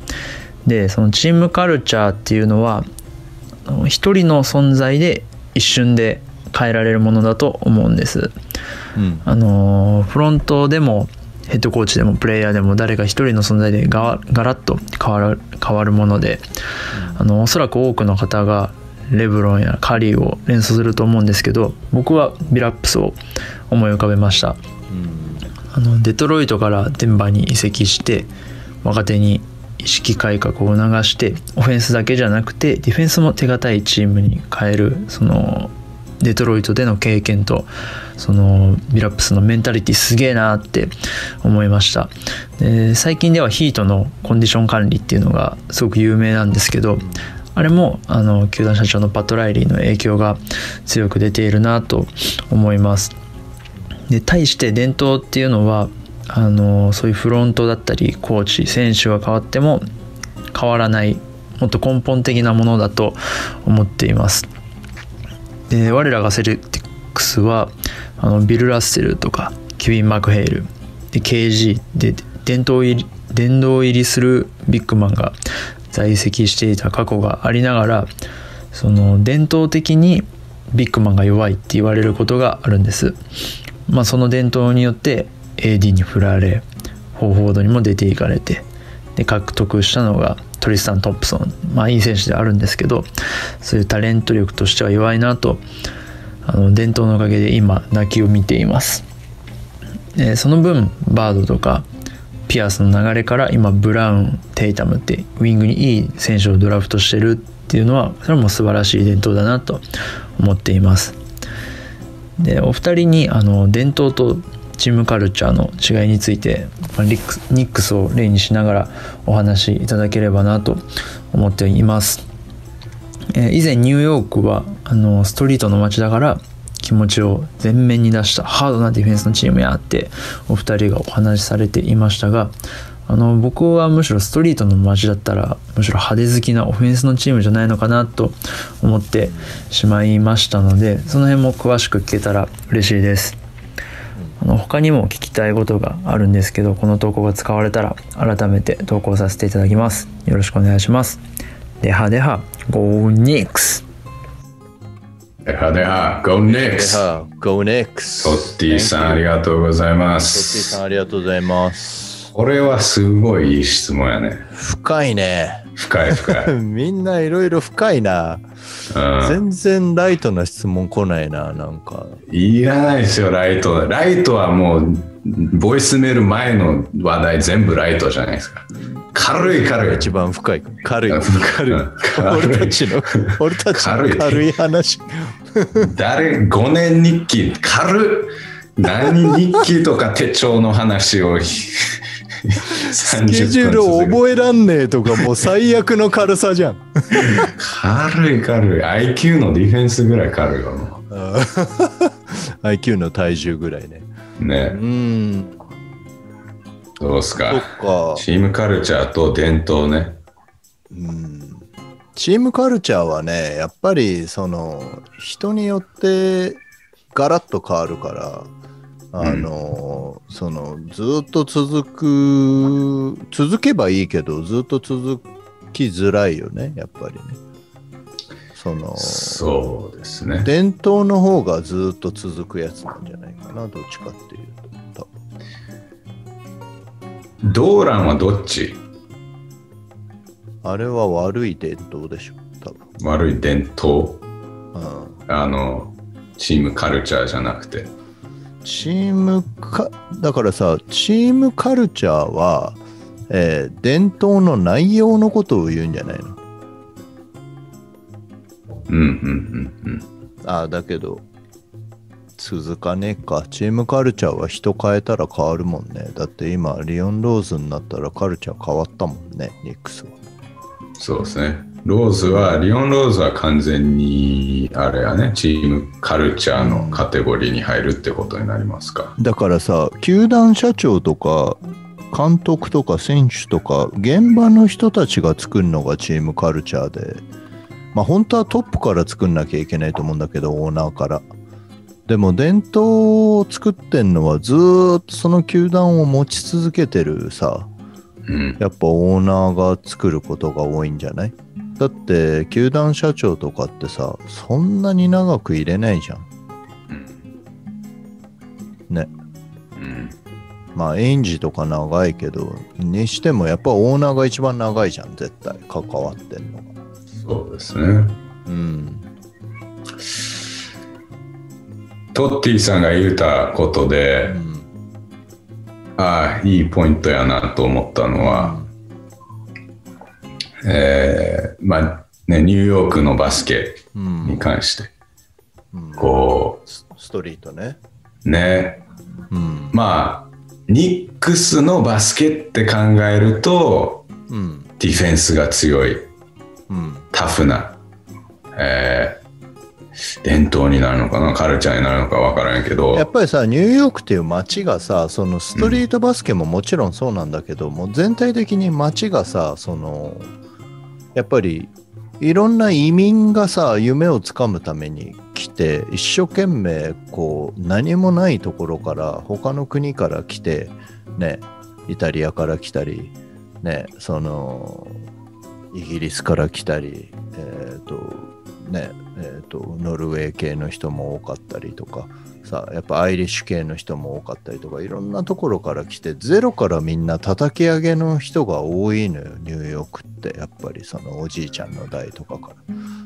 でそのチームカルチャーっていうのは一人の存在で一瞬で変えられるものだと思うんです、うん、フロントでもヘッドコーチでもプレイヤーでも誰か一人の存在でガラッと変わるもので、おそらく多くの方がレブロンやカリーを連想すると思うんですけど、僕はビラップスを思い浮かべました。デトロイトからデンバーに移籍して若手に意識改革を促して、オフェンスだけじゃなくてディフェンスも手堅いチームに変える、そのデトロイトでの経験とそのビラップスのメンタリティすげえなって思いました。で、最近ではヒートのコンディション管理っていうのがすごく有名なんですけど、あれも球団社長のパット・ライリーの影響が強く出ているなと思います。で、対して伝統っていうのはそういうフロントだったりコーチ、選手が変わっても変わらない、もっと根本的なものだと思っています。で、我らがセルティックスはビル・ラッセルとかケビン・マクヘイルで KG で殿堂入りするビッグマンが在籍していた過去がありながら、その伝統的にビッグマンが弱いって言われることがあるんです。まあ、その伝統によって AD に振られ、フォワードにも出ていかれて、で獲得したのがトリスタン・トンプソン、まあいい選手であるんですけど、そういうタレント力としては弱いなと伝統のおかげで今泣きを見ています。その分バードとかピアスの流れから今ブラウン、テイタムってウィングにいい選手をドラフトしてるっていうのは、それも素晴らしい伝統だなと思っています。で、お二人に伝統とチームカルチャーの違いについて、ニックスを例にしながらお話しいただければなと思っています。以前ニューヨークはストリートの街だから気持ちを前面に出したハードなディフェンスのチームやってお二人がお話しされていましたが、僕はむしろストリートの街だったらむしろ派手好きなオフェンスのチームじゃないのかなと思ってしまいましたので、その辺も詳しく聞けたら嬉しいです。他にも聞きたいことがあるんですけど、この投稿が使われたら改めて投稿させていただきます。よろしくお願いします。ではでは、Go Knicks！Go Knicks！ Go Knicks！ トッティさんありがとうございます。トッティさんありがとうございます。これはすごいいい質問やね。深いね。深いみんないろいろ深いな、うん、全然ライトな質問来ないな。なんかいらないですよ、ライトはもうボイスメール前の話題全部ライトじゃないですか。軽い一番深い軽い俺たちの軽い話5年日記軽い何日記とか手帳の話をスケジュールを覚えらんねえとかもう最悪の軽さじゃん軽い IQ のディフェンスぐらい軽いよもうIQ の体重ぐらいね。どうすか、チームカルチャーと伝統ね。チームカルチャーはね、やっぱりその人によってガラッと変わるからずっと続けばいいけど、ずっと続きづらいよね、やっぱりね。そうですね。伝統の方がずっと続くやつなんじゃないかな、どっちかっていうと。ドーランはどっち？あれは悪い伝統でしょ、多分。悪い伝統？うん。チームカルチャーじゃなくて。だからさ、チームカルチャーは、伝統の内容のことを言うんじゃないの？ああ、だけど続かねえか。チームカルチャーは人変えたら変わるもんね。だって今リオン・ローズになったらカルチャー変わったもんね、ニックスは。そうですね。リオン・ローズは完全にあれやね、チームカルチャーのカテゴリーに入るってことになりますか。だからさ、球団社長とか監督とか選手とか現場の人たちが作るのがチームカルチャーで、まあ本当はトップから作んなきゃいけないと思うんだけど、オーナーから。でも伝統を作ってんのはずーっとその球団を持ち続けてるさ、やっぱオーナーが作ることが多いんじゃない？だって球団社長とかってさ、そんなに長く入れないじゃんね。まあエンジとか長いけどにしてもやっぱオーナーが一番長いじゃん、絶対関わってんのが。そうですね。トッティさんが言うたことで、ああいいポイントやなと思ったのは、まあね、ニューヨークのバスケに関して、うん、こうストリートね、ね、うん、まあニックスのバスケって考えると、うん、ディフェンスが強い、うん、タフな、伝統になるのかな、カルチャーになるのか分からんけど、やっぱりさ、ニューヨークっていう街がさ、そのストリートバスケももちろんそうなんだけど、うん、もう全体的に街がさ、そのやっぱりいろんな移民がさ、夢をつかむために来て、一生懸命こう何もないところから、他の国から来てね、イタリアから来たりね、そのイギリスから来たり、ね、ノルウェー系の人も多かったりとかさ、やっぱアイリッシュ系の人も多かったりとか、いろんなところから来て、ゼロからみんな叩き上げの人が多いのよ、ニューヨークって。やっぱりそのおじいちゃんの代とかから、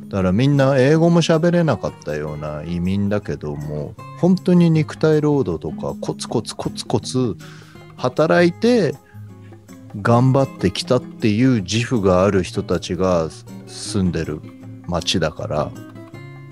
だからみんな英語も喋れなかったような移民だけども、本当に肉体労働とかコツコツコツコツ働いて頑張ってきたっていう自負がある人たちが住んでる街だから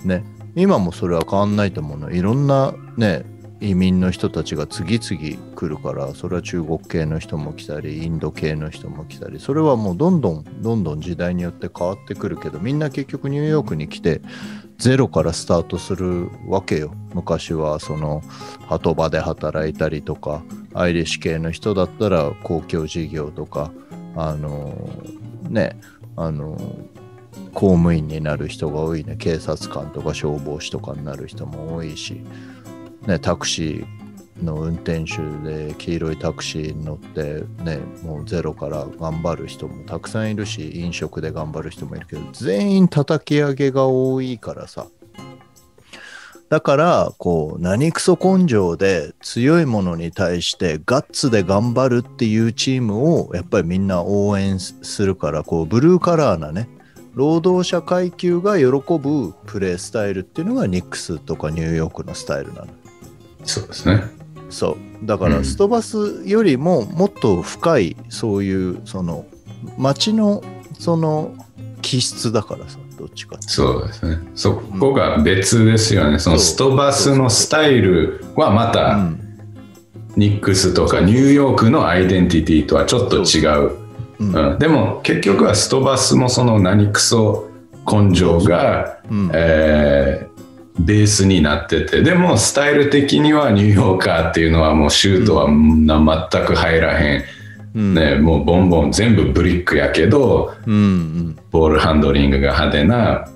ね、今もそれは変わんないと思うの。いろんなね、移民の人たちが次々来るから、それは中国系の人も来たり、インド系の人も来たり、それはもうどんどんどんどん時代によって変わってくるけど、みんな結局ニューヨークに来てゼロからスタートするわけよ。昔はその鳩場で働いたりとか、アイリッシュ系の人だったら公共事業とか、公務員になる人が多いね。警察官とか消防士とかになる人も多いし、ね、タクシーの運転手で黄色いタクシーに乗って、ね、もうゼロから頑張る人もたくさんいるし、飲食で頑張る人もいるけど、全員叩き上げが多いからさ。だからこう何クソ根性で強いものに対してガッツで頑張るっていうチームをやっぱりみんな応援するから、こうブルーカラーなね、労働者階級が喜ぶプレースタイルっていうのがニックスとかニューヨークのスタイルなの。そうですね。そう、だからストバスよりももっと深い、そういうその街のその気質だからさ、どっちかって。そうですね。そこが別ですよね、うん、そのストバスのスタイルはまた、うん、ニックスとかニューヨークのアイデンティティとはちょっと違う。うん、でも結局はストバスもその何クソ根性が、うん、ベースになってて、でもスタイル的にはニューヨーカーっていうのはもうシュートは全く入らへん、うんね、もうボンボン全部ブリックやけど、うんうん、ボールハンドリングが派手な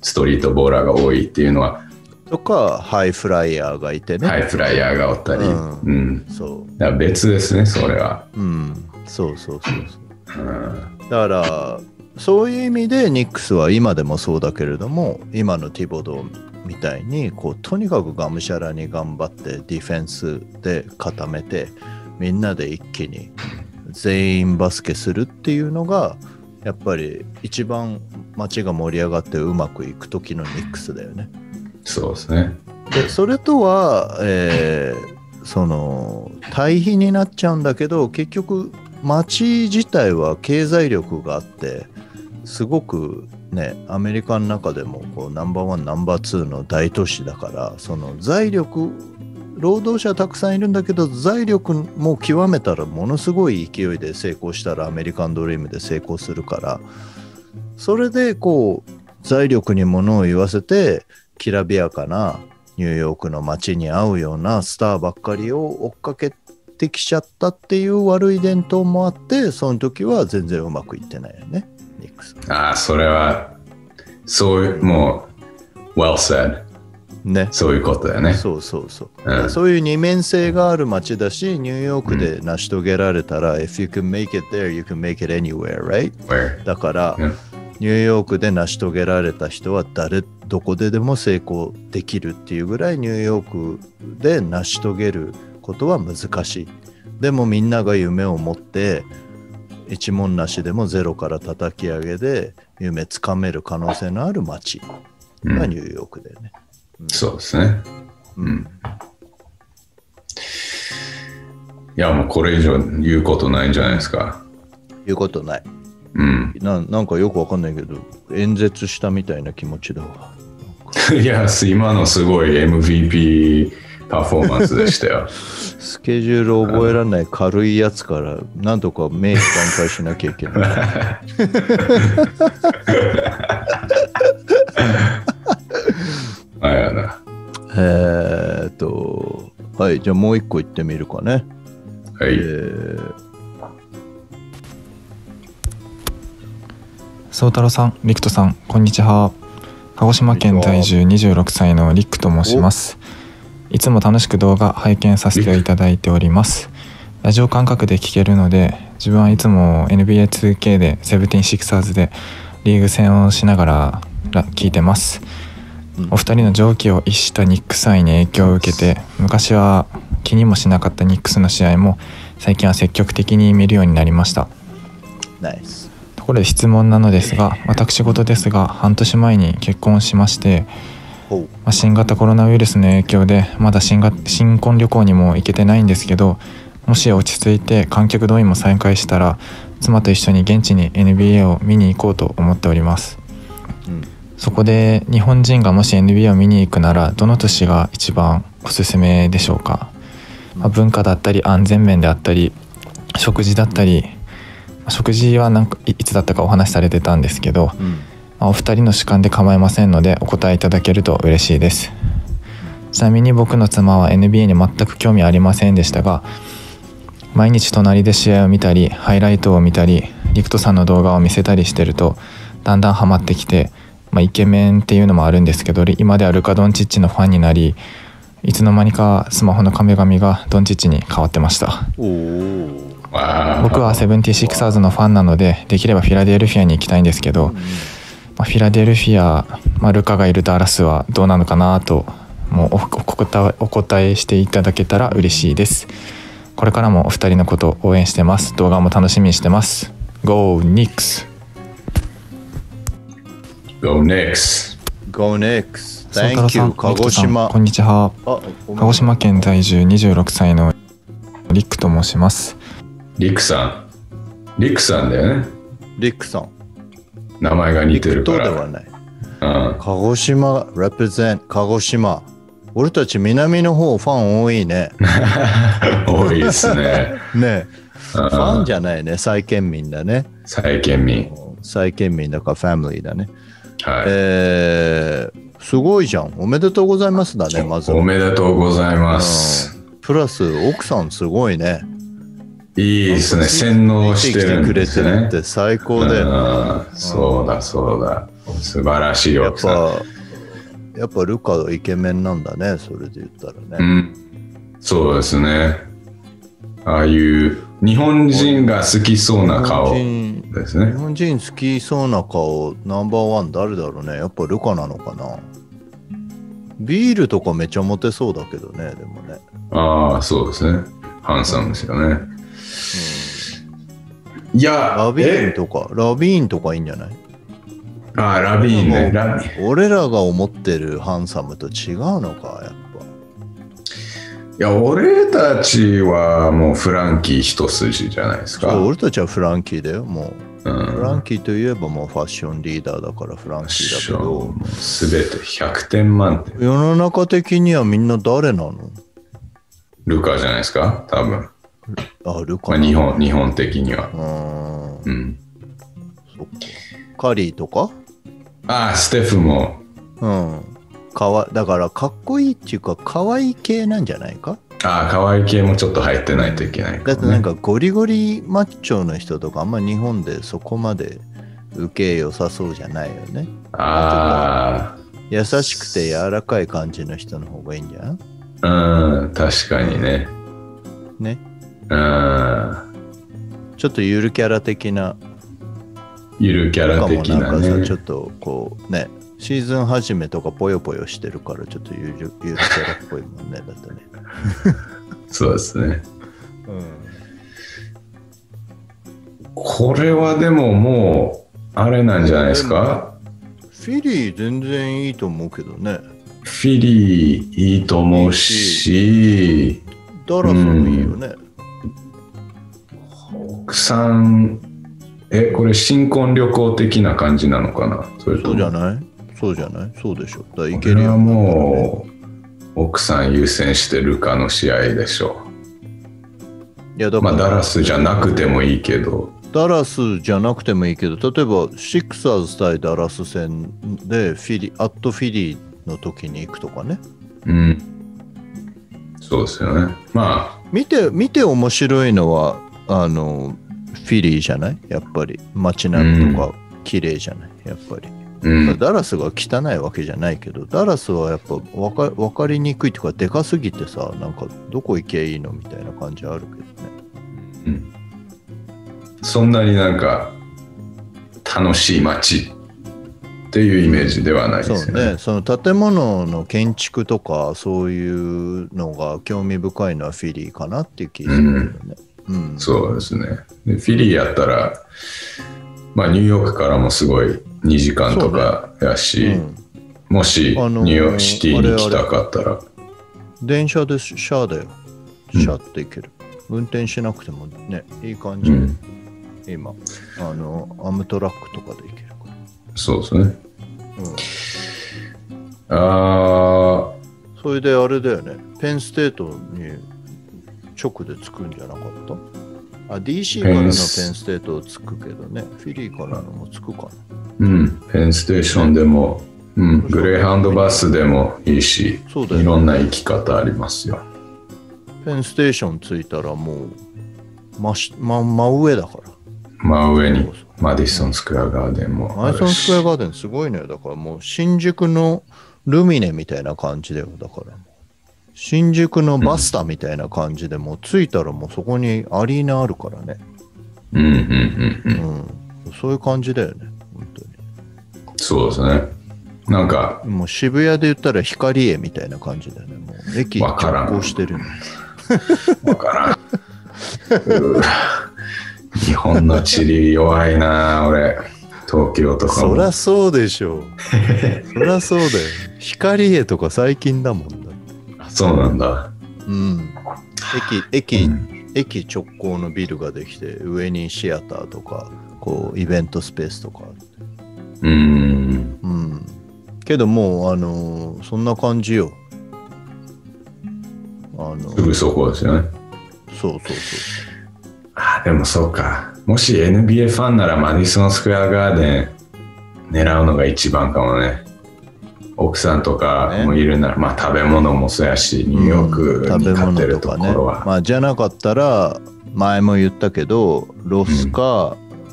ストリートボーラーが多いっていうのはとか、ハイフライヤーがいてね、ハイフライヤーがおったり、うんうん、そうだから別ですね、それは。うん、そうそうそうそう、うん、だからそういう意味でニックスは今でもそうだけれども、今のティボドみたいにこうとにかくがむしゃらに頑張って、ディフェンスで固めて、みんなで一気に全員バスケするっていうのがやっぱり一番街が盛り上がってうまくいく時のニックスだよね。そうですね。でそれとは、その対比になっちゃうんだけど、結局街自体は経済力があって、すごくね、アメリカの中でもこうナンバーワンナンバーツーの大都市だから、その財力、労働者たくさんいるんだけど、財力も極めたらものすごい勢いで成功したらアメリカンドリームで成功するから、それでこう財力に物を言わせて、きらびやかなニューヨークの街に合うようなスターばっかりを追っかけてできちゃったっていう悪い伝統もあって、その時は全然うまくいってないよね、ニックス。ああ、それはそういう、もう well said ね、そういうことだよね。そうそうそう、うん、そういう二面性がある街だし、ニューヨークで成し遂げられたら、うん、if you can make it there, you can make it anywhere, right? Where? だから、うん、ニューヨークで成し遂げられた人はどこででも成功できるっていうぐらい、ニューヨークで成し遂げることは難しい。でもみんなが夢を持って、一文なしでもゼロから叩き上げで夢つかめる可能性のある街がニューヨークだよね、うんうん、そうですね、うん、いやもうこれ以上言うことないんじゃないですか。言うことない。うん、なんかよくわかんないけど演説したみたいな気持ちだわ。いや今のすごい MVP パフォーマンスでしたよ。スケジュール覚えられない軽いやつからなんとか名刺挽回しなきゃいけないあやな。はい、じゃあもう一個いってみるかね。はい、宗太郎さん、リクトさん、こんにちは。鹿児島県在住26歳のリックと申します。いつも楽しく動画拝見させていただいております。ラジオ感覚で聞けるので、自分はいつも NBA2K でセブンティーンシクサーズでリーグ戦をしながら聞いてます。お二人の常軌を逸したニックス愛に影響を受けて、昔は気にもしなかったニックスの試合も最近は積極的に見るようになりました。ナイス。ところで質問なのですが、私事ですが半年前に結婚しまして、新型コロナウイルスの影響でまだ 新婚旅行にも行けてないんですけど、もし落ち着いて観客動員も再開したら妻と一緒に現地に NBA を見に行こうと思っております、うん、そこで日本人がもし NBA を見に行くならどの都市が一番おすすめでしょうか、文化だったり安全面であったり食事だったり、食事はなんかいつだったかお話しされてたんですけど、お二人の主観で構いませんのでお答えいただけると嬉しいです。ちなみに僕の妻は NBA に全く興味ありませんでしたが、毎日隣で試合を見たりハイライトを見たりリクトさんの動画を見せたりしてるとだんだんハマってきて、イケメンっていうのもあるんですけど、今ではルカ・ドンチッチのファンになり、いつの間にかスマホの壁紙がドンチッチに変わってました。おー、僕はセブンティシクサーズのファンなので、できればフィラデルフィアに行きたいんですけど、フィラデルフィア、ルカがいるダラスはどうなのかなともうお答えしていただけたら嬉しいです。これからもお二人のこと応援してます。動画も楽しみにしてます。 Go Knicks Go Knicks Go Knicks。 Thank you。 鹿児島、こんにちは。鹿児島県在住26歳のリックと申します。リックさんだよね。リックさん。名前が似てるから。リックとではない。うん、鹿児島、represent 鹿児島。俺たち南の方ファン多いね。多いですね。ね、うん、ファンじゃないね。再県民だね。再県民だからファミリーだね。はい。すごいじゃん。おめでとうございますだね、まず。おめでとうございます。うん、プラス、奥さんすごいね。いいですね。洗脳してるんですね。生きてくれてるって最高だよね。そうだそうだ。素晴らしい奥さん。やっぱルカはイケメンなんだね。それで言ったらね。うん、そうですね。ああいう日本人が好きそうな顔ですね。日本人好きそうな顔ナンバーワン誰だろうね。やっぱルカなのかな。ビールとかめちゃモテそうだけどね。でもね。ああ、そうですね。ハンサムですよね。うん、いや、ラビーンとかいいんじゃない？ああ、ラビーンね。俺らが思ってるハンサムと違うのか、やっぱ。いや、俺たちはもうフランキー一筋じゃないですか。俺たちはフランキーだよ、もう。うん、フランキーといえばもうファッションリーダーだからフランキーだけど。すべて100点満点。世の中的にはみんな誰なの？ルカじゃないですか、多分。あ、ルカ、まあ、日本的には。うん。そっか。カリーとか？ああ、ステフも。うん。だから、かっこいいっていうか、かわいい系なんじゃないか？ああ、かわいい系もちょっと入ってないといけない、ね。だってなんか、ゴリゴリマッチョの人とか、あんま日本でそこまで受け良さそうじゃないよね。ああ。優しくて柔らかい感じの人の方がいいんじゃん？うん、確かにね。ね。ちょっとゆるキャラ的な。なんかさ、ちょっとこうね、シーズン初めとかぽよぽよしてるから、ちょっとゆるキャラっぽいもんね、だってね。そうですね。うん、これはでももう、あれなんじゃないですか？フィリー全然いいと思うけどね。フィリーいいと思うし、ダラスもいいよね。奥さんこれ新婚旅行的な感じなのかな。そうじゃないそうじゃないそうでしょ。だからいけるよ。これはもう奥さん優先してルカの試合でしょう。いやだから、まあ、ダラスじゃなくてもいいけど。ダラスじゃなくてもいいけど、例えばシクサーズ対ダラス戦でアットフィリーの時に行くとかね。うん。そうですよね。まあ見て面白いのはフィリーじゃない？やっぱり街並みとか綺麗じゃない？やっぱり。うん、ダラスが汚いわけじゃないけど、ダラスはやっぱ分かりにくいとかでかすぎてさ、なんかどこ行けばいいのみたいな感じあるけどね。うん。そんなになんか楽しい街っていうイメージではないですよね。そうね。その建物の建築とかそういうのが興味深いのはフィリーかなっていう気がするよね。うんうん、そうですね。でフィリーやったら、まあ、ニューヨークからもすごい2時間とかやし、ねうん、もしニューヨークシティに来たかったら電車でシャアだよ。シャアって行ける、うん、運転しなくてもねいい感じで、うん、今アムトラックとかで行けるから。そうですね、うん、あーそれであれだよね、ペンステートに直で着くんじゃなかった？あ、DC からのペンステート着くけどね、フィリーからのも着くかな。うん、ペンステーションでも、うん、グレーハンドバスでもいいし、そうだよね、いろんな行き方ありますよ。ペンステーション着いたらもう真上だから、真上にマディソンスクエアガーデンもあるし。マディソンスクエアガーデンすごいね。だからもう新宿のルミネみたいな感じだよ。だから新宿のバスタみたいな感じで、もう着いたらもうそこにアリーナあるからね。うんうんうんうん、うん、そういう感じだよね。そうですね。なんかもう渋谷で言ったら光栄みたいな感じだよね。もう駅直行してるの。わからん。日本の地理弱いな俺。東京とかも。そりゃそうでしょう。そりゃそうだよ。光栄とか最近だもんだ。そうなんだ。うん。駅直行のビルができて、上にシアターとかこうイベントスペースとかある。うんうん、けどもうそんな感じよ。すぐそこですよね。そうそうそう。あ、でもそうか。もし NBA ファンならマディソンスクエアガーデン狙うのが一番かもね。奥さんとかもいるなら、ね、まあ食べ物もそうやし、ニューヨークに買ってるところは、うんね、まあ、じゃなかったら前も言ったけどロスか、うん、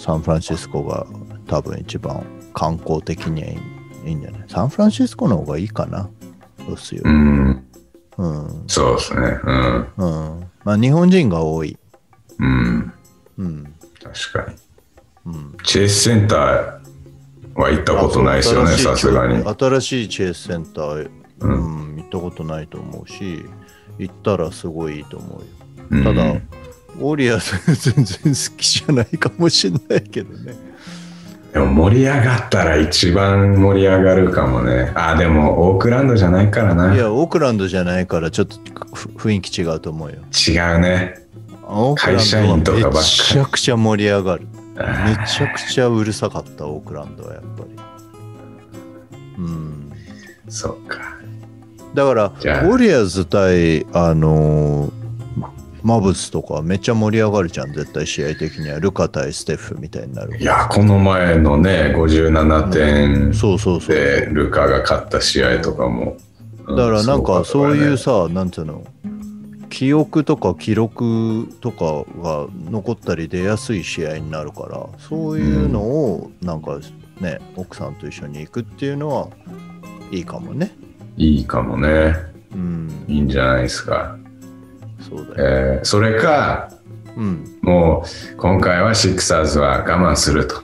サンフランシスコが多分一番観光的にはいいんじゃない。サンフランシスコの方がいいかな。そうっすよ。うん、うん、そうですね。うん、うん、まあ日本人が多い。うん、うん、確かに、うん、チェイスセンターは行ったことないですよね。さすがに新しいチェイスセンター、うんうん、行ったことないと思うし、行ったらすごいいいと思うよ、うん、ただウォリアーズ全然好きじゃないかもしれないけどね。でも盛り上がったら一番盛り上がるかもね。あ、でもオークランドじゃないからな。いや、オークランドじゃないからちょっと雰囲気違うと思うよ。違うね。会社員とかばっかり。めちゃくちゃ盛り上がる。めちゃくちゃうるさかった、オークランドはやっぱり。うん。そっか。だから、ウォリアーズ対、マブスとかめっちゃ盛り上がるじゃん。絶対試合的にはルカ対ステフみたいになる。いや、この前のね57点でルカが勝った試合とかも、うん、だからなんかそういうさ、なんていうの、記憶とか記録とかが残ったり出やすい試合になるから、そういうのをなんかね、奥さんと一緒に行くっていうのはいいかもね。いいかもね、うん、いいんじゃないですか。そうだよ。それか、うん、もう今回はシクサーズは我慢すると、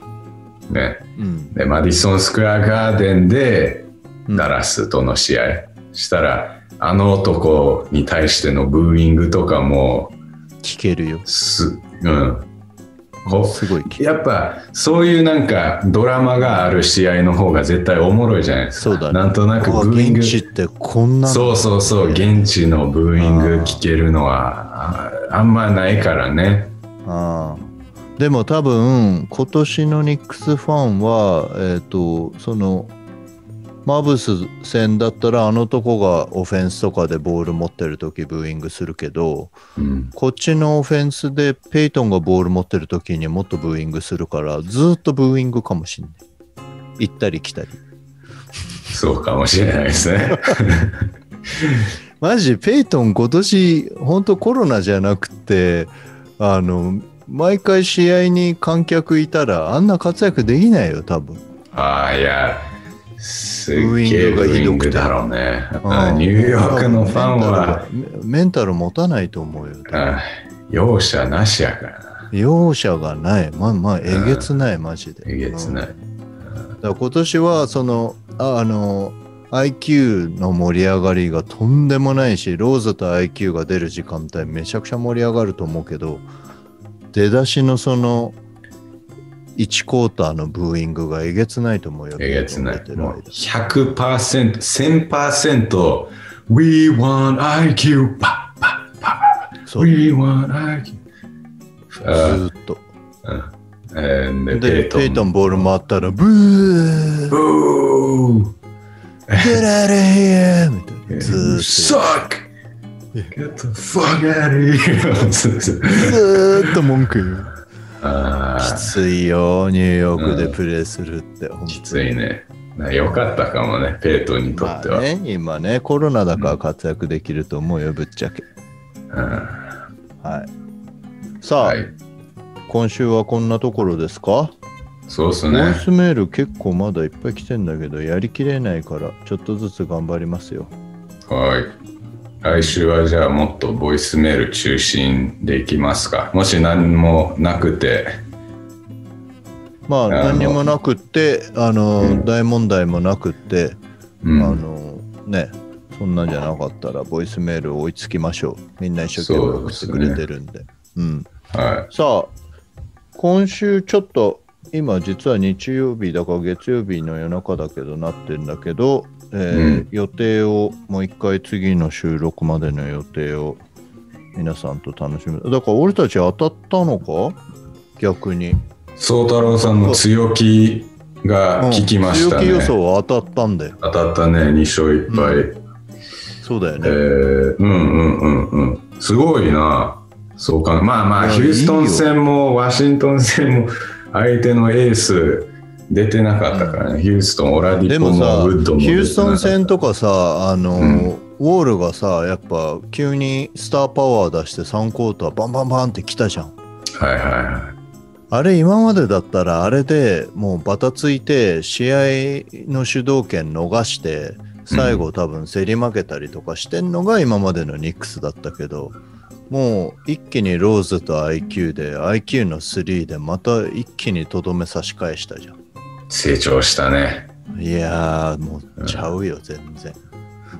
ね、うん、でマディソンスクエアガーデンでダラスとの試合、うん、したらあの男に対してのブーイングとかも聞けるよ。うん、すごい聞ける。やっぱそういうなんかドラマがある試合の方が絶対おもろいじゃないですか。そうだね、なんとなくブーイング、現地ってこんな、そうそうそう、現地のブーイング聞けるのはあんまないからね。ああ、でも多分今年のニックスファンはそのマブス戦だったらあのとこがオフェンスとかでボール持ってるときブーイングするけど、うん、こっちのオフェンスでペイトンがボール持ってるときにもっとブーイングするからずっとブーイングかもしんない。行ったり来たり。そうかもしれないですね。マジペイトン今年本当コロナじゃなくて毎回試合に観客いたらあんな活躍できないよ多分。ああいや。すげーブーイングだろうね。ニューヨークのファンはメンタル持たないと思うよ。容赦なしやからな。容赦がない。まあえげつないマジで。えげつない。だ今年はそのIQ の盛り上がりがとんでもないし、ローズと IQ が出る時間帯めちゃくちゃ盛り上がると思うけど、出だしのその1クォーターのブーイングがえげつないと思うよ。えげつない。もう 100%、1000%、We want IQ! パッパッパッパッ We want IQ! ずっと。で、ペイトンボール回ったら、ブーブーGet out of here! みたいな。Suck! Get the fuck out of here! ずっと文句言う。きついよニューヨークでプレーするって、うん、きついね。よかったかもねペイトンにとっては、まあね、今ねコロナだから活躍できると思うよぶっちゃけ、うん、はい。さあ、はい、今週はこんなところですか。そうですね。ボイスメール結構まだいっぱい来てんだけどやりきれないからちょっとずつ頑張りますよ。はい、来週はじゃあもっとボイスメール中心でいきますか。もし何もなくて、まあ何もなくてうん、大問題もなくて、うん、ねそんなんじゃなかったらボイスメール追いつきましょう。みんな一生懸命送ってくれてるんで、うん、はい。さあ今週ちょっと今実は日曜日だから月曜日の夜中だけどなってんだけど。うん、予定をもう一回次の収録までの予定を皆さんと楽しむ。だから俺たち当たったのか逆に宗太郎さんの強気が効きましたね、うん、強気予想は当たったんで。当たったね2勝1敗、うん、そうだよね、うんうんうんうんすごいな。そうかまあまあヒューストン戦もワシントン戦も相手のエース出てなかったからね、うん、ヒューストン、オラディポもウッドも。ヒューストン戦とかさ、うん、ウォールがさ、やっぱ急にスターパワー出して3クォーターバンバンバンって来たじゃん。はいはいはい。あれ今までだったらあれでもうバタついて試合の主導権逃して最後多分競り負けたりとかしてんのが今までのニックスだったけど、もう一気にローズと IQ で IQ の3でまた一気にとどめ差し返したじゃん。成長したね。いやーもうちゃうよ、うん、全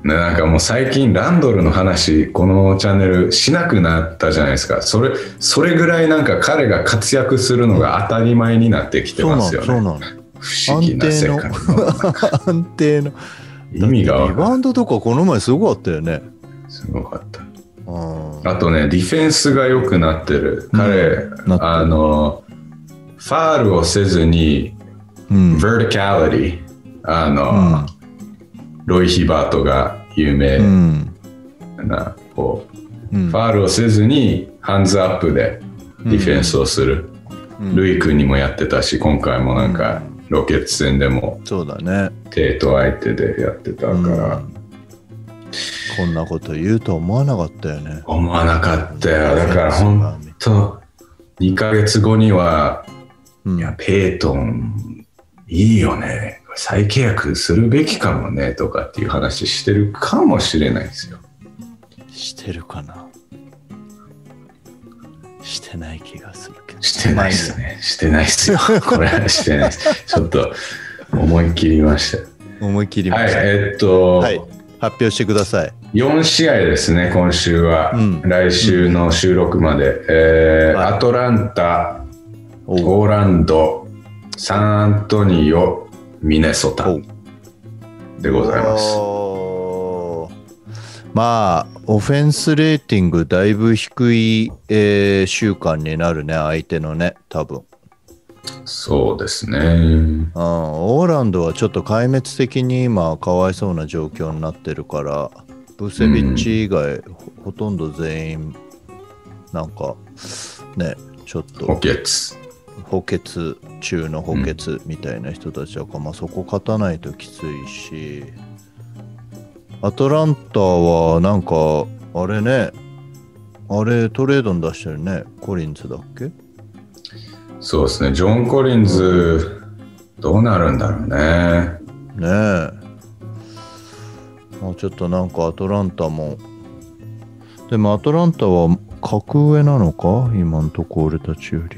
然。なんかもう最近ランドルの話このチャンネルしなくなったじゃないですか。それぐらいなんか彼が活躍するのが当たり前になってきてますよね。そうなの。不思議な世界の安定の意味が分かる。リバウンドとかこの前すごかったよね。すごかった。あとねディフェンスが良くなってる。彼、うん、ファールをせずに。うん、Verticality うん、ロイ・ヒバートが有名な、うん、こう、うん、ファールをせずにハンズアップでディフェンスをする、うん、ルイ君にもやってたし今回もなんかロケッツ戦でもそうだねテイト相手でやってたから、うん、こんなこと言うと思わなかったよね。思わなかったよ。だから本当2ヶ月後には、うん、いやペイトンいいよね再契約するべきかもねとかっていう話してるかもしれないですよ。してるかなしてない気がするけど。してないですね。してないですよこれはしてないですちょっと思い切りました。はいはい、発表してください。4試合ですね今週は、うん、来週の収録まで、うんはい、アトランタオーランドサンアントニオ、ミネソタでございます。まあオフェンスレーティングだいぶ低い、週間になるね、相手のね、多分。そうですね、うん、オーランドはちょっと壊滅的に今かわいそうな状況になってるから、ブセビッチ以外、うん、ほとんど全員なんかね、ちょっと補欠中の補欠みたいな人たちだから、うん、まあ、そこ勝たないときついし、アトランタはなんかあれね、あれトレードに出してるね、コリンズだっけ。そうですね、ジョン・コリンズどうなるんだろうね。ねえ、もうちょっとなんかアトランタも、でもアトランタは格上なのか今のとこ俺たちより。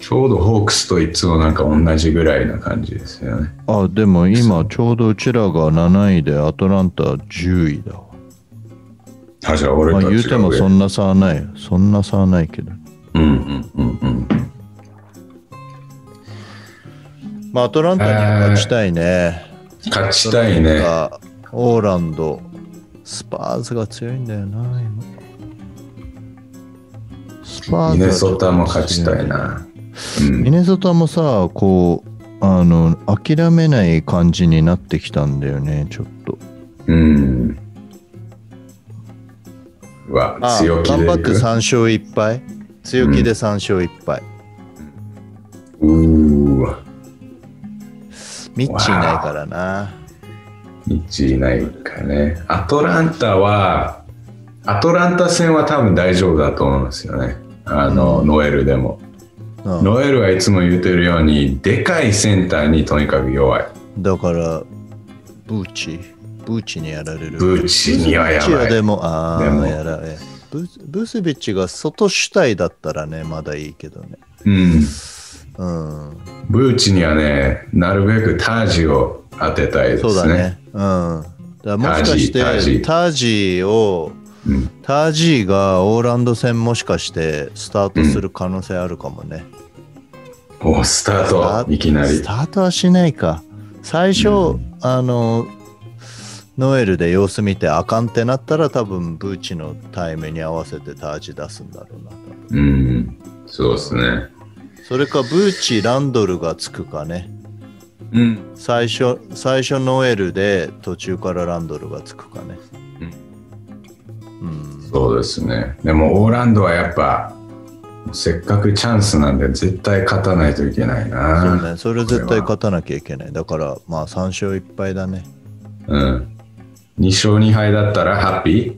ちょうどホークスといつもなんか同じぐらいな感じですよね。あ、でも今ちょうどうちらが7位でアトランタ10位だわ。あ、じゃあ俺たちが上。まあ、言うてもそんな差はない、そんな差はないけど。うんうんうんうん。まあアトランタに勝ちたいね。勝ちたいね。オーランド、スパーズが強いんだよな今。スパーズ。ミネソタも勝ちたいな。うん、ミネソタもさ、こう諦めない感じになってきたんだよね、ちょっと。うん。うわ、強気でいく。カムバック3勝1敗。強気で3勝1敗。うーわ。ミッチいないからな。ミッチいないからね。アトランタ戦は多分大丈夫だと思うんですよね。ノエルでも。ノエルはいつも言うてるようにでかいセンターにとにかく弱い。だからブーチにやられる。ブーチにはやばい。ブーチはでもやられ。ブスビッチが外主体だったらね、まだいいけどね。うん。うん。ブーチにはね、なるべくタージを当てたいですね。そうだね。うん。だからもしかしてタージがオーランド戦もしかしてスタートする可能性あるかもね。うん、おスタートいきなり。スタートはしないか。最初、うん、ノエルで様子見てあかんってなったら、多分ブーチのタイムに合わせてタージ出すんだろうな。うん、そうですね。それかブーチランドルがつくかね。うん。最初ノエルで途中からランドルがつくかね。うん。うん、そうですね。でもオーランドはやっぱせっかくチャンスなんで絶対勝たないといけないな。そうね。それ絶対勝たなきゃいけない。だからまあ3勝1敗だね。うん。2勝2敗だったらハッピー。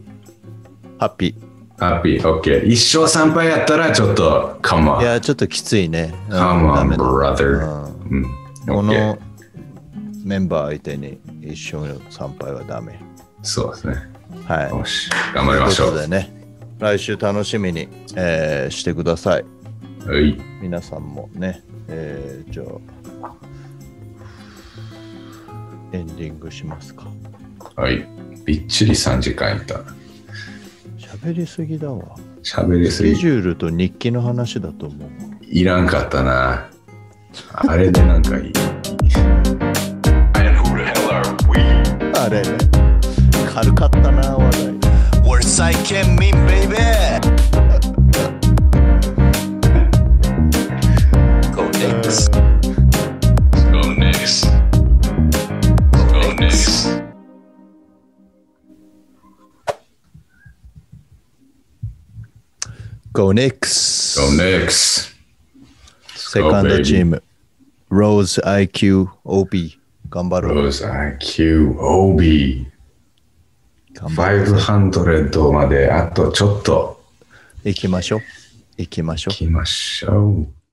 オッケー。1勝3敗やったらちょっとカモン。いや、ちょっときついね。カモン、ブラザー。このメンバー相手に1勝3敗はダメ。そうですね。はい。よし。頑張りましょう。ということでね、来週楽しみに、してください。はい。皆さんもね、じゃあ、エンディングしますか。はい、びっちり3時間いた。喋りすぎだわ。喋りすぎ。スケジュールと日記の話だと思う。いらんかったな。あれでなんかいい。あれね。軽かったな、話題。We're psychic mean baby. Go Knicks. Go Knicks. Go Knicks.Go Knicks. セカンドチーム Rose IQ OB 頑張ろう。 Rose IQ OB 500まであとちょっと行きましょう。